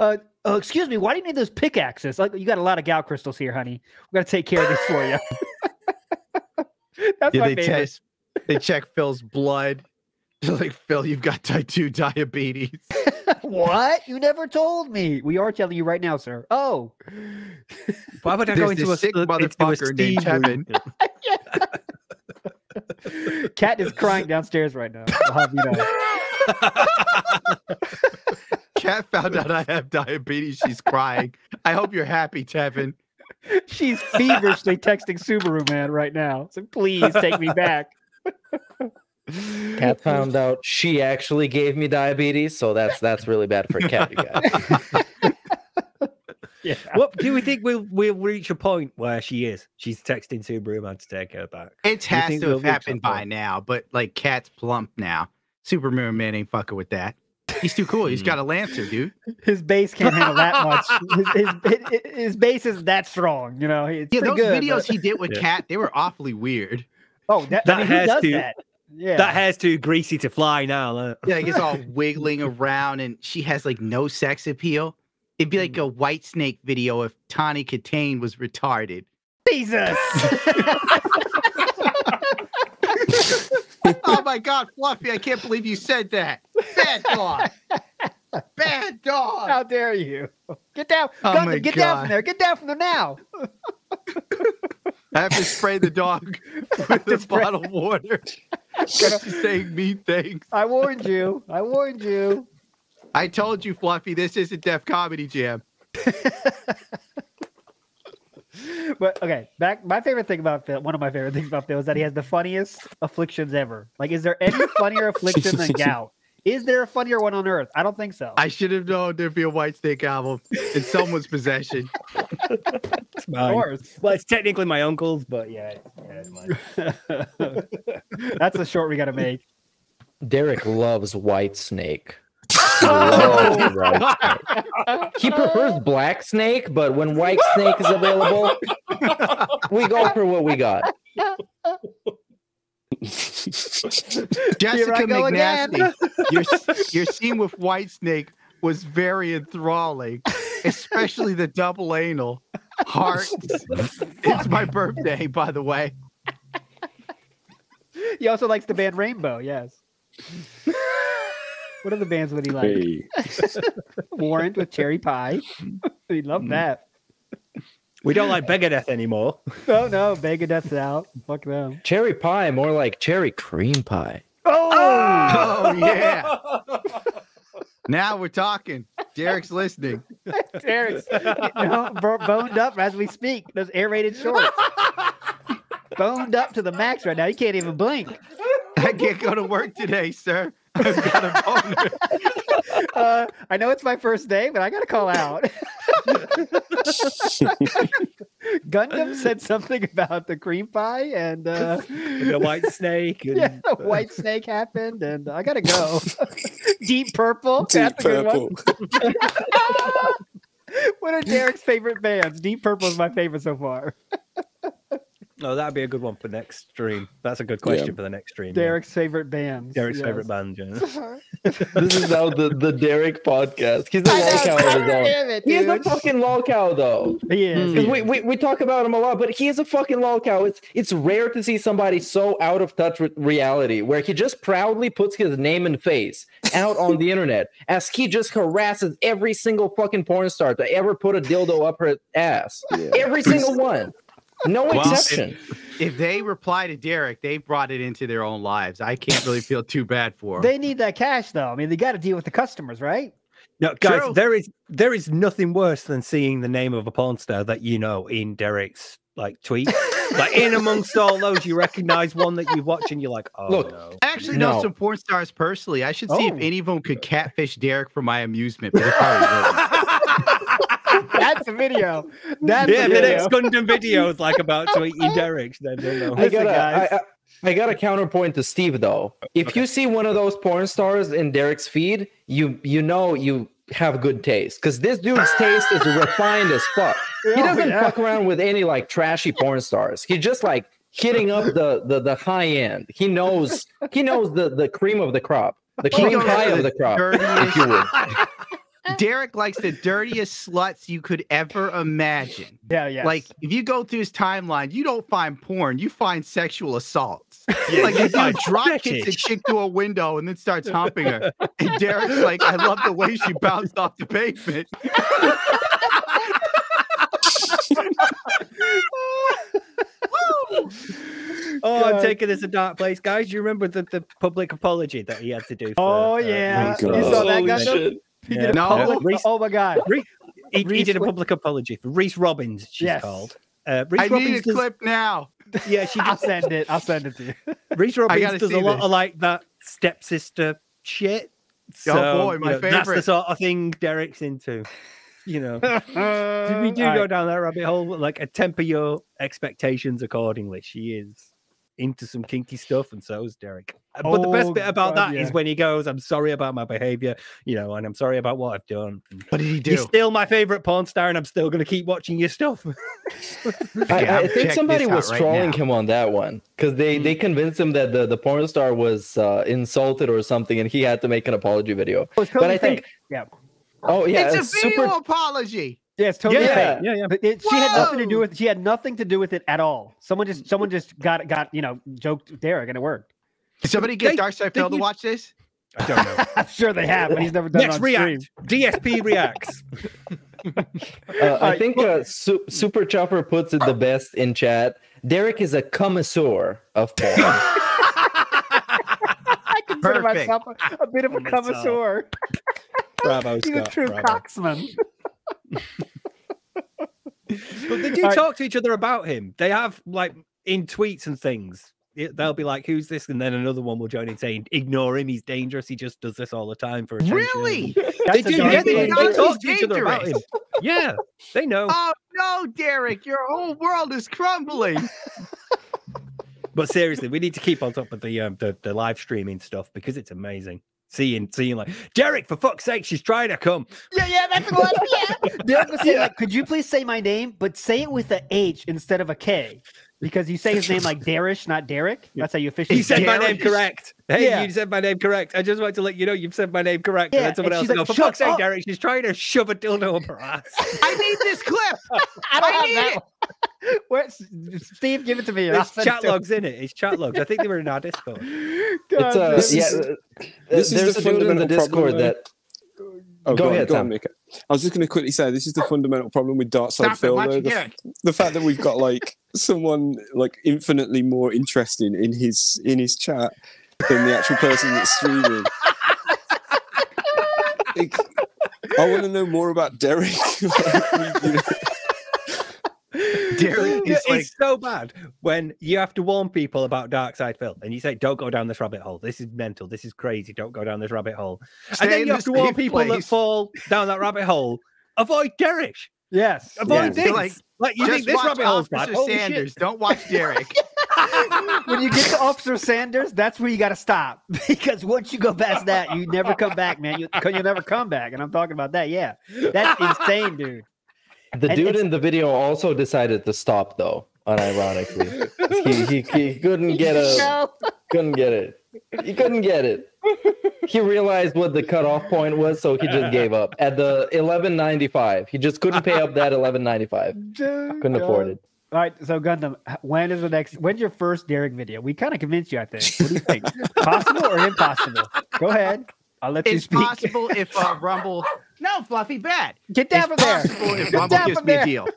Uh, oh, excuse me, why do you need those pickaxes? Like, you got a lot of gal crystals here, honey. We got to take care of this for you. That's yeah, my they favorite. Test, they check Phil's blood. They're like, Phil, you've got type two diabetes. What? You never told me. We are telling you right now, sir. Oh. Why would I There's go into a sick motherfucker named Kevin? Kat is crying downstairs right now. I'll have you know. Kat found out I have diabetes. She's crying. I hope you're happy, Tevin. She's feverishly texting Subaru Man right now. So please take me back. Kat found out she actually gave me diabetes, so that's that's really bad for Kat, you guys. Yeah. What do we think we'll we'll reach a point where she is? She's texting Subaru Man to take her back. It has to have happened by now, but like Kat's plump now. Subaru Man ain't fucking with that. He's too cool. He's got a lancer, dude. His base can't handle that much. His, his, his, his base is that strong, you know. It's yeah, those good, videos but... he did with yeah. Kat, they were awfully weird. Oh, that, that I mean, hair's does too. That? Yeah, that hair's too greasy to fly now. Look. Yeah, like it's all wiggling around, and she has like no sex appeal. It'd be like a Whitesnake video if Tawny Katane was retarded. Jesus. Oh my God, Fluffy! I can't believe you said that. Bad dog. Bad dog. How dare you? Get down. Oh Gundam, get God. down from there. Get down from there now. I have to spray the dog with a bottle of water. She's saying mean things. I warned you. I warned you. I told you, Fluffy, this isn't Def Comedy Jam. But okay, back. My favorite thing about Phil, one of my favorite things about Phil, is that he has the funniest afflictions ever. Like, is there any funnier affliction than gout? Is there a funnier one on earth? I don't think so. I should have known there'd be a Whitesnake album in someone's possession. It's mine. Of course. Well, it's technically my uncle's, but yeah, yeah it's mine. That's the short we got to make. Derek loves Whitesnake. Oh, right. He prefers Black Snake, but when White Snake is available, we go for what we got. Jessica McNasty, your, your scene with White Snake was very enthralling, especially the double anal hearts. It's my birthday, by the way. He also likes the band Rainbow, yes. What are the bands would he like? Hey. Warrant with Cherry Pie. He'd love mm. that. We don't like Begadeth anymore. Oh, no. Begadeth's out. Fuck them. Cherry Pie, more like Cherry Cream Pie. Oh, oh yeah. Now we're talking. Derek's listening. Derek's you know, boned up as we speak. Those aerated shorts. Boned up to the max right now. You can't even blink. I can't go to work today, sir. I've got a boner. uh, I know it's my first day, but I gotta call out. Gundam said something about the cream pie and, uh, and the white snake. And, yeah, the white snake happened, and I gotta go. Deep purple. Deep purple. What are Derek's favorite bands? Deep Purple is my favorite so far. Oh, that'd be a good one for next stream. That's a good question yeah. for the next stream. Derek's yeah. favorite bands. Derek's yes. favorite band, Jenna. This is now the, the Derek podcast. He's a lol cow of his own. It, He's a fucking lol cow, though. He is. Mm. We, we, we talk about him a lot, but he is a fucking lol cow. It's, it's rare to see somebody so out of touch with reality, where he just proudly puts his name and face out on the internet, as he just harasses every single fucking porn star to ever put a dildo up her ass. Yeah. Every single one. No well, exception. If, if they reply to Derek, they brought it into their own lives. I can't really feel too bad for them. They need that cash, though. I mean, they got to deal with the customers, right? No, guys, True. there is there is nothing worse than seeing the name of a porn star that you know in Derek's like tweets. Like in amongst all those, you recognize one that you watch, and you're like, oh. Look, no. I actually no. know some porn stars personally. I should see oh. if any of them could catfish Derek for my amusement. But That's a video. That's yeah, a video. The next Gundam video is like about tweeting Derek. Then know. I, got a, I, I, I got a counterpoint to Steve though. If okay. you see one of those porn stars in Derek's feed, you you know you have good taste, because this dude's taste is refined as fuck. He doesn't yeah. fuck around with any like trashy porn stars. He just like hitting up the the the high end. He knows he knows the the cream of the crop, the king pie of the crop, if you would. Derek likes the dirtiest sluts you could ever imagine. Yeah, yeah. Like, if you go through his timeline, you don't find porn. You find sexual assaults. Yeah, like, if you drop kicks a chick through a window and then starts humping her. And Derek's like, I love the way she bounced off the pavement. Oh, God. I'm taking this a dark place, guys. Do you remember the, the public apology that he had to do? For, oh, yeah. Uh, you saw that guy? He yeah. did a no. public, Reece, oh my God! Reece, he, Reece he did a public apology for Reese Robbins. She's yes. called. Uh, I Robbins need a does, clip now. Yeah, she. I'll send it. I'll send it to you. Reese Robbins does a lot this. of like that stepsister shit. So, oh boy, my you know, favorite. That's the sort of thing Derek's into. You know, uh, we do right. go down that rabbit hole. Like, a temper your expectations accordingly. She is into some kinky stuff, and so is Derek. But oh, the best bit about God, that yeah. is when he goes, I'm sorry about my behavior, you know, and I'm sorry about what I've done. What did he do? He's still my favorite porn star, and I'm still going to keep watching your stuff. I, I think somebody was right trolling now. him on that one, because they, mm. they convinced him that the, the porn star was uh, insulted or something, and he had to make an apology video. Oh, totally but I think... Fake. Yeah. Oh, yeah. It's, it's a video super... apology. Yeah, it's totally yeah. fake. Yeah, yeah. But it, she had nothing to do with. She had nothing to do with it at all. Someone just, someone just got got you know joked Derek, and it worked. Did somebody get DarkSydePhil to watch this? I don't know. I'm sure they have, but he's never done Next it on react. Stream. D S P reacts. uh, I think uh, Su Super Chopper puts it the best in chat. Derek is a connoisseur of porn. I consider Perfect. myself a, a bit of a connoisseur. Bravo, Scott. He's a true Bravo. coxman. But they do All talk right. to each other about him. They have, like, in tweets and things, it, they'll be like, who's this? And then another one will join in saying, ignore him, he's dangerous, he just does this all the time for attention. Really? They do, yeah, they, they talk to dangerous. each other about him. Yeah, they know. Oh no, Derek, your whole world is crumbling. But seriously, we need to keep on top of the, um, the, the live streaming stuff, because it's amazing. Seeing, seeing, like, Derek, for fuck's sake, she's trying to come. Yeah, yeah, that's what. Yeah. Derek was saying, yeah. like, could you please say my name, but say it with a H instead of a K, because you say his name like Darish, not Derek. That's how you officially. He said Darish. my name correct. Hey, yeah. you said my name correct. I just want to let you know you've said my name correct. Yeah. And then someone and else like, goes, for fuck's sake, Derek, she's trying to shove a dildo up her ass. I need this clip. I don't I need have that. It. Where, Steve, give it to me. It's chat logs in it. It's chat logs. I think they were in our Discord. God, uh, this yeah, is, this there's is the a fundamental in the Discord problem. That. Oh, go, go ahead, Sam. I was just going to quickly say this is the fundamental problem with DarkSydePhil. The, the fact that we've got like someone like infinitely more interesting in his in his chat than the actual person that's streaming. Like, I want to know more about Derek. Like, you know, Derek is it's like, so bad when you have to warn people about DarkSydePhil and you say, don't go down this rabbit hole. This is mental. This is crazy. Don't go down this rabbit hole. And then you have to warn people place. that fall down that rabbit hole. Avoid Derek. Yes. Of all yes. things. Like, like, you think this Robin Hole's not? Holy Sanders. Shit. Don't watch Derek. When you get to Officer Sanders, that's where you got to stop. Because once you go past that, you never come back, man. You, you'll never come back. And I'm talking about that. Yeah. That's insane, dude. The and dude in the video also decided to stop, though, unironically. he, he, he couldn't get a, couldn't get it. He couldn't get it. He realized what the cutoff point was, so he just gave up. At the eleven ninety-five, he just couldn't pay up that eleven ninety-five. Couldn't God. afford it. All right, so Gundam, when is the next? When's your first Derek video? We kind of convinced you, I think. What do you think? Possible or impossible? Go ahead. I'll let it's you speak. It's possible if uh, Rumble. No, Fluffy, bad. Get down it's from there. If Get Rumble down gives from me there. A deal.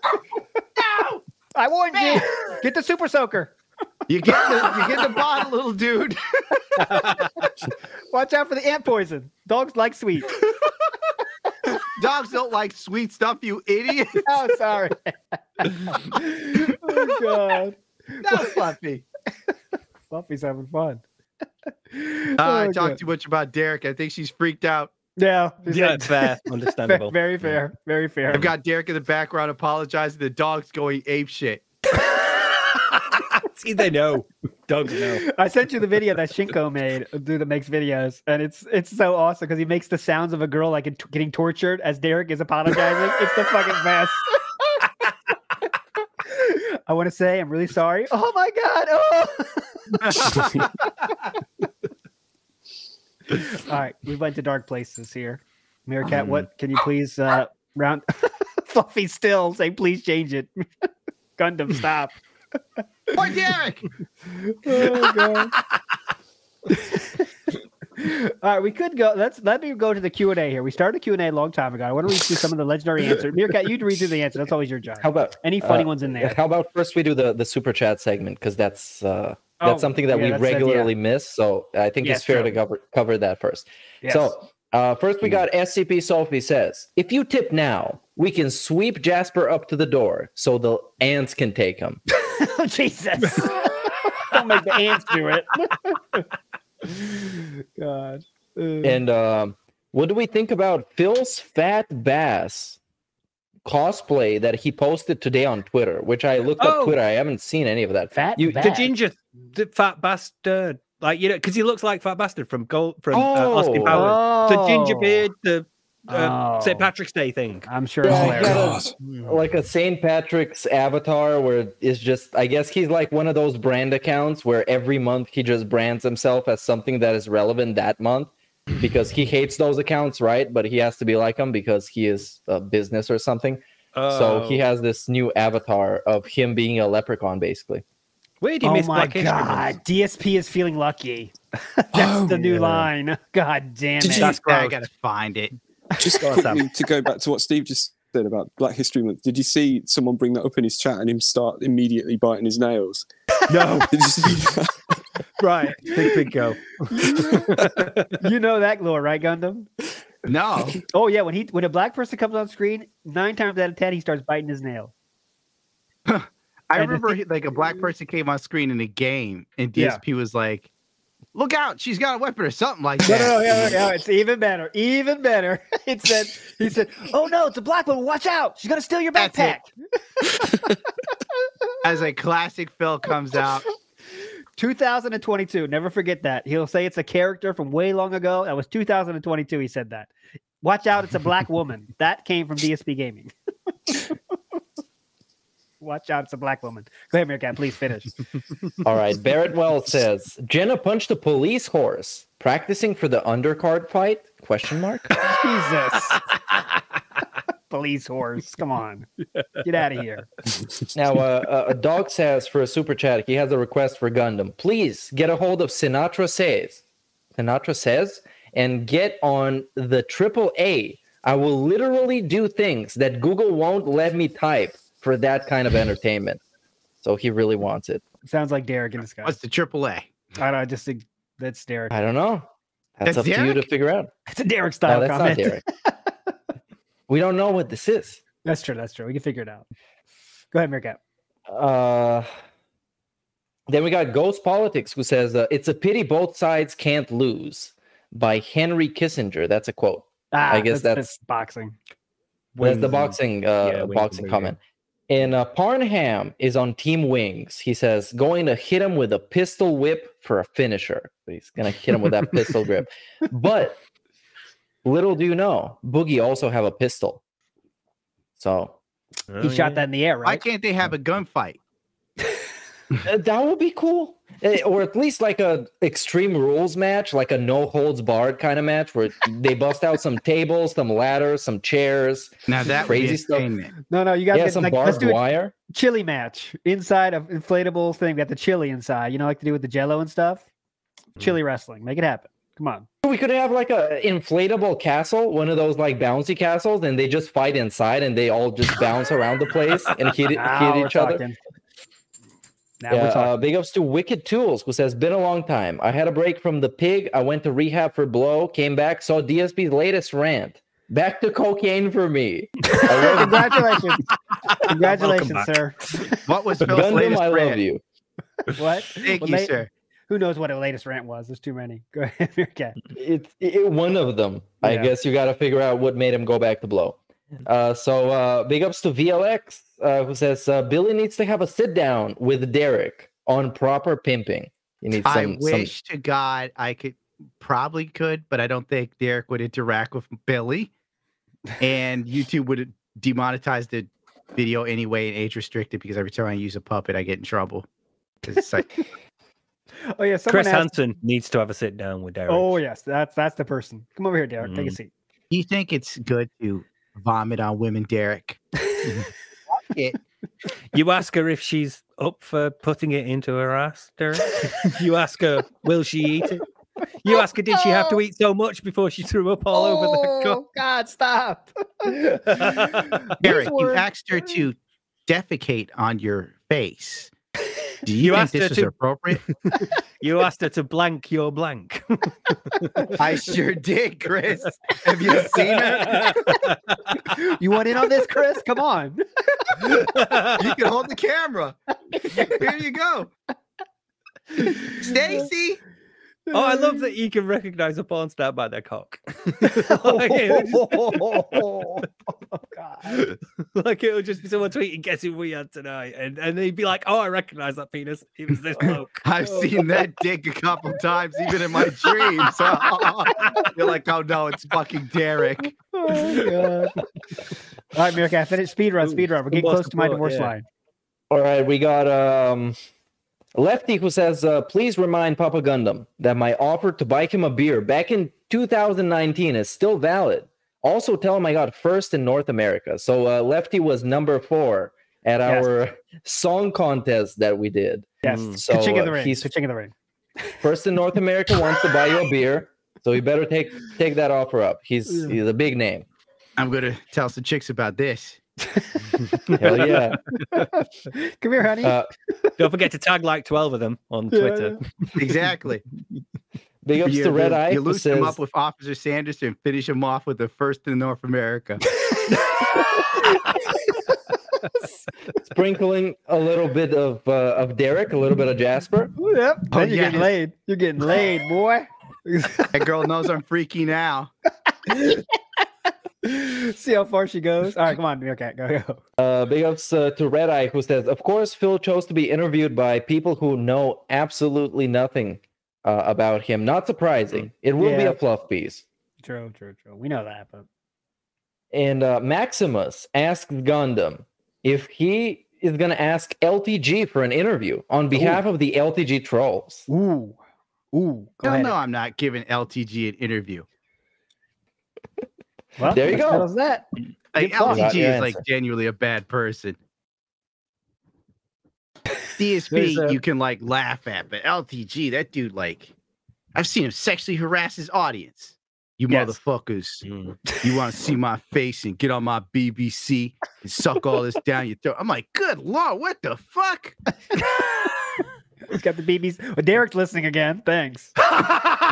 No, I warned bad. you. Get the super soaker. You get the you get the bottle, little dude. Watch out for the ant poison. Dogs like sweets. Dogs don't like sweet stuff, you idiot. Oh, sorry. Oh God. That was Fluffy. Fluffy's having fun. Uh, oh, I God. talked too much about Derek. I think she's freaked out. Yeah. Yeah, like, fair. Understandable. Very fair. Very fair. I've got Derek in the background apologizing. The dog's going apeshit. See, they know. Dogs know. I sent you the video that Shinko made, a dude that makes videos, and it's it's so awesome because he makes the sounds of a girl like getting tortured as Derek is apologizing. It's the fucking best. I want to say I'm really sorry. Oh my God! Oh. All right, we went to dark places here. Meerkat, um, what can you please uh, round? Fluffy still say please change it. Gundam, stop. Poor Derek. Oh God. All right, we could go. Let's let me go to the Q and A here. We started Q and A a long time ago. I want to read through some of the legendary answers. Meerkat, you read through the answer. That's always your job. How about any funny uh, ones in there? How about first we do the the super chat segment because that's uh, oh, that's something that yeah, we regularly that, yeah. miss. So I think yes, it's fair true. to cover cover that first. Yes. So uh, first we got S C P Sophie says, if you tip now, we can sweep Jasper up to the door so the ants can take him. Oh, Jesus. Don't make the ants do it. God. Ugh. And um, what do we think about Phil's Fat Bass cosplay that he posted today on Twitter, which I looked oh. up Twitter. I haven't seen any of that. Fat you, Bass. The ginger the Fat Bastard. Like, you know, because he looks like Fat Bastard from Gold, from oh. uh, Austin Powers. Oh. The ginger beard, the Uh, oh. Saint Patrick's Day thing. I'm sure it's hilarious. Yeah, a, like a Saint Patrick's avatar where it's just, I guess he's like one of those brand accounts where every month he just brands himself as something that is relevant that month because he hates those accounts, right? But he has to be like them because he is a business or something. Oh. So he has this new avatar of him being a leprechaun, basically. Wait, he oh missed my God. D S P is feeling lucky. That's oh, the new yeah. line. God damn it. That's I gotta find it. Just to go back to what Steve just said about Black History Month, did you see someone bring that up in his chat and him start immediately biting his nails? No. Did you see that? Right. Big, big go. You know that lore, right, Gundam? No. Oh, yeah. When he when a black person comes on screen, nine times out of ten, he starts biting his nail. I and remember he, like a black person came on screen in a game and D S P yeah. was like, look out, she's got a weapon or something like that. No, no, no, no, no, it's even better. Even better. It said, he said, oh no, it's a black woman. Watch out. She's going to steal your backpack. As a classic Phil comes out. two thousand twenty-two. Never forget that. He'll say it's a character from way long ago. That was two thousand twenty-two. He said that. Watch out, it's a black woman. That came from D S P Gaming. Watch out, it's a black woman. Go ahead, Meerkat, please finish. All right, Barrett Wells says, Jenna punched a police horse. Practicing for the undercard fight? Question mark? Jesus. Police horse, come on. Get out of here. Now, uh, a dog says for a super chat, he has a request for Gundam. Please get a hold of Sinatra Says. Sinatra Says, and get on the triple A. I will literally do things that Google won't let me type. For that kind of entertainment. So he really wants it. Sounds like Derek in the sky. What's the triple A? I don't know. I just think that's Derek. I don't know. That's, that's up Derek? to you to figure out. It's a Derek style no, that's comment. Not Derek. We don't know what this is. That's true. That's true. We can figure it out. Go ahead, Meerkat. Uh, then we got Ghost Politics who says, uh, it's a pity both sides can't lose by Henry Kissinger. That's a quote. Ah, I guess that's, that's boxing. Wings. There's the boxing, uh, yeah, boxing comment. And uh, Parnham is on Team Wings. He says, going to hit him with a pistol whip for a finisher. He's going to hit him with that pistol grip. But little do you know, Boogie also have a pistol. So oh, he shot yeah. that in the air, right? Why can't they have a gunfight? That would be cool. Or at least like a extreme rules match, like a no holds barred kind of match where they bust out some tables, some ladders, some chairs. Now that crazy stuff. No, no, you got yeah, some like, barbed wire. Chili match inside of inflatable thing. Got the chili inside. You know, like to do with the Jello and stuff. Mm. Chili wrestling. Make it happen. Come on. We could have like a inflatable castle, one of those like bouncy castles, and they just fight inside, and they all just bounce around the place and hit, now hit each talking. other. Now yeah, uh, big ups to Wicked Tools, who says, been a long time. I had a break from the pig. I went to rehab for blow, came back, saw D S P's latest rant. Back to cocaine for me. Congratulations. Congratulations, sir. What was Phil's Gundam, latest I rant? love you. What? Thank well, you, late, sir. Who knows what a latest rant was? There's too many. Go ahead, Meerkat. It's it, one of them. Yeah. I guess you got to figure out what made him go back to blow. Uh, so uh, big ups to V L X. Uh, who says uh, Billy needs to have a sit down with Derek on proper pimping. You need some, I wish some... to God I could probably could, but I don't think Derek would interact with Billy, and YouTube would demonetize the video anyway and age restricted because every time I use a puppet I get in trouble. It's like... oh yeah, Chris asked... Hansen needs to have a sit down with Derek. Oh yes, that's that's the person. Come over here, Derek. Mm. Take a seat. You think it's good to vomit on women, Derek? It. You ask her if she's up for putting it into her ass, Derek. You ask her, will she eat it? You ask her, did she have to eat so much before she threw up all oh, over the cup? God, stop. Derek, you asked her to defecate on your face. Do you, you think asked this her is to... appropriate? You asked her to blank your blank. I sure did, Chris. Have you seen it? You want in on this, Chris? Come on. You can hold the camera. Here you go. Stacy. Oh, I love that you can recognize a porn star by their cock. Like, it'll just... oh, God. Like it'll just be someone tweeting, guess who we had tonight? And and they'd be like, oh, I recognize that penis. It was this bloke. I've oh. seen that dick a couple times, even in my dreams. You're like, oh no, it's fucking Derek. Oh my God. All right, Meerkat, finish speed run, speed run. We're getting close to my divorce yeah. line. All right, we got um Lefty, who says, uh, please remind Papa Gundam that my offer to buy him a beer back in two thousand nineteen is still valid. Also tell him I got first in North America. So uh, Lefty was number four at yes. our song contest that we did. Yes. So uh, in the ring. He's in the ring. First in North America, wants to buy you a beer. So you better take take that offer up. He's, he's a big name. I'm going to tell some chicks about this. Hell yeah. Come here, honey. Uh, don't forget to tag like twelve of them on yeah. Twitter. Exactly. Big ups you, to Red Eye. You loosen says... them up with Officer Sanders and finish him off with the first in North America. Sprinkling a little bit of uh, of Derek, a little bit of Jasper. Ooh, yep. Oh, you're yeah. getting laid. You're getting laid, boy. That girl knows I'm freaky now. See how far she goes. All right, come on, Meerkat, go go. Uh, big ups uh, to Red Eye, who says, "Of course, Phil chose to be interviewed by people who know absolutely nothing uh, about him. Not surprising. It will yeah. be a fluff piece." True, true, true. We know that, but. And uh, Maximus asked Gundam if he is going to ask L T G for an interview on behalf Ooh. of the L T G trolls. Ooh, ooh. Go no, no, I'm not giving L T G an interview. Well, there you go. How's that? Like, L T G is like genuinely a bad person. D S P, a... you can like laugh at, but L T G, that dude, like, I've seen him sexually harass his audience. You yes. motherfuckers, mm. you want to see my face and get on my B B C and suck all this down your throat. I'm like, good Lord, what the fuck? He's got the B Bs. Oh, Derek's listening again. Thanks.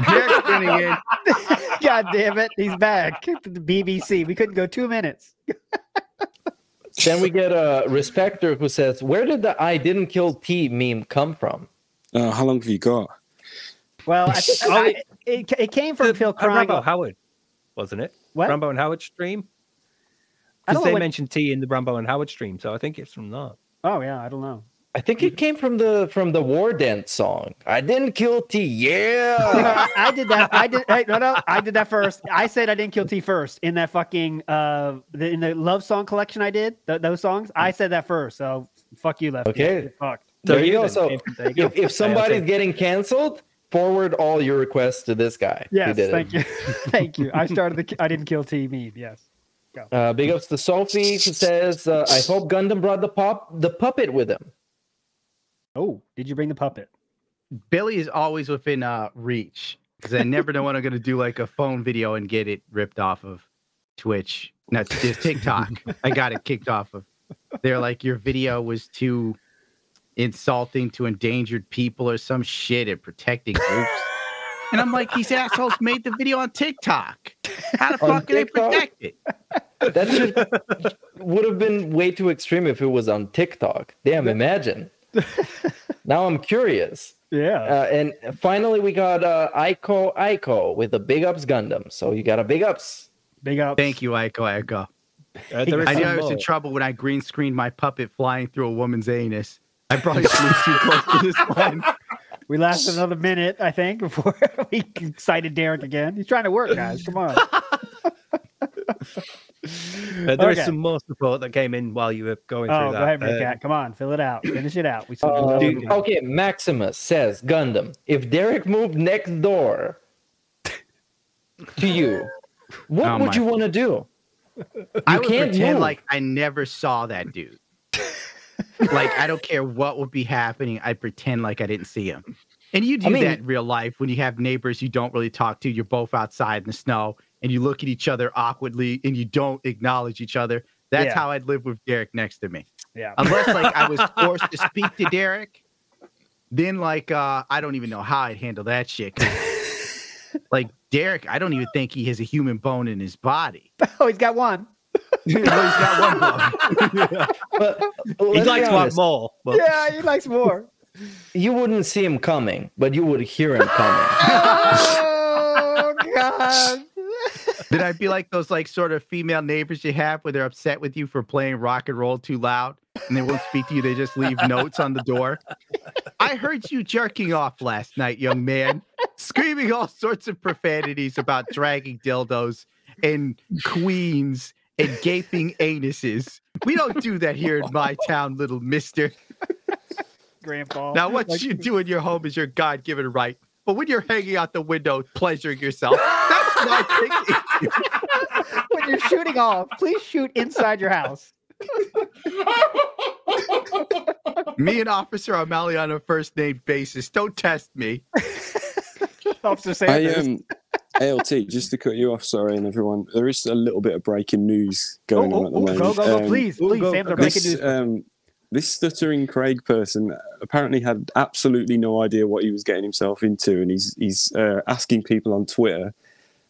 Derek's tuning in. God damn it. He's back. The B B C. We couldn't go two minutes. Then we get a respecter who says, where did the I didn't kill T meme come from? Uh, how long have you got? Well, I think oh, I, it, it came from the, Phil Cromwell. Rambo Howard, wasn't it? What? Rambo and Howard stream? Because they when... mentioned tea in the Rambo and Howard stream, so I think it's from that. Oh yeah, I don't know. I think it came from the from the War Dance song. I didn't kill T. Yeah, you know, I, I did that. I did. Hey, no, no, I did that first. I said I didn't kill T first in that fucking uh the, in the love song collection. I did th those songs. I said that first. So fuck you, left. Okay, you fucked. So there you go. So if, if somebody's getting canceled, forward all your requests to this guy. Yes, thank you, thank you. I started the I didn't kill T meme. Yes. Go. Uh, big ups to Sophie, who says, uh, I hope Gundam brought the pop the puppet with him. Oh, did you bring the puppet? Billy is always within uh, reach, because I never know when I'm going to do like a phone video and get it ripped off of Twitch. No, just TikTok. I got it kicked off of. They're like, your video was too insulting to endangered people or some shit at protecting groups. And I'm like, these assholes made the video on TikTok. How the fuck can they protect it? That should, would have been way too extreme if it was on TikTok. Damn, imagine. Now I'm curious. Yeah. Uh, and finally, we got uh, Aiko Aiko with the Big Ups Gundam. So you got a Big Ups. Big Ups. Thank you, Aiko Aiko. Uh, I knew I was in trouble when I green screened my puppet flying through a woman's anus. I probably flew too close to this line. We lasted another minute, I think, before we cited Derek again. He's trying to work, guys. Come on. Uh, there okay. is some more support that came in while you were going oh, through that. Go ahead, Meerkat. Uh, Come on, fill it out. Finish it out. We uh, do, okay, Maximus says, Gundam, if Derek moved next door to you, what oh, would you want to do? You I would can't pretend move. like I never saw that dude. Like, I don't care what would be happening. I pretend like I didn't see him. And you do I mean, that in real life when you have neighbors you don't really talk to. You're both outside in the snow, and you look at each other awkwardly, and you don't acknowledge each other. That's yeah. how I'd live with Derek next to me. Yeah. Unless, like, I was forced to speak to Derek. Then, like, uh, I don't even know how I'd handle that shit. Like, Derek, I don't even think he has a human bone in his body. Oh, he's got one. He's got one bone. Yeah. But, well, he likes one more. But... Yeah, he likes more. You wouldn't see him coming, but you would hear him coming. Oh, God. Then I'd be like those like sort of female neighbors you have where they're upset with you for playing rock and roll too loud and they won't speak to you. They just leave notes on the door. I heard you jerking off last night, young man, screaming all sorts of profanities about dragging dildos and queens and gaping anuses. We don't do that here in my town, little mister. Grandpa. Now what like, you do in your home is your God-given right. But when you're hanging out the window, pleasuring yourself, that's what I think. When you're shooting off, please shoot inside your house. Me and Officer O'Malley on a first-name basis. Don't test me. Officer Sanders. I, um, A L T, just to cut you off, sorry, and everyone, there is a little bit of breaking news going oh, on oh, at the oh, moment. Go, go, go, um, please, please, go, Sam, go, breaking news. Um, This Stuttering Craig person apparently had absolutely no idea what he was getting himself into, and he's he's uh, asking people on Twitter.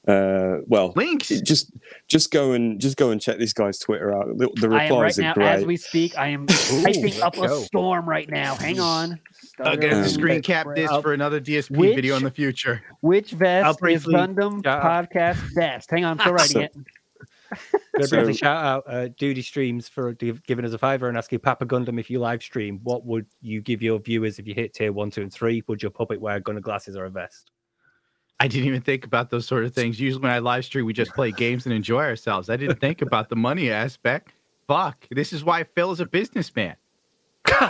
Uh, well, Links. just just go and just go and check this guy's Twitter out. The, the replies I am right are now, great. As we speak, I am Ooh, typing up go. a storm right now. Hang on. I'll get um, to screen cap this for another D S P which, video in the future. Which vest is Gundam uh, podcast vest? Hang on, still writing it. So, shout out uh, Duty Streams for giving us a fiver and asking Papa Gundam, if you live stream, what would you give your viewers if you hit tier one, two, and three? Would your puppet wear Gundam glasses or a vest? I didn't even think about those sort of things. Usually when I live stream, we just play games and enjoy ourselves. I didn't think about the money aspect. Fuck, this is why Phil is a businessman. All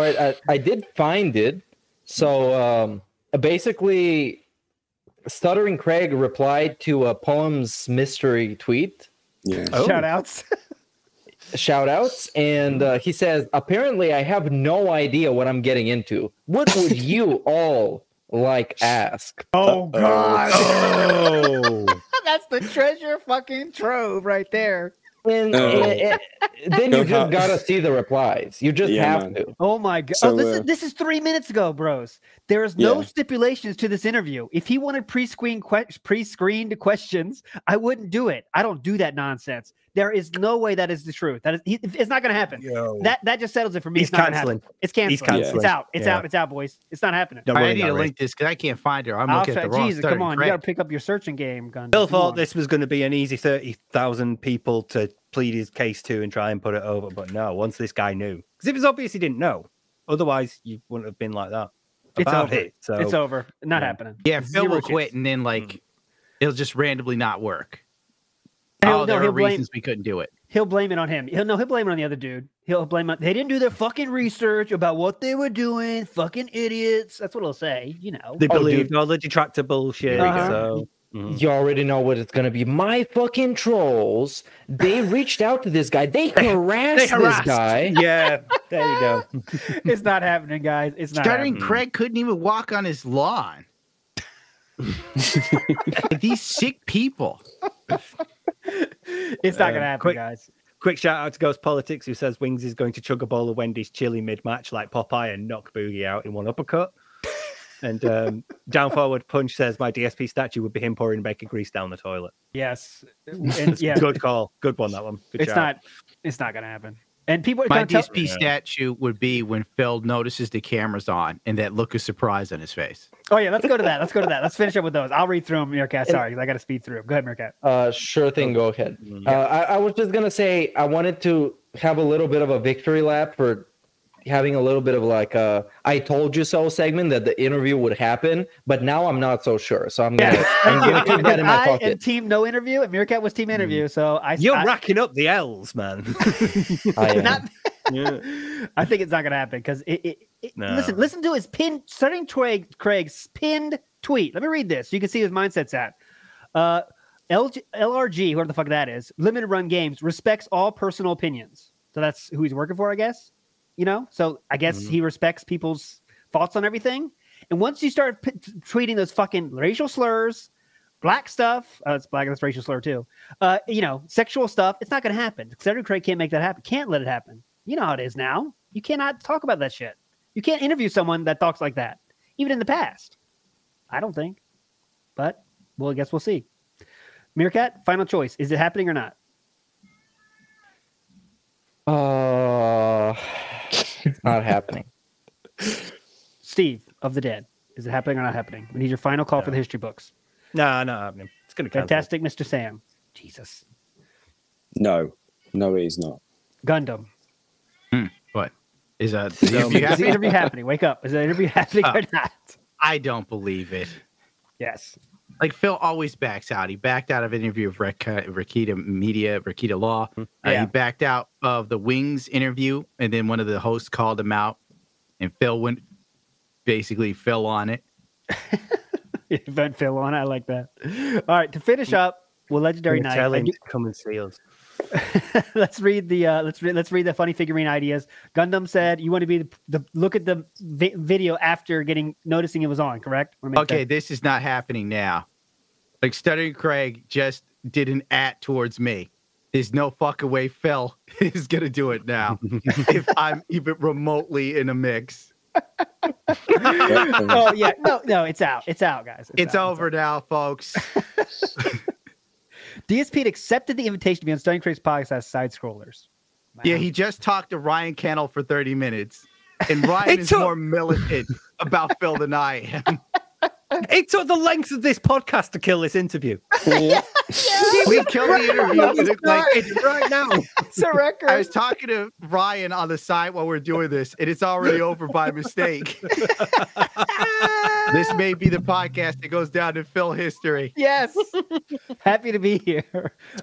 right, I, I did find it. So um, basically... Stuttering Craig replied to a Poems Mystery tweet. Yeah. Oh. Shout outs. Shout outs. And uh, he says, apparently I have no idea what I'm getting into. What would you all like ask? Oh, uh-oh. God. Oh. That's the treasure fucking trove right there. And, oh. and, and then you just gotta see the replies. You just yeah, have man. to. Oh my god! So, oh, this uh, is this is three minutes ago, bros. There is no yeah. stipulations to this interview. If he wanted pre-screened pre-screened questions, I wouldn't do it. I don't do that nonsense. There is no way that is the truth. That is, he, it's not going to happen. Yo. That that just settles it for me. He's it's not canceling. It's canceled. He's canceling. It's out. It's yeah. out. It's out, boys. It's not happening. Don't worry, I need to right. link this because I can't find her. I'm I'll looking at the wrong. Jesus, come on! Craig. You got to pick up your searching game, Gundam. Bill thought this was going to be an easy thirty thousand people to plead his case to and try and put it over, but no. Once this guy knew, because it was obvious he didn't know. Otherwise, you wouldn't have been like that. About it's over. It, so. It's over. Not yeah. happening. Yeah, Phil will quit, and then like mm. it'll just randomly not work. He'll, oh, there no, are blame, reasons we couldn't do it. He'll blame it on him. He'll no, he'll blame it on the other dude. He'll blame it. They didn't do their fucking research about what they were doing. Fucking idiots. That's what he'll say. You know, they believe all the detractor bullshit. Uh-huh. So mm. you already know what it's gonna be. My fucking trolls. They reached out to this guy. They harassed, they harassed. this guy. Yeah, there you go. It's not happening, guys. It's not. Stuttering Craig couldn't even walk on his lawn. These sick people. It's not uh, gonna happen, quick, guys. Quick shout out to Ghost Politics, who says Wings is going to chug a bowl of Wendy's chili mid-match like Popeye and knock Boogie out in one uppercut. And um, Down Forward Punch says my D S P statue would be him pouring bacon grease down the toilet. Yes, and, yeah. Good call, good one. That one. Good it's shout. not. It's not gonna happen. And people. My D S P statue would be when Phil notices the camera's on and that look of surprise on his face. Oh yeah, let's go to that. Let's go to that. Let's finish up with those. I'll read through them, Meerkat. Sorry, because I got to speed through them. Go ahead, Meerkat. Uh, sure thing. Go ahead. Uh, I, I was just gonna say I wanted to have a little bit of a victory lap for having a little bit of like a "I told you so" segment that the interview would happen, but now I'm not so sure. So I'm gonna, I'm gonna keep that in my pocket. I am team no interview, and Meerkat was team interview. So I you're I, racking up the L's, man. I, not, yeah. I think it's not gonna happen because it. it, it no. Listen, listen to his pinned starting Craig, Craig's pinned tweet. Let me read this so you can see his mindset's at. Uh, L R G, whoever the fuck that is, limited run games respects all personal opinions. So that's who he's working for, I guess. You know, so I guess mm-hmm. he respects people's thoughts on everything. And once you start p tweeting those fucking racial slurs, black stuff, oh, it's black, that's racial slur too. Uh, you know, sexual stuff, it's not going to happen. Senator Craig can't make that happen. Can't let it happen. You know how it is now. You cannot talk about that shit. You can't interview someone that talks like that, even in the past. I don't think, but well, I guess we'll see. Meerkat, final choice. Is it happening or not? Uh... It's not happening. Steve of the Dead, is it happening or not happening? We need your final call no. for the history books. No, not happening. It's going to cancel. Fantastic, Mister Sam. Jesus. No, no, it is not. Gundam. Mm, what is that? Is the interview, is the interview happening? Wake up! Is the interview happening uh, or not? I don't believe it. Yes. Like Phil always backs out. He backed out of an interview of Rakita Media, Rakita Law. Yeah. Uh, he backed out of the Wings interview, and then one of the hosts called him out, and Phil went basically fell on it. Event Phil on it. I like that. All right, to finish up, well, legendary night. Tell him to come and see us. Let's read the uh, let's read let's read the funny figurine ideas. Gundam said you want to be the, the look at the vi video after getting noticing it was on, correct? Okay, sense? This is not happening now. Like Stuttering Craig just did an at towards me. There's no fuck away Phil is gonna do it now if I'm even remotely in a mix. Oh yeah, no, no, it's out, it's out, guys. It's, it's out. over it's now, out. folks. D S P had accepted the invitation to be on Stuttering Craig's podcast as Side Scrollers. Wow. Yeah, he just talked to Ryan Cannell for thirty minutes, and Ryan is more militant about Phil than I am. It took the length of this podcast to kill this interview. Yeah. Yeah. We killed the interview it, like, it's right now. It's a record. I was talking to Ryan on the side while we we're doing this, and it's already over by mistake. This may be the podcast that goes down to Phil history. Yes. Happy to be here.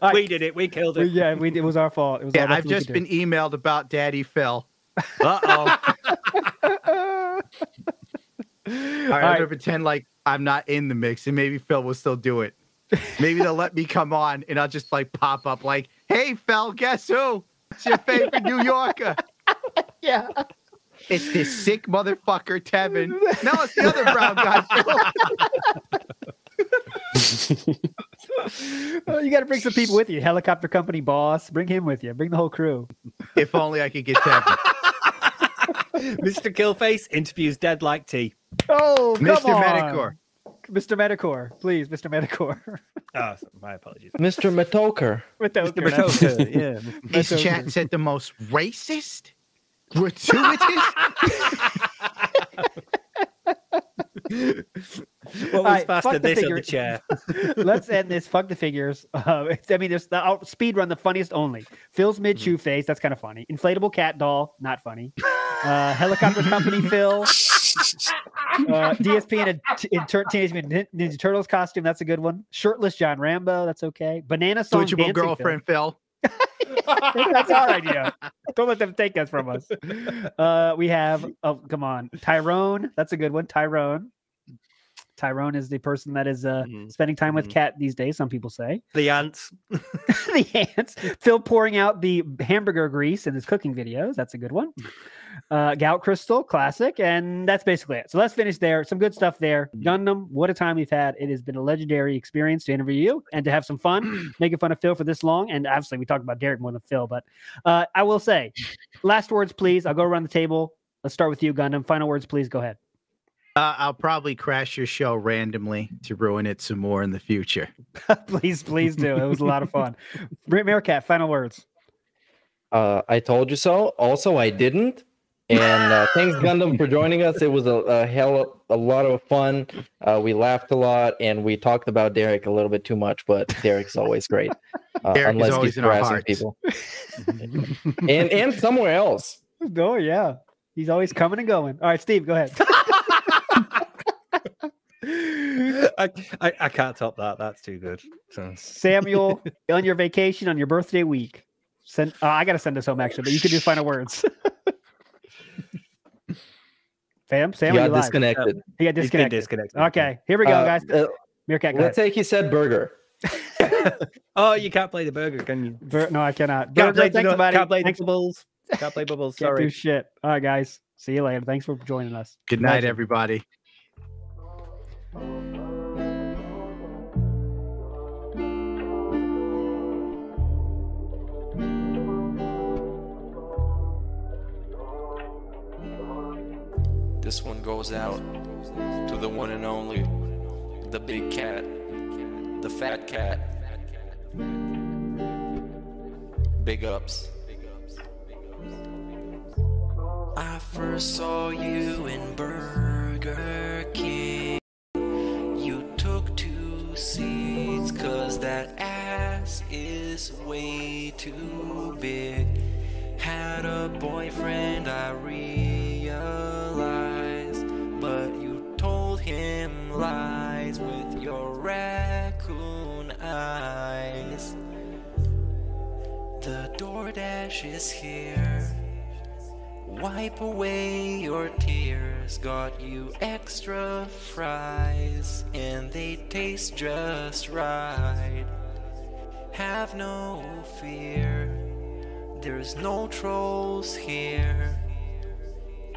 Right. We did it. We killed it. Yeah, we, it was our fault. It was yeah, our I've just been do. emailed about Daddy Phil. Uh-oh. All right, All I'm right. gonna pretend like I'm not in the mix, and maybe Phil will still do it. Maybe they'll let me come on, and I'll just like pop up, like, "Hey, Phil, guess who? It's your favorite New Yorker." Yeah, it's this sick motherfucker, Tevin. No, it's the other brown guy. Well, you got to bring some people with you. Helicopter company boss, bring him with you. Bring the whole crew. If only I could get Tevin. Mister Killface interviews dead like tea. Oh, come Mister on. Medicor. Mister Medicor, please, Mister Medicor. Oh, my apologies. Mister Matoker. Mr. Matoker, yeah. Matoker. This chat said the most racist, gratuitous. What was right, faster, this or the chair? Let's end this. Fuck the figures. Uh, it's, I mean, there's the I'll speed run the funniest only. Phil's mid shoe mm-hmm. face. That's kind of funny. Inflatable cat doll. Not funny. Uh, helicopter company. Phil. Uh, D S P in a t in Teenage Mutant Ninja Turtles costume. That's a good one. Shirtless John Rambo. That's okay. Banana song. Switchable girlfriend. Phil. Phil. That's our idea. Don't let them take that from us. Uh, we have. Oh, come on, Tyrone. That's a good one. Tyrone. Tyrone is the person that is uh, mm. spending time with mm. Kat these days, some people say. The ants. The ants. Phil pouring out the hamburger grease in his cooking videos. That's a good one. Uh, Gout Crystal, classic. And that's basically it. So let's finish there. Some good stuff there. Gundam, what a time we've had. It has been a legendary experience to interview you and to have some fun, making fun of Phil for this long. And obviously, we talked about Derek more than Phil. But uh, I will say, last words, please. I'll go around the table. Let's start with you, Gundam. Final words, please. Go ahead. Uh, I'll probably crash your show randomly to ruin it some more in the future. Please, please do. It was a lot of fun. Meerkat, final words. Uh, I told you so. Also, I didn't. And uh, thanks, Gundam, for joining us. It was a, a hell of a lot of fun. Uh, we laughed a lot, and we talked about Derek a little bit too much, but Derek's always great. Uh, Derek unless is always he's in harassing our hearts. People. and, and somewhere else. Oh, yeah. He's always coming and going. All right, Steve, go ahead. I, I I can't top that. That's too good. So. Samuel, on your vacation, on your birthday week, send. Uh, I gotta send us home actually, but you can do final words. Fam, Sam, yeah, disconnected. Live? He got disconnected. disconnected. Okay, here we go, uh, guys. Uh, Meerkat, go let's ahead. Take. He said burger. Oh, you can't play the burger, can you? Bur no, I cannot. Can't play, thanks, buddy. Can't play bubbles. Can't play bubbles. Sorry. Can't do shit. All right, guys. See you later. Thanks for joining us. Good night, Imagine. everybody. Oh, this one goes out to the one and only, the big cat, the fat cat. Big ups. I first saw you in Burger King. Seats, cause that ass is way too big. Had a boyfriend, I realized, but you told him lies with your raccoon eyes. The DoorDash is here. Wipe away your tears, got you extra fries, and they taste just right. Have no fear, there's no trolls here.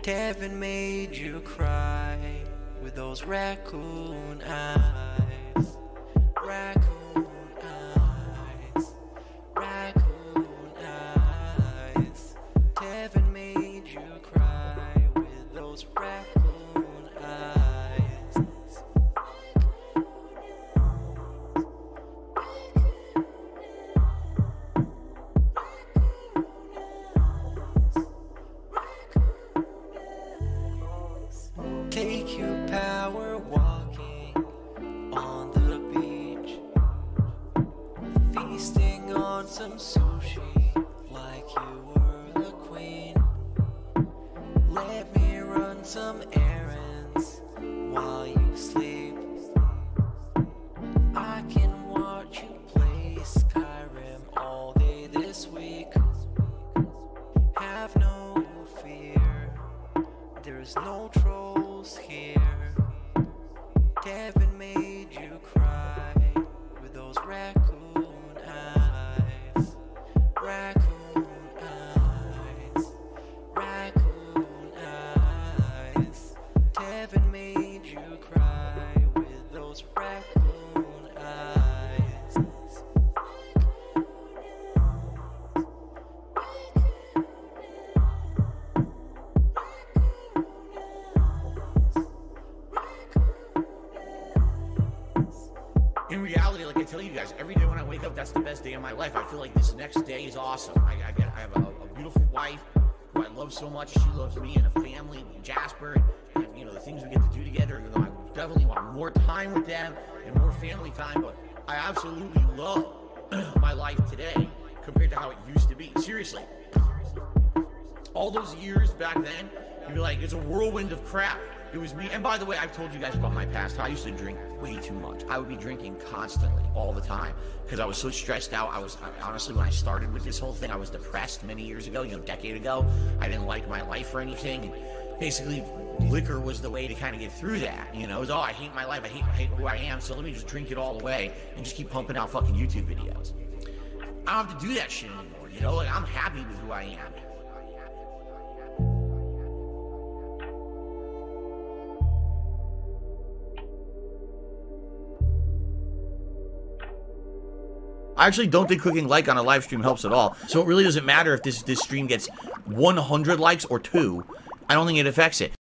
Kevin made you cry with those raccoon eyes. Raccoon eyes, raccoon eyes. Kevin made raccoon eyes. Take your power walking on the beach, feasting on some sushi like you were the queen. Let me run some errands while you sleep. I can watch you play Skyrim all day this week. Have no fear, there's no trolls here. Kevin made you cry with those raccoon eyes. Raccoon. Kevin made you cry with those raccoon eyes. in reality, like I tell you guys, every day when I wake up, that's the best day of my life. I feel like this next day is awesome. I, I, I have a, a beautiful wife who I love so much. She loves me and a family, and Jasper, and, you know, the things we get to do together. You know, I definitely want more time with them and more family time, but I absolutely love my life today compared to how it used to be. Seriously. All those years back then, you'd be like, it's a whirlwind of crap. It was me. And by the way, I've told you guys about my past. I used to drink way too much. I would be drinking constantly, all the time, because I was so stressed out. I was, I, honestly, when I started with this whole thing, I was depressed many years ago, you know, a decade ago. I didn't like my life or anything. And basically, liquor was the way to kind of get through that. You know, it was, oh, I hate my life. I hate, I hate who I am. So let me just drink it all away and just keep pumping out fucking YouTube videos. I don't have to do that shit anymore. You know, like, I'm happy with who I am. I actually don't think clicking like on a live stream helps at all, so it really doesn't matter if this this stream gets one hundred likes or two. I don't think it affects it.